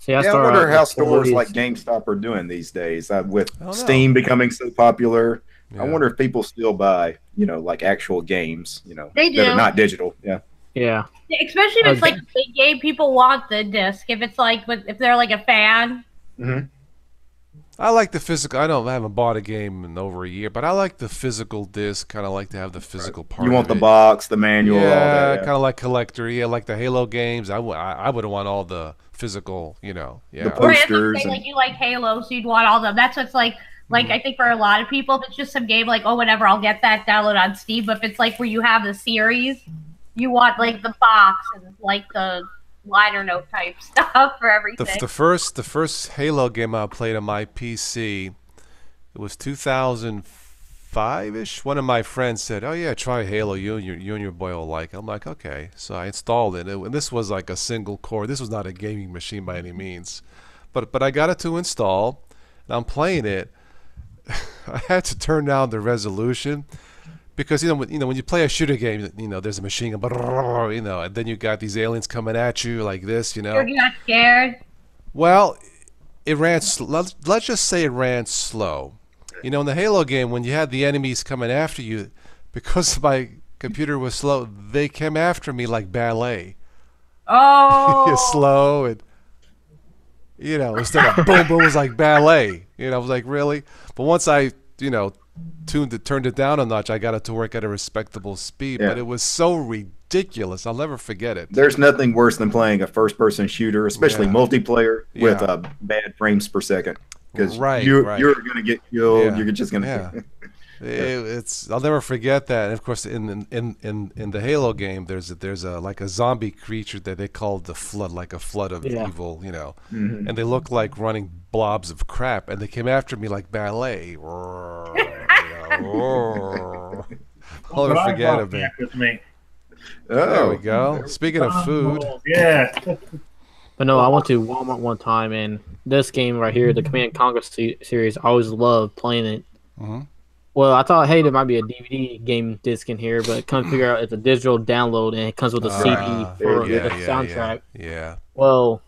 See, I wonder how stores like GameStop are doing these days. With Steam becoming so popular, I wonder if people still buy, you know, like actual games, you know, that are not digital. Yeah. Yeah. Especially if it's like a big game, people want the disc. If it's like, if they're like a fan. Mm-hmm. I like the physical. I haven't bought a game in over a year, but I like the physical disc. Kind of like to have the physical part. You want the box, the manual, all that. Yeah, kind of like collector. Yeah, like the Halo games. I would want all the physical, you know. Yeah. The posters. Right, like you like Halo, so you'd want all of them. That's what's like. Like I think for a lot of people, if it's just some game like, oh, whatever, I'll get that, download on Steam. But if it's like where you have the series, you want like the box and like the liner note type stuff for everything. The first Halo game I played on my PC, it was 2005-ish. One of my friends said, "Oh yeah, try Halo. You and your boy will like it." I'm like, "Okay." So I installed it, and this was like a single core. This was not a gaming machine by any means, but I got it to install, and I'm playing it. I had to turn down the resolution. Because you know when you play a shooter game, you know there's a machine gun, you know, and then you got these aliens coming at you like this, you know. You got scared. Well, it ran. Let's just say it ran slow. You know, in the Halo game, when you had the enemies coming after you, because my computer was slow, they came after me like ballet. Oh. You're slow, and you know, instead of boom boom, it was like ballet. You know, I was like, really? But once I, you know, turned it down a notch, I got it to work at a respectable speed. Yeah. But it was so ridiculous. I'll never forget it. There's nothing worse than playing a first-person shooter, especially multiplayer, with bad frames per second. Because you're going to get killed. Yeah. You're just going to. Yeah. I'll never forget that. And of course, in the Halo game, there's like a zombie creature that they called the Flood, like a flood of evil, you know. Mm-hmm. And they look like running blobs of crap, and they came after me like ballet. Roar, you know, I'll never forget it. There we go. Speaking of food, yeah. But no, I went to Walmart one time, and this game right here, the Command Conquer series, I always loved playing it. Mm-hmm. Well, I thought, hey, there might be a DVD game disc in here, but come figure out it's a digital download, and it comes with a CD for the soundtrack. Yeah. Well,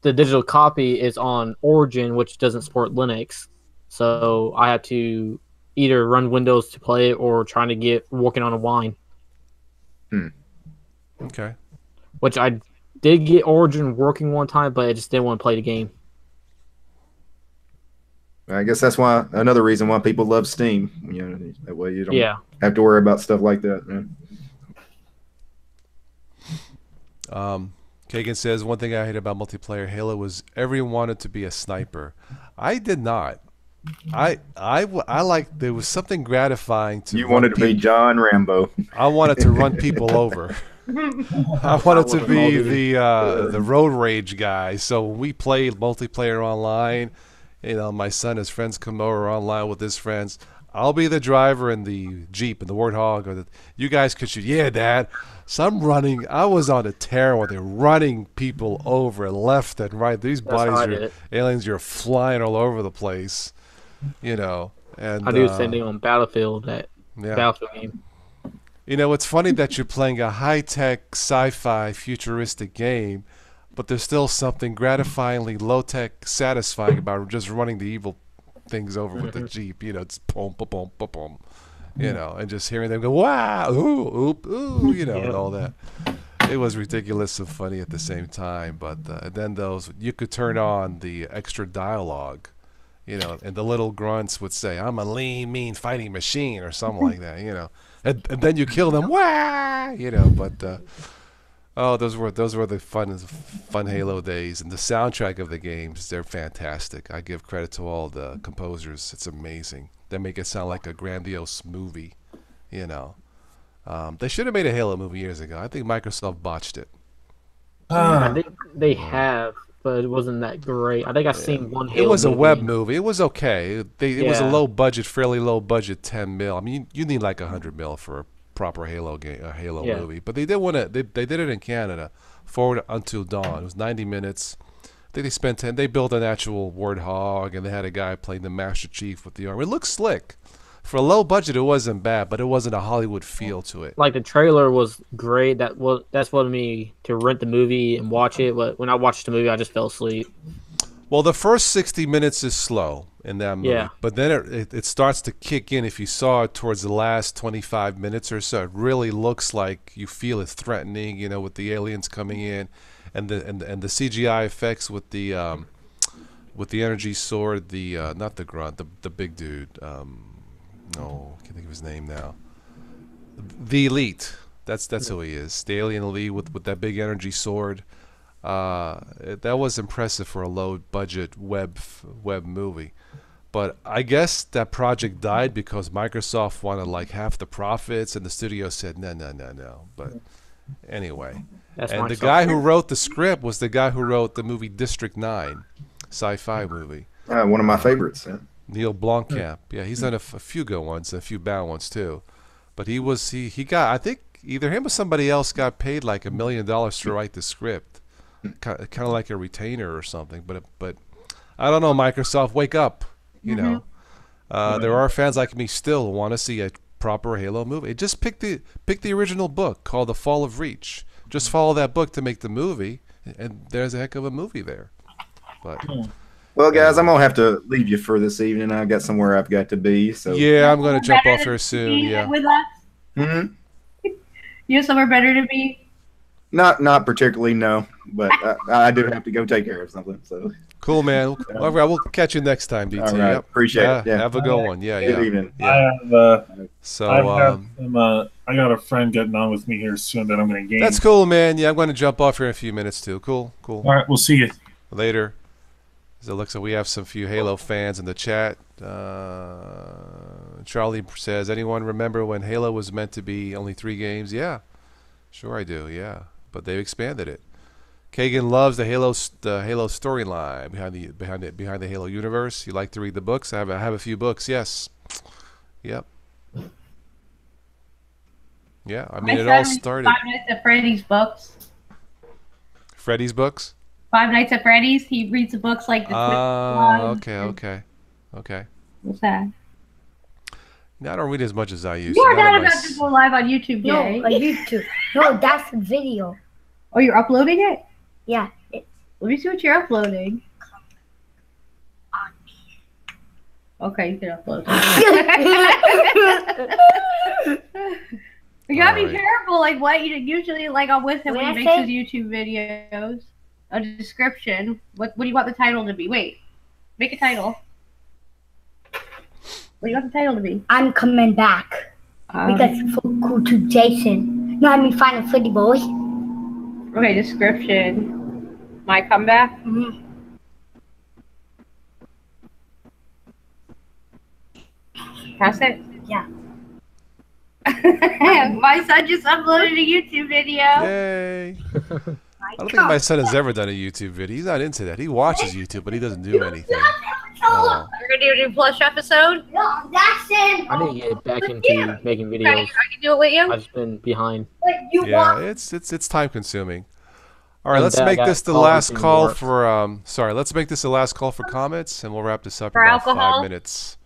the digital copy is on Origin, which doesn't support Linux, so I had to either run Windows to play it or trying to get working on a Wine. Hmm. Okay. Which I did get Origin working one time, but I just didn't want to play the game. I guess that's why another reason why people love Steam. You know, that way you don't have to worry about stuff like that. Man. Kagan says, one thing I hate about multiplayer Halo was everyone wanted to be a sniper. I did not. I like there was something gratifying to. You wanted to be John Rambo. I wanted to run people over. I wanted to be the road rage guy. So when we played multiplayer online, you know, my son, his friends come over online with his friends. I'll be the driver in the Jeep and the Warthog, or the, you guys could shoot. Yeah, Dad. So I'm running. I was on a tear where they're running people over left and right. These aliens are flying all over the place, you know. And I do the same thing on Battlefield, Battlefield game. You know, it's funny that you're playing a high-tech, sci-fi, futuristic game, but there's still something gratifyingly low-tech, satisfying about just running the evil things over with the Jeep. You know, it's boom, boom, boom, boom, boom. You know, and just hearing them go, wow, ooh, oop, ooh, you know, and all that. It was ridiculous and funny at the same time. But then you could turn on the extra dialogue, you know, and the little grunts would say, I'm a lean, mean fighting machine or something like that, you know. And then you kill them, wah, you know. But oh, those were the fun Halo days, and the soundtrack of the games, they're fantastic. I give credit to all the composers; it's amazing. They make it sound like a grandiose movie, you know. They should have made a Halo movie years ago. I think Microsoft botched it. I think they have, but it wasn't that great. I think I've seen one Halo. It was a web movie. It was okay. It was a low budget, fairly low budget, 10 mil. I mean, you need like 100 mil for a proper Halo game, a Halo movie. But they did want to. They did it in Canada. Forward Until Dawn. It was 90 minutes. I think they spent 10. They built an actual Warthog, and they had a guy playing the Master Chief with the arm. It looked slick. For a low budget, it wasn't bad, but it wasn't a Hollywood feel to it. Like the trailer was great. That's what me to rent the movie and watch it. But when I watched the movie, I just fell asleep. Well, the first 60 minutes is slow in that movie, but then it starts to kick in. If you saw it towards the last 25 minutes or so, it really looks like you feel it's threatening, you know, with the aliens coming in, and the CGI effects with the energy sword, the not the grunt, the big dude. No, I can't think of his name now. The Elite. That's who he is. The alien Elite with that big energy sword. That was impressive for a low-budget web movie, but I guess that project died because Microsoft wanted like half the profits, and the studio said no. But anyway, and the guy who wrote the script was the guy who wrote the movie District 9, sci-fi movie. One of my favorites. Yeah. Neil Blomkamp. Yeah, he's done a few good ones, a few bad ones too, but he got, I think either him or somebody else got paid like $1 million to write the script. Kind of like a retainer or something, but I don't know. Microsoft, wake up! You know, there are fans like me still want to see a proper Halo movie. Just pick the original book called The Fall of Reach. Just follow that book to make the movie, and there's a heck of a movie there. But well, guys, I'm gonna have to leave you for this evening. I've got somewhere I've got to be. So yeah, I'm gonna jump off here soon. Yeah. With us? Mm-hmm. You have somewhere better to be? Not particularly, no. But I do have to go take care of something. So cool, man. All right, we'll catch you next time, DT. All right. Yep. Appreciate it. Yeah. Have a good one. Yeah, good evening. Yeah. I got a friend getting on with me here soon that I'm gonna game. That's cool, man. Yeah, I'm gonna jump off here in a few minutes too. Cool, cool. All right, we'll see you later. So it looks like we have some few Halo fans in the chat. Charlie says, anyone remember when Halo was meant to be only 3 games? Yeah, sure I do, yeah. But they expanded it. Kagan loves the Halo storyline behind the Halo universe. You like to read the books? I have a few books, yes. Yep. Yeah, I mean, it all started. 5 Nights at Freddy's books. Freddy's books? 5 Nights at Freddy's. He reads the books like the okay. What's that? No, I don't read as much as I used to. You're not about to go live on YouTube today. No, on YouTube. No, that's the video. Oh, you're uploading it? Yeah. Let me see what you're uploading. Okay, you can upload it. You gotta be careful, like what you usually like on Wisdom when he makes his YouTube videos. A description. What do you want the title to be? Wait, make a title. What do you want the title to be? I'm coming back because it's so cool to Jason. No, I mean Final Freddy Boy. Okay, description. My comeback. Mm-hmm. Pass it. Yeah. My son just uploaded a YouTube video. Yay. I don't think my son has ever done a YouTube video. He's not into that. He watches YouTube, but he doesn't do anything. You're going to do a plush episode? No, that's it. I didn't get back into making videos. I can do it with you. I've just been behind. Yeah, it's time consuming. All right, let's make this the last call for let's make this the last call for comments, and we'll wrap this up in about 5 minutes.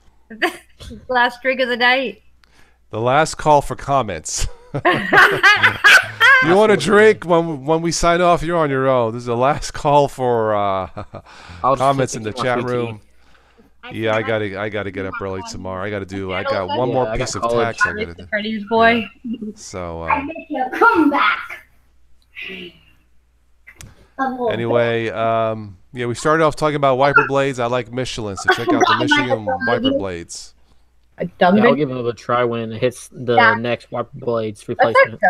Last drink of the night. The last call for comments. You want a drink when we sign off? You're on your own. This is the last call for comments in the chat room. Yeah, I gotta get up early tomorrow. I got one more piece of tax. I gotta do. Freddy's boy. Yeah. So. Come back. Anyway, yeah, we started off talking about wiper blades. I like Michelin, so check out the Michelin wiper blades. Yeah, I'll give it a try when it hits the next wiper blades replacement.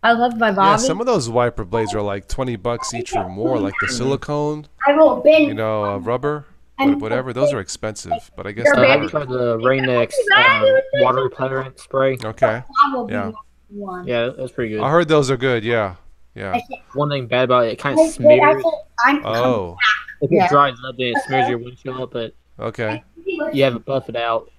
I love my Bobby. Yeah, some of those wiper blades are like $20 each or more, like the silicone, you know, rubber, whatever. Those are expensive, but I guess I tried the Rainex water repellent spray. Okay. Yeah. Yeah, that's pretty good. I heard those are good. Yeah. Yeah. One thing bad about it, it kind of smears. Oh. If it dries up, then it smears your windshield, but. Okay. You have to buff it out.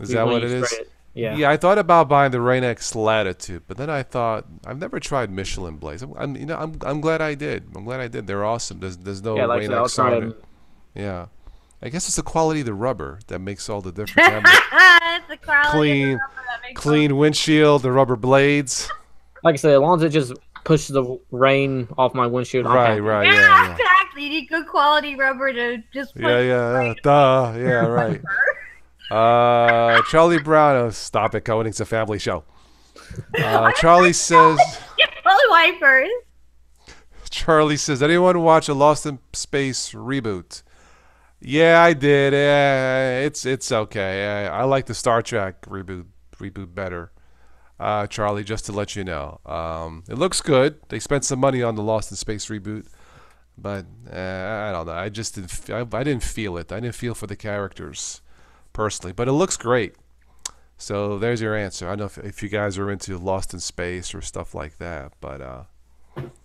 Is that what it is? Yeah. Yeah, I thought about buying the Rainex Latitude, but then I thought I've never tried Michelin blades. I'm glad I did. I'm glad I did. They're awesome. There's no Rainex on it. Yeah. I guess it's the quality of the rubber that makes all the difference. It's the quality of the rubber that makes clean windshield, the rubber blades. Like I said, as long as it just pushes the rain off my windshield. Right, right, yeah. You need good quality rubber to just put right. Charlie Brown, stop it, Cohen, it's a family show. Charlie says wipers. Charlie says, anyone watch a Lost in Space reboot? Yeah, I did. It's okay. I like the Star Trek reboot better. Charlie, just to let you know. It looks good. They spent some money on the Lost in Space reboot. But I don't know. I just didn't. I didn't feel it. I didn't feel for the characters, personally. But it looks great. So there's your answer. I don't know if you guys are into Lost in Space or stuff like that. But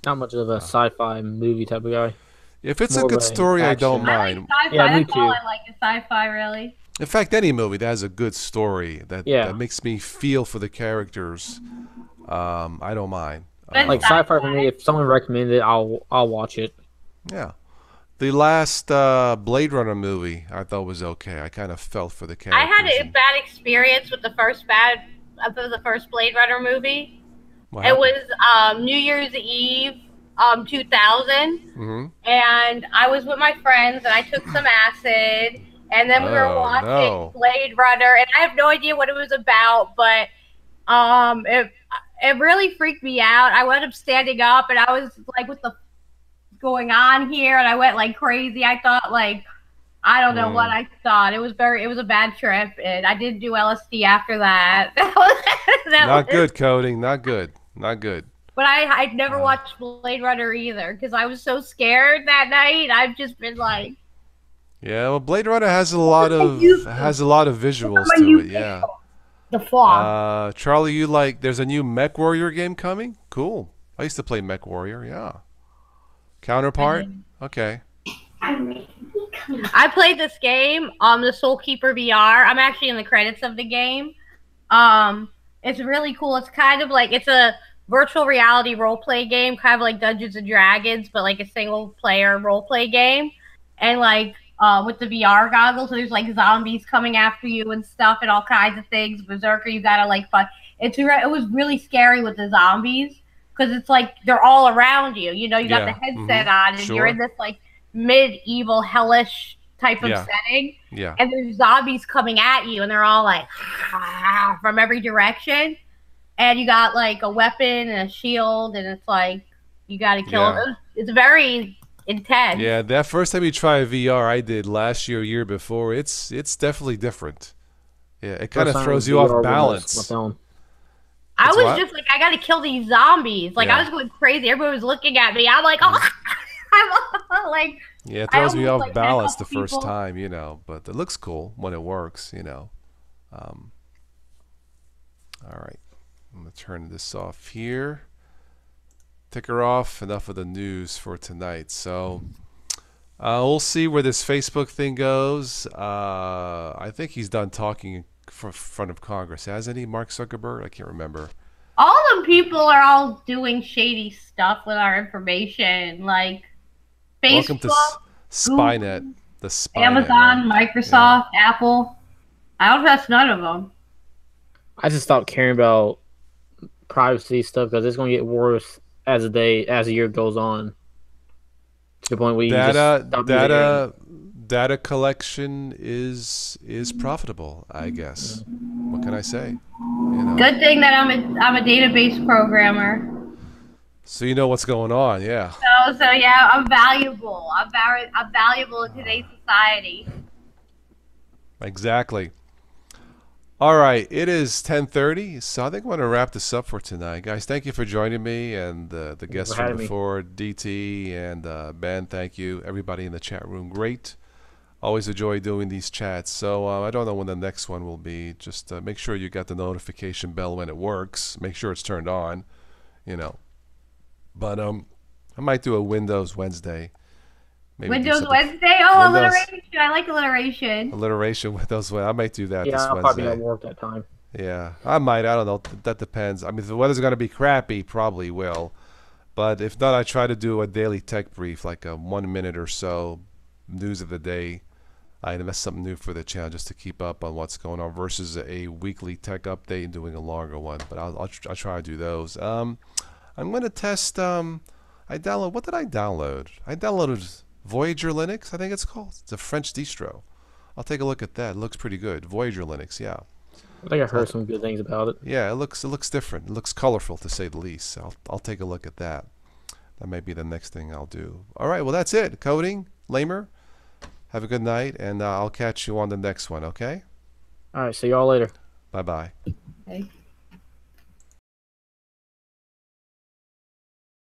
not much of a sci-fi movie type of guy. If it's more a good story, action. I don't mind. I like sci-fi. Yeah, me too. That's all I like is sci-fi, really. In fact, any movie that has a good story that makes me feel for the characters, I don't mind. Like sci-fi for me, if someone recommended it, I'll watch it. Yeah, the last Blade Runner movie I thought was okay. I kind of felt for the characters. I had a bad experience with the first Blade Runner movie. Wow. It was New Year's Eve, 2000, mm-hmm. and I was with my friends, and I took some acid, and then we were watching Blade Runner, and I have no idea what it was about, but it really freaked me out. I wound up standing up, and I was like, "What the f going on here?" And I went like crazy. I thought like, I don't know what I thought. It was it was a bad trip, and I didn't do LSD after that. Not good. But I'd never watched Blade Runner either because I was so scared that night. I've just been like, yeah. Well, Blade Runner has a lot of visuals to it. Yeah. The flaw. Charlie, you like? There's a new MechWarrior game coming. Cool. I used to play MechWarrior. Yeah. Counterpart. Okay. I played this game, the Soul Keeper VR. I'm actually in the credits of the game. It's really cool. It's kind of like it's a virtual reality role-play game, kind of like Dungeons and Dragons, but like a single-player role-play game. And like with the VR goggles, so there's like zombies coming after you and stuff, and all kinds of things. Berserker, you gotta like fight. It was really scary with the zombies because it's like they're all around you. You know, you got the headset on, and you're in this like medieval hellish type of setting, and there's zombies coming at you, and they're all like from every direction, and you got like a weapon and a shield, and it's like you got to kill them. It's very intense. Yeah, that first time you try a VR, I did last year, year before. It's definitely different. Yeah, it kind of throws you off balance. I was just like, I got to kill these zombies. Like I was going crazy. Everybody was looking at me. I'm like, oh. Like, yeah, it throws me off like balance the first time, you know, but it looks cool when it works, you know. All right, I'm going to turn this off here. Ticker off, enough of the news for tonight. So we'll see where this Facebook thing goes. I think he's done talking in front of Congress, hasn't he, Mark Zuckerberg? I can't remember. All them people are all doing shady stuff with our information, like Facebook, welcome to Spynet, the Spynet, Amazon, Microsoft, Apple. I don't trust none of them. I just stopped caring about privacy stuff because it's going to get worse as a year goes on. To the point where you just stop data collection is profitable, I guess. What can I say? You know. Good thing that I'm a database programmer. So you know what's going on, yeah. So yeah, I'm valuable. I'm valuable in today's society. Exactly. All right, it is 10:30, so I think I'm going to wrap this up for tonight, guys. Thank you for joining me, and the guests from before, DT and Ben. Thank you, everybody in the chat room. Great, always enjoy doing these chats. So I don't know when the next one will be. Just make sure you got the notification bell when it works. Make sure it's turned on. You know. But I might do a Windows Wednesday. Maybe Windows Wednesday? Oh, Windows. Alliteration. I like alliteration. Alliteration, Windows Wednesday. I might do that this Wednesday. Yeah, I'll probably not work that time. Yeah, I might. I don't know. That depends. I mean, if the weather's going to be crappy, probably will. But if not, I try to do a daily tech brief, like a 1 minute or so news of the day. I invest something new for the channel just to keep up on what's going on versus a weekly tech update and doing a longer one. But I'll try to do those. I'm going to test, what did I download? I downloaded Voyager Linux, I think it's called. It's a French distro. I'll take a look at that. It looks pretty good. Voyager Linux, yeah. I think I heard some good things about it. Yeah, it looks different. It looks colorful, to say the least. So I'll take a look at that. That may be the next thing I'll do. All right, well, that's it. Coding, Lamer, have a good night, and I'll catch you on the next one, okay? All right, see you all later. Bye-bye. Okay.